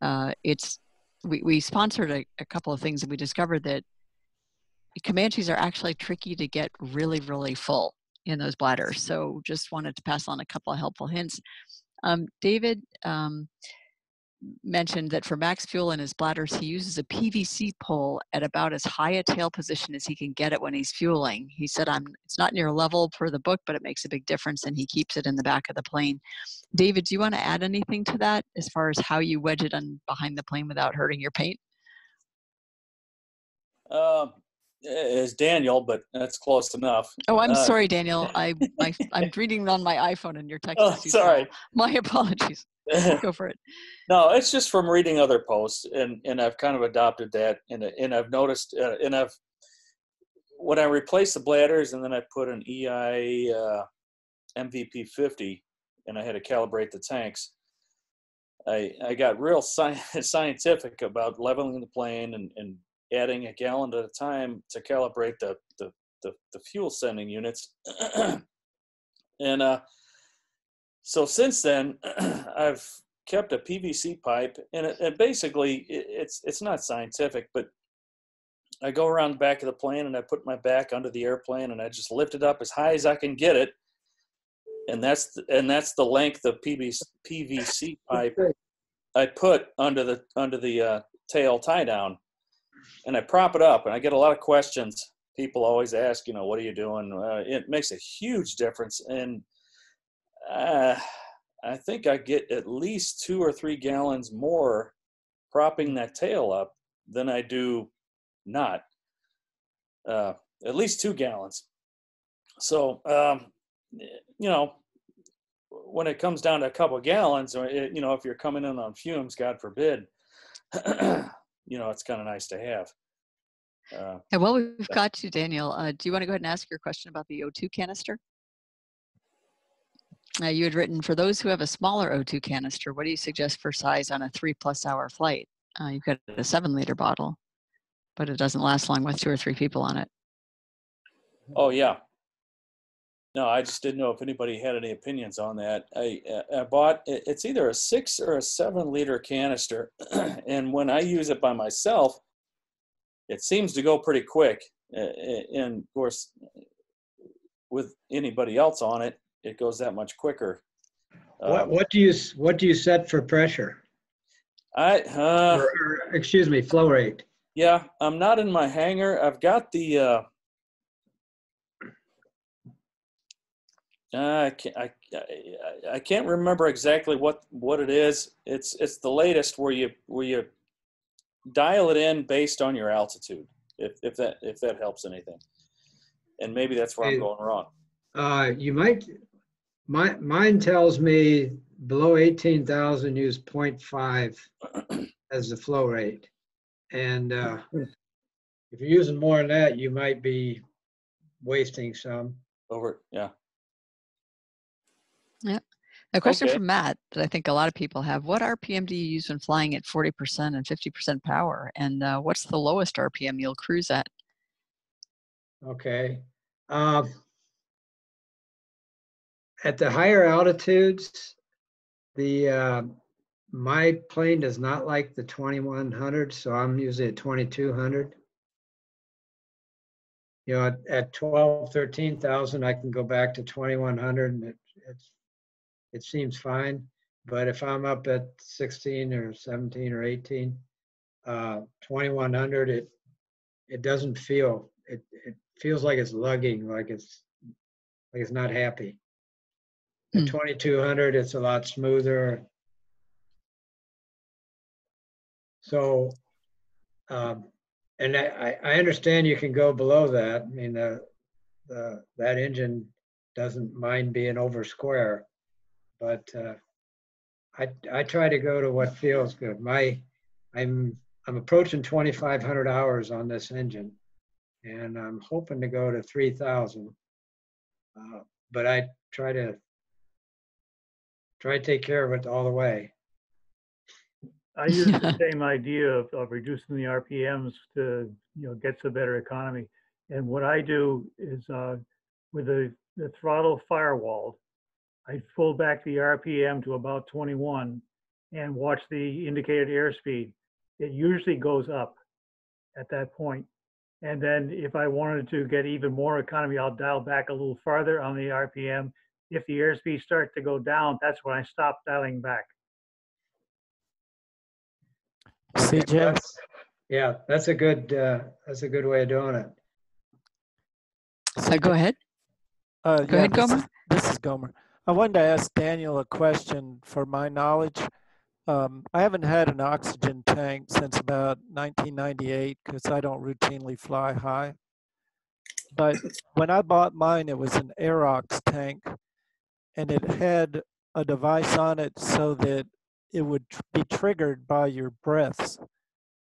uh, it's we, we sponsored a, a couple of things, and we discovered that Comanches are actually tricky to get really, really full in those bladders. So just wanted to pass on a couple of helpful hints. Um, David um, mentioned that for max fuel in his bladders, he uses a P V C pole at about as high a tail position as he can get it when he's fueling. He said, I'm, it's not near level per the book, but it makes a big difference, and he keeps it in the back of the plane. David, do you want to add anything to that as far as how you wedge it on behind the plane without hurting your paint? Uh, Is Daniel, but that's close enough. Oh, I'm uh, sorry, Daniel. I, I I'm reading on my iPhone, and you're texting. Oh, sorry. My apologies. Go for it. No, it's just from reading other posts, and and I've kind of adopted that, and and I've noticed, uh, and I've when I replaced the bladders, and then I put an E I uh, M V P fifty, and I had to calibrate the tanks. I I got real sci scientific about leveling the plane and and. adding a gallon at a time to calibrate the the, the, the fuel sending units. And uh, so since then, I've kept a P V C pipe, and it, it basically, it, it's it's not scientific, but I go around the back of the plane, and I put my back under the airplane, and I just lift it up as high as I can get it, and that's the, and that's the length of P V C, P V C pipe I put under the under the uh, tail tie down. And I prop it up, and I get a lot of questions. People always ask, you know, what are you doing? Uh, it makes a huge difference, and uh, I think I get at least two or three gallons more propping that tail up than I do not. Uh, at least two gallons. So, um, you know, when it comes down to a couple of gallons, or it, you know, if you're coming in on fumes, God forbid. You know, it's kind of nice to have. Uh, and while we've got you, Daniel, uh, do you want to go ahead and ask your question about the O two canister? Uh, you had written, for those who have a smaller O two canister, what do you suggest for size on a three plus hour flight? Uh, you've got a seven liter bottle, but it doesn't last long with two or three people on it. Oh, yeah. No, I just didn't know if anybody had any opinions on that. I, I bought, it's either a six or a seven liter canister. And when I use it by myself, it seems to go pretty quick. And of course, with anybody else on it, it goes that much quicker. What, uh, what do you, what do you set for pressure? I, uh, or, or, excuse me, flow rate. Yeah, I'm not in my hangar. I've got the, uh, Uh, I can't. I, I, I can't remember exactly what what it is. It's it's the latest where you where you dial it in based on your altitude. If if that if that helps anything, and maybe that's where I'm going wrong. Uh, you might. My mine tells me below eighteen thousand use zero point five as the flow rate, and uh, if you're using more than that, you might be wasting some. Over. Yeah. Yeah. A question okay. from Matt that I think a lot of people have. What R P M do you use when flying at forty percent and fifty percent power? And uh, what's the lowest R P M you'll cruise at? Okay. Uh, at the higher altitudes, the uh, my plane does not like the twenty-one hundred, so I'm usually at twenty-two hundred. You know, at, at twelve, thirteen thousand, I can go back to twenty-one hundred, and it, it's It seems fine, but if I'm up at sixteen or seventeen or eighteen, uh, twenty-one hundred, it it doesn't feel it. It feels like it's lugging, like it's like it's not happy. At mm. twenty-two hundred, it's a lot smoother. So, um, and I I understand you can go below that. I mean, the the that engine doesn't mind being over square. But uh, I, I try to go to what feels good. My, I'm, I'm approaching twenty-five hundred hours on this engine, and I'm hoping to go to three thousand. Uh, but I try to try to take care of it all the way. I use the same idea of, of reducing the R P Ms to, you know, gets a better economy. And what I do is uh, with the, the throttle firewalled, I pull back the R P M to about twenty-one and watch the indicated airspeed. It usually goes up at that point. And then if I wanted to get even more economy, I'll dial back a little farther on the R P M. If the airspeed starts to go down, that's when I stop dialing back. See, Jeff? Yeah, that's a good uh, that's a good way of doing it. So go ahead. Uh, go yeah, ahead, Gomer. This is, this is Gomer. I wanted to ask Daniel a question. For my knowledge, um, I haven't had an oxygen tank since about nineteen ninety-eight because I don't routinely fly high. But when I bought mine, it was an Aerox tank, and it had a device on it so that it would tr be triggered by your breaths.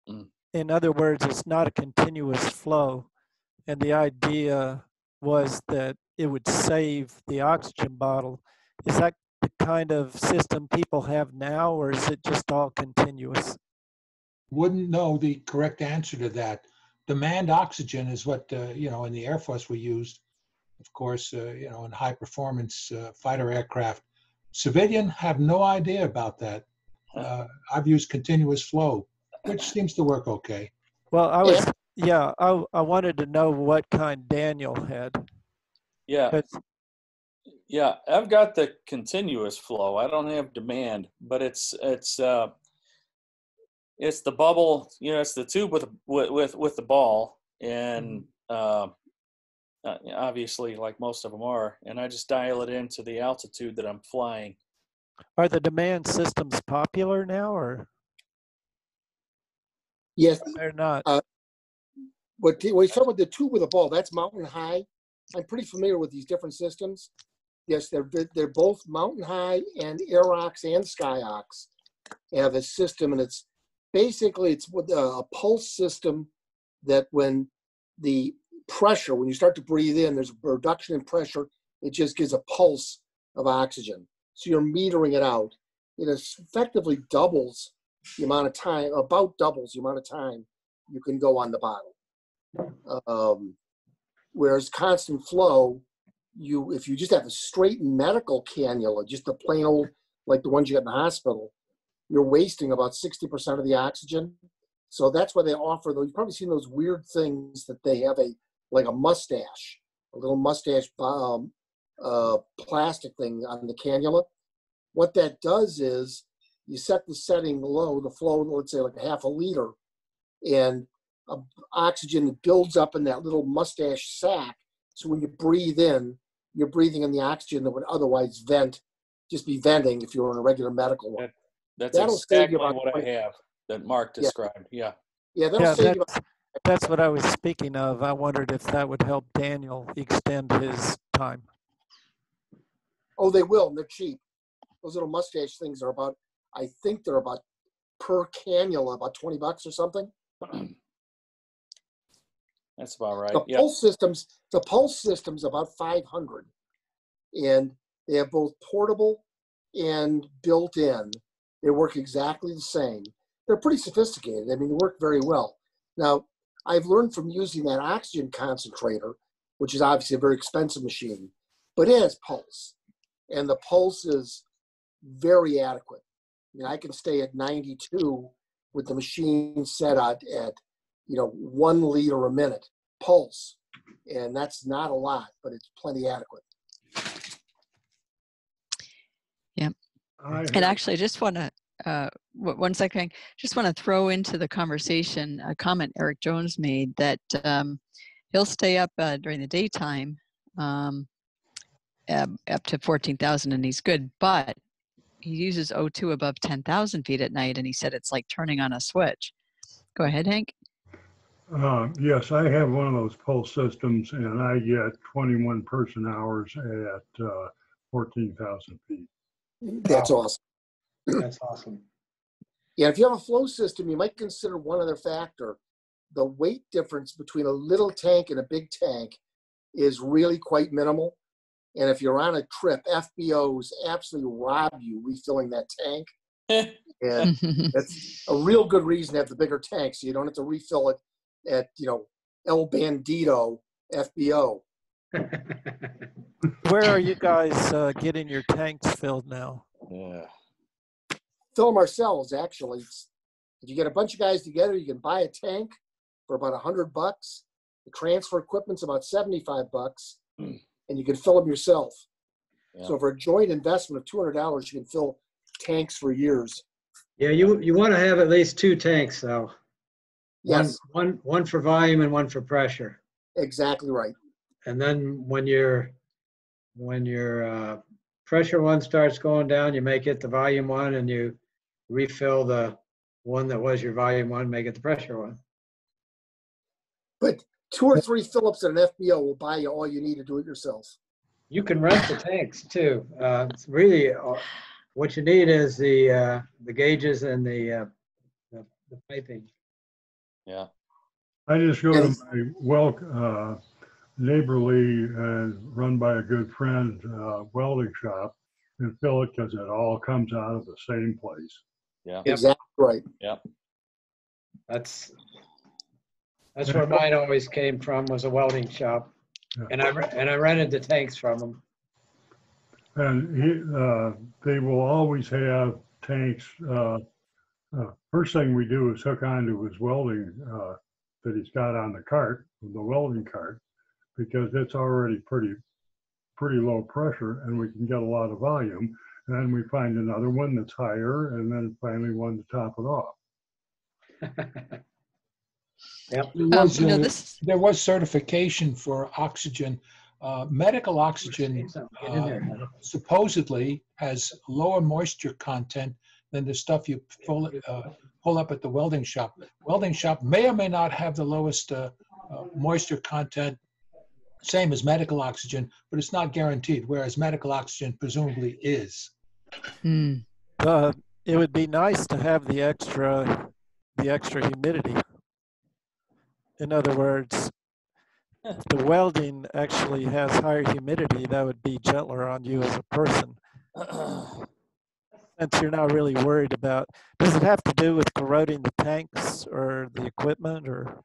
Mm. In other words, it's not a continuous flow. And the idea was that it would save the oxygen bottle. Is that the kind of system people have now, or is it just all continuous? Wouldn't know the correct answer to that. The manned oxygen is what, uh, you know, in the Air Force we used, of course, uh, you know, in high performance uh, fighter aircraft. Civilian have no idea about that. Uh, I've used continuous flow, which seems to work okay. Well, I was, yeah, I, I wanted to know what kind Daniel had. Yeah, but, yeah, I've got the continuous flow. I don't have demand, but it's, it's, uh, it's the bubble, you know, it's the tube with, with, with the ball, and uh, obviously like most of them are, and I just dial it into the altitude that I'm flying. Are the demand systems popular now, or? Yes. They're not. Uh, but when you talk about the tube with a ball, that's mountain high. I'm pretty familiar with these different systems. Yes, they're, they're both mountain high, and Aerox and Skyox have a system, and it's, basically, it's a pulse system that when the pressure, when you start to breathe in, there's a reduction in pressure, it just gives a pulse of oxygen. So you're metering it out. It effectively doubles the amount of time, about doubles the amount of time you can go on the bottle. Um, whereas constant flow, you if you just have a straight medical cannula, just a plain old, like the ones you got in the hospital, you're wasting about sixty percent of the oxygen. So that's why they offer those. You've probably seen those weird things that they have, a like a mustache, a little mustache um, uh, plastic thing on the cannula. What that does is you set the setting low, the flow, let's say like a half a liter, and uh, oxygen builds up in that little mustache sac. So when you breathe in, you're breathing in the oxygen that would otherwise vent, just be venting if you were in a regular medical one. Yeah. That's that'll exactly what I have that Mark described. Yeah. Yeah, yeah, that's, that's what I was speaking of. I wondered if that would help Daniel extend his time. Oh, they will. And they're cheap. Those little mustache things are about, I think they're about per cannula, about twenty bucks or something. That's about right. The yeah. pulse systems, the pulse systems about five hundred. And they have both portable and built in. They work exactly the same. They're pretty sophisticated. I mean, they work very well. Now, I've learned from using that oxygen concentrator, which is obviously a very expensive machine, but it has pulse. And the pulse is very adequate. I mean, I can stay at ninety-two with the machine set at, at you know, one liter a minute pulse. And that's not a lot, but it's plenty adequate. Yeah. And actually, I just want to, uh, one second, just want to throw into the conversation a comment Eric Jones made that um, he'll stay up uh, during the daytime um, uh, up to fourteen thousand and he's good, but he uses O two above ten thousand feet at night, and he said it's like turning on a switch. Go ahead, Hank. Uh, yes, I have one of those pulse systems, and I get twenty-one person hours at uh, fourteen thousand feet. That's awesome. That's awesome. Yeah, if you have a flow system, you might consider one other factor. The weight difference between a little tank and a big tank is really quite minimal. And if you're on a trip, F B Os absolutely rob you refilling that tank. And that's a real good reason to have the bigger tank, so you don't have to refill it at, you know, El Bandito F B O. Where are you guys uh, getting your tanks filled now? Yeah. Fill them ourselves, actually. If you get a bunch of guys together, you can buy a tank for about a hundred bucks. The transfer equipment's about seventy-five bucks, mm. and you can fill them yourself. Yeah. So for a joint investment of two hundred dollars, you can fill tanks for years. Yeah, you you want to have at least two tanks, though. Yes. One, one, one for volume and one for pressure. Exactly right. And then when your when your uh, pressure one starts going down, you make it the volume one, and you refill the one that was your volume one, make it the pressure one. But two or three Phillips and an F B O will buy you all you need to do it yourself. You can rent the tanks too. Uh, it's really, uh, what you need is the uh, the gauges and the, uh, the the piping. Yeah. I just go to my well. Uh, neighborly uh, run by a good friend uh, welding shop and fill it, because it all comes out of the same place. Yeah, exactly right. Yeah, that's that's where mine always came from, was a welding shop. Yeah. and I and I rented the tanks from them, and he, uh, they will always have tanks. Uh, uh, first thing we do is hook onto his welding uh, that he's got on the cart, the welding cart, because it's already pretty, pretty low pressure, and we can get a lot of volume. And then we find another one that's higher, and then finally one to top it off. Yep. There was, um, you know, this... there was certification for oxygen. Uh, medical oxygen uh, supposedly has lower moisture content than the stuff you pull, uh, pull up at the welding shop. Welding shop may or may not have the lowest uh, uh, moisture content, same as medical oxygen, but it's not guaranteed, whereas medical oxygen presumably is. Hmm. Uh, it would be nice to have the extra, the extra humidity. In other words, if the welding actually has higher humidity, that would be gentler on you as a person. Since you're not really worried about, does it have to do with corroding the tanks or the equipment, or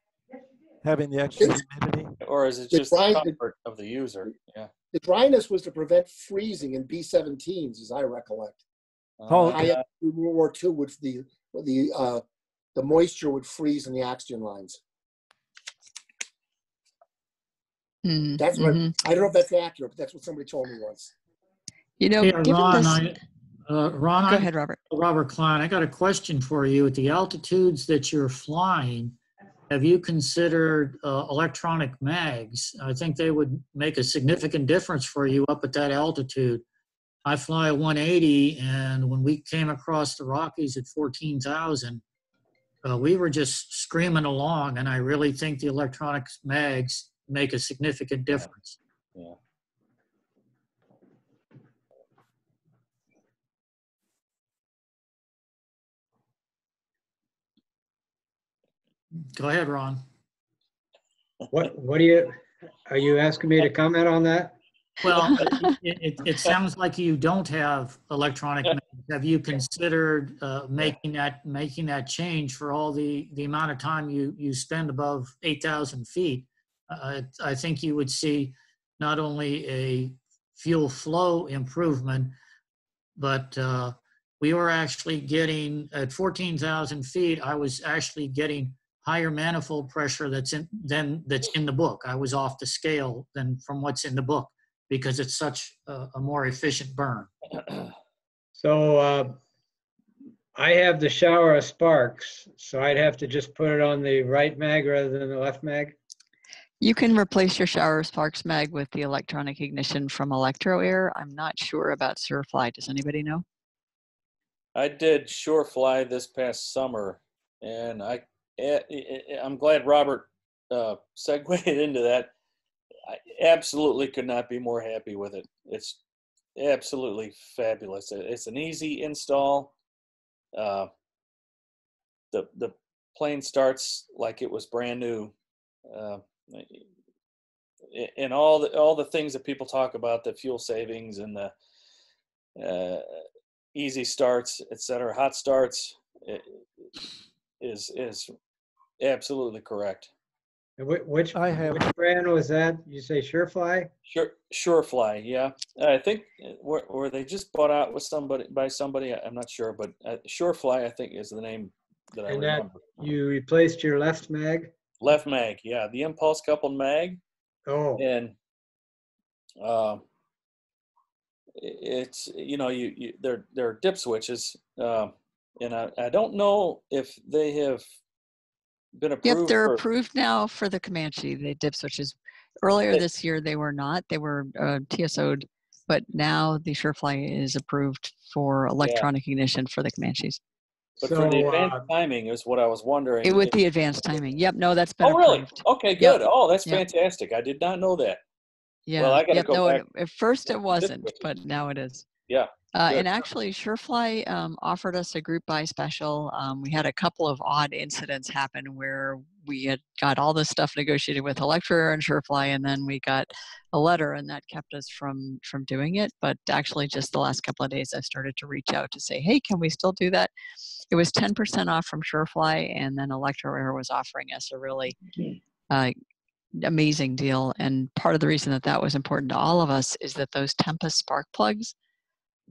having the extra humidity? Or is it just the, dry, the comfort the, of the user? Yeah. The dryness was to prevent freezing in B seventeens, as I recollect. Oh, high up in World War Two, would the the uh, the moisture would freeze in the oxygen lines. Mm, that's what mm-hmm. I don't know if that's accurate, but that's what somebody told me once. You know, hey, given Ron, this, I, uh, Ron, go I, ahead, Robert. Robert Klein, I got a question for you. At the altitudes that you're flying, have you considered uh, electronic mags? I think they would make a significant difference for you up at that altitude. I fly one eighty, and when we came across the Rockies at fourteen thousand, uh, we were just screaming along, and I really think the electronic mags make a significant difference. Yeah. Yeah. Go ahead, Ron. What What do you? Are you asking me to comment on that? Well, it, it, it sounds like you don't have electronic mags. Have you considered uh, making that making that change for all the the amount of time you you spend above eight thousand feet? Uh, I think you would see not only a fuel flow improvement, but uh, we were actually getting at fourteen thousand feet. I was actually getting higher manifold pressure that's in than that's in the book. I was off the scale than from what's in the book, because it's such a, a more efficient burn. So uh, I have the shower of sparks, so I'd have to just put it on the right mag rather than the left mag. You can replace your shower of sparks mag with the electronic ignition from ElectroAir. I'm not sure about SureFly. Does anybody know? I did SureFly this past summer, and I. I'm glad Robert uh, segued into that. I absolutely could not be more happy with it. It's absolutely fabulous. It's an easy install. uh, the the plane starts like it was brand new. Uh, and all the all the things that people talk about, the fuel savings and the uh, easy starts, et cetera, hot starts, it, is is absolutely correct. And which I have. Which brand was that? You say Surefly? Sure, Surefly. Yeah, I think, or, or they just bought out with somebody by somebody. I'm not sure, but uh, Surefly I think is the name that I and remember. That you replaced your left mag. Left mag, yeah, the impulse coupled mag. Oh. And um, it's you know you, you they're they're dip switches, um, and I I don't know if they have. Been approved yep, they're for, approved now for the Comanche, the dip switches. Earlier they, this year, they were not. They were uh, T S O'd, but now the Surefly is approved for electronic yeah. ignition for the Comanches. But so, for the advanced uh, timing is what I was wondering. It, with if, the advanced timing. Yep, no, that's been Oh, really? Approved. Okay, good. Yep. Oh, that's yep. fantastic. I did not know that. Yeah. Well, I got to yep, go no, back. It, at first it wasn't, but now it is. Yeah. Uh, and actually, Surefly um, offered us a group buy special. Um, we had a couple of odd incidents happen where we had got all this stuff negotiated with Electra and Surefly, and then we got a letter, and that kept us from from doing it. But actually, just the last couple of days, I started to reach out to say, hey, can we still do that? It was ten percent off from Surefly, and then Electra Air was offering us a really uh, amazing deal. And part of the reason that that was important to all of us is that those Tempest spark plugs,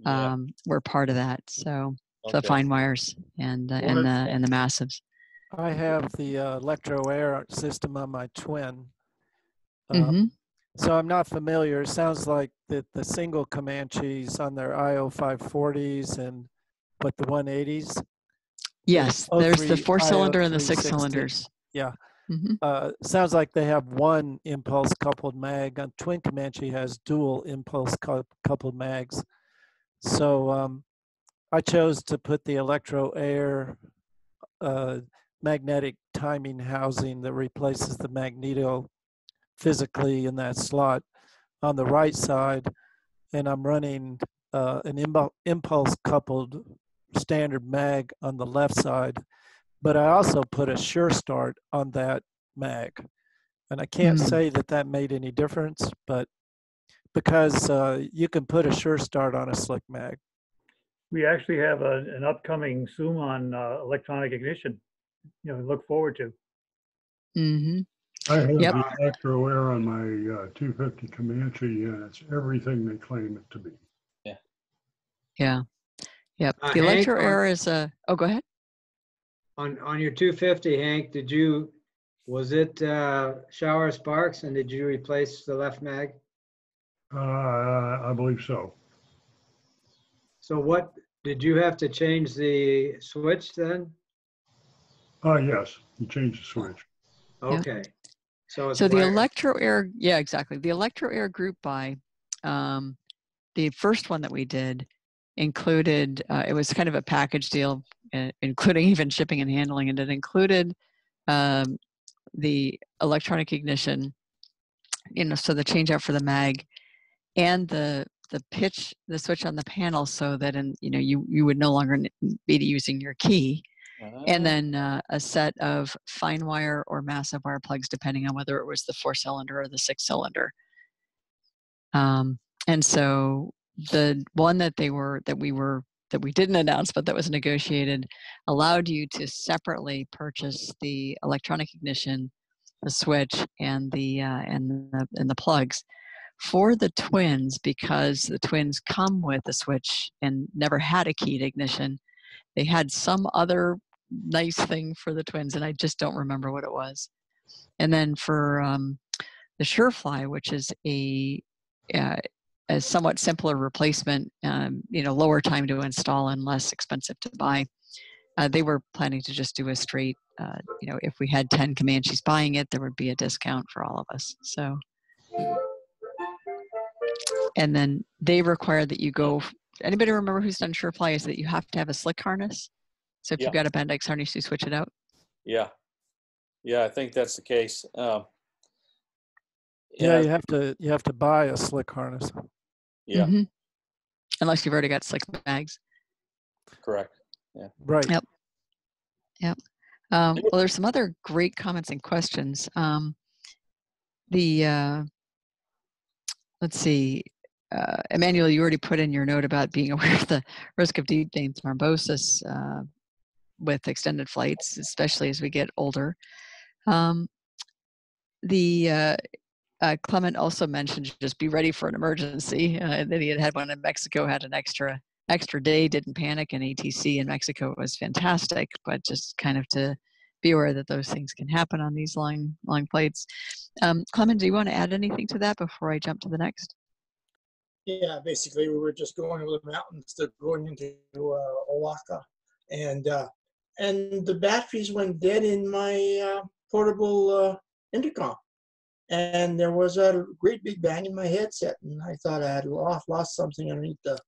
Yeah. Um, we're part of that, so okay. the fine wires and uh, and the uh, and the massives. I have the uh, Electro Air system on my Twin, uh, mm-hmm. so I'm not familiar. It sounds like that the single Comanches on their I O five forties and but the one eighties. Yes, the there's the four-cylinder and the six-cylinders. Yeah, mm-hmm. uh, sounds like they have one impulse-coupled mag. On Twin Comanche has dual impulse-coupled mags. So um, I chose to put the Electro Air uh, magnetic timing housing that replaces the magneto physically in that slot on the right side. And I'm running uh, an imbu- impulse coupled standard mag on the left side. But I also put a Sure Start on that mag. And I can't mm-hmm. say that that made any difference, but because uh, you can put a Sure Start on a slick mag. We actually have a, an upcoming Zoom on uh, electronic ignition, you know, look forward to. Mm-hmm. I have yep. the Electro Air on my uh, two fifty Comanche, and it's everything they claim it to be. Yeah. Yeah. Yep. Uh, the Electro Air is a, oh, go ahead. On on your two fifty, Hank, did you, was it uh, shower sparks, and did you replace the left mag? Uh, I believe so. So what, did you have to change the switch then? Uh, yes, you change the switch. Okay. Yeah. So it's so the Electro Air, yeah, exactly. The Electro Air group buy, um, the first one that we did included, uh, it was kind of a package deal, uh, including even shipping and handling, and it included um, the electronic ignition, you know, so the change out for the mag, and the the pitch, the switch on the panel, so that in you know you you would no longer be using your key, uh-huh. and then uh, a set of fine wire or massive wire plugs, depending on whether it was the four cylinder or the six cylinder. Um, and so the one that they were that we were that we didn't announce, but that was negotiated, allowed you to separately purchase the electronic ignition, the switch, and the uh, and the and the plugs. For the Twins, because the Twins come with a switch and never had a keyed ignition, they had some other nice thing for the Twins, and I just don't remember what it was. And then for um, the Surefly, which is a, uh, a somewhat simpler replacement, um, you know, lower time to install and less expensive to buy, uh, they were planning to just do a straight, uh, you know, if we had ten Comanches buying it, there would be a discount for all of us. So. And then they require that you go, anybody remember who's done Surefly, is that you have to have a slick harness. So if yeah. you've got a Bendix harness, you switch it out. Yeah. Yeah, I think that's the case. Um, yeah, yeah, you have to you have to buy a slick harness. Yeah. Mm-hmm. Unless you've already got slick mags. Correct. Yeah. Right. Yep. Yep. Um, well, there's some other great comments and questions. Um, the uh, let's see, uh, Emmanuel, you already put in your note about being aware of the risk of deep vein thrombosis uh, with extended flights, especially as we get older. Um, the uh, uh, Clement also mentioned just be ready for an emergency. Uh, and then he had had one in Mexico, had an extra extra day, didn't panic, and A T C in Mexico was fantastic, but just kind of to be aware that those things can happen on these long, long flights. Um, Clement, do you want to add anything to that before I jump to the next? Yeah, basically we were just going over the mountains, to going into uh, Oaxaca, and uh, and the batteries went dead in my uh, portable uh, intercom, and there was a great big bang in my headset, and I thought I had lost, lost something underneath the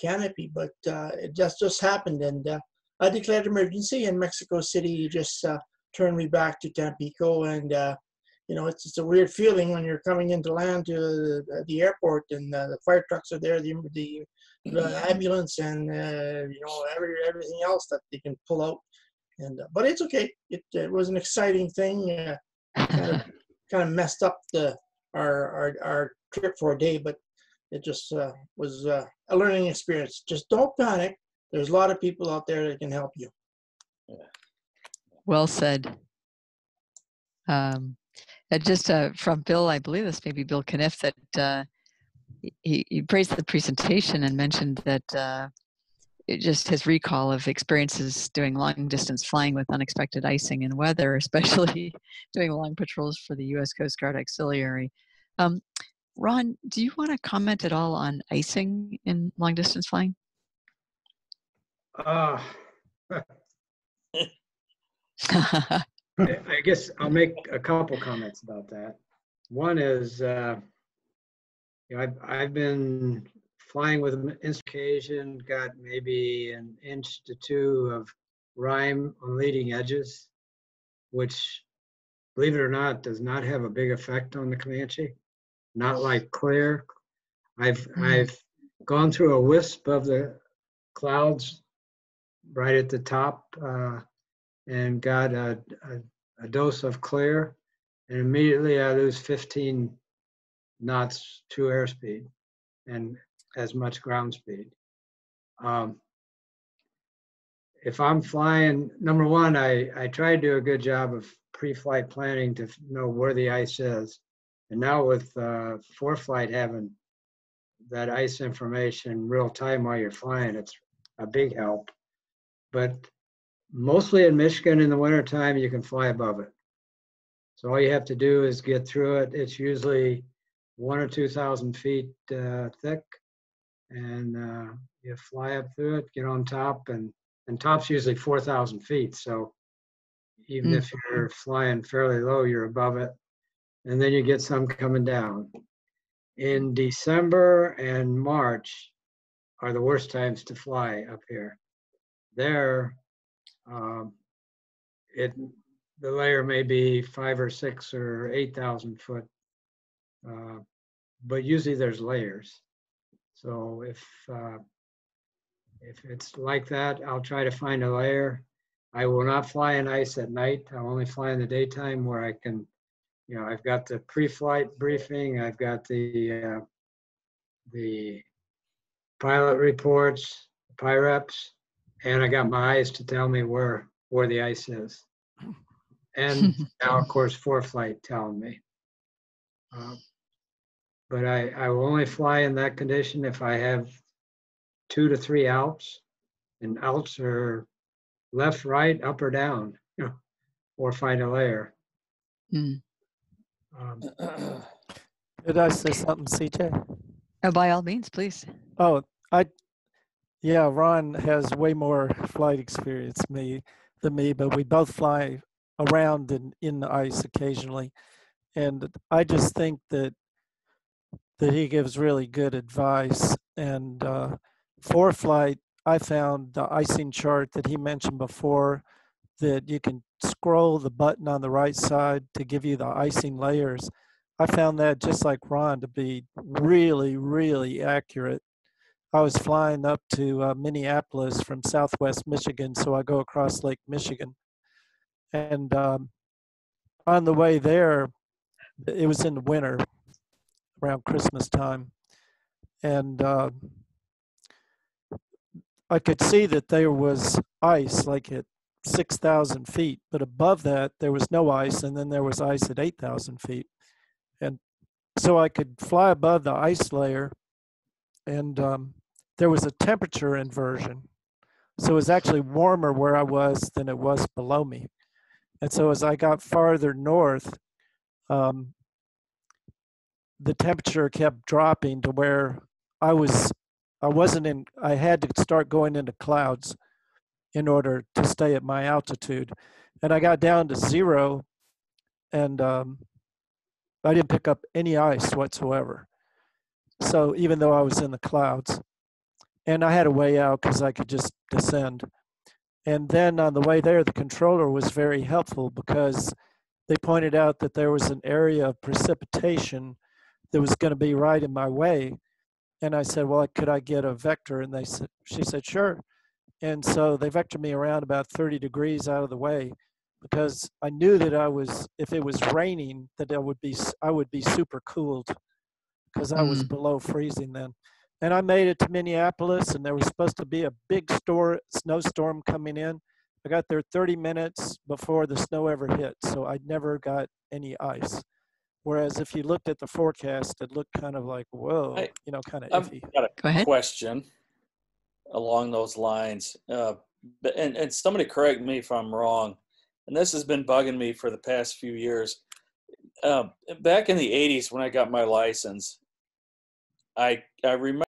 canopy, but uh, it just just happened, and uh, I declared emergency in Mexico City. Just uh, turned me back to Tampico, and uh, you know, it's it's a weird feeling when you're coming into land to the, the airport, and uh, the fire trucks are there, the the, the ambulance, and uh, you know, every everything else that they can pull out, and uh, but it's okay. It, it was an exciting thing. Uh, kind, of, kind of messed up the our our our trip for a day, but. It just uh, was uh, a learning experience. Just don't panic. There's a lot of people out there that can help you. Yeah. Well said. Um, and just uh, from Bill, I believe this may be Bill Kniff, that uh, he, he praised the presentation and mentioned that uh, it just his recall of experiences doing long distance flying with unexpected icing and weather, especially doing long patrols for the U S Coast Guard Auxiliary. Um, Ron, do you want to comment at all on icing in long distance flying? Uh, I guess I'll make a couple comments about that. One is, uh, you know, I've, I've been flying with an occasion, got maybe an inch to two of rime on leading edges, which, believe it or not, does not have a big effect on the Comanche. Not like clear. I've I've gone through a wisp of the clouds right at the top uh, and got a, a, a dose of clear, and immediately I lose fifteen knots true airspeed and as much ground speed. Um, if I'm flying, number one, I, I try to do a good job of pre-flight planning to know where the ice is. And now with uh, ForeFlight having that ice information real time while you're flying, it's a big help. But mostly in Michigan in the wintertime, you can fly above it. So all you have to do is get through it. It's usually one or two thousand feet uh, thick. And uh, you fly up through it, get on top, and, and top's usually four thousand feet. So even mm-hmm. if you're flying fairly low, you're above it. And then you get some coming down. In December and March are the worst times to fly up here. There, um, it the layer may be five or six or eight thousand foot, uh, but usually there's layers. So if uh, if it's like that, I'll try to find a layer. I will not fly in ice at night. I'll only fly in the daytime where I can. You know, I've got the pre-flight briefing, I've got the uh, the pilot reports, P I R E Ps, and I got my eyes to tell me where where the ice is. And now, of course, ForeFlight telling me. Uh, but I, I will only fly in that condition if I have two to three outs, and outs are left, right, up or down, you know, or find a layer. Mm. Um, Did I say something, C J? Oh, by all means, please. Oh, I, yeah, Ron has way more flight experience me than me, but we both fly around in, in the ice occasionally. And I just think that, that he gives really good advice. And uh, for flight, I found the icing chart that he mentioned before, that you can scroll the button on the right side to give you the icing layers. I found that, just like Ron, to be really, really accurate. I was flying up to uh, Minneapolis from Southwest Michigan, so I go across Lake Michigan. And um, on the way there, it was in the winter, around Christmas time. And uh, I could see that there was ice, like at six thousand feet, but above that, there was no ice, and then there was ice at eight thousand feet. And so I could fly above the ice layer, and um, there was a temperature inversion. So it was actually warmer where I was than it was below me. And so as I got farther north, um, the temperature kept dropping to where I was, I wasn't in, I had to start going into clouds in order to stay at my altitude. And I got down to zero, and um, I didn't pick up any ice whatsoever. So even though I was in the clouds, and I had a way out because I could just descend. And then on the way there, the controller was very helpful because they pointed out that there was an area of precipitation that was going to be right in my way. And I said, well, could I get a vector? And they said, she said, sure. And so they vectored me around about thirty degrees out of the way, because I knew that I was, if it was raining, that I would be, I would be super cooled, because I was mm. below freezing then. And I made it to Minneapolis, and there was supposed to be a big store, snowstorm coming in. I got there thirty minutes before the snow ever hit, so I never got any ice. Whereas if you looked at the forecast, it looked kind of like, whoa, I, you know, kind of I've iffy. Got a Go ahead. Question along those lines, uh, and, and somebody correct me if I'm wrong, and this has been bugging me for the past few years. Uh, back in the eighties when I got my license, I, I remember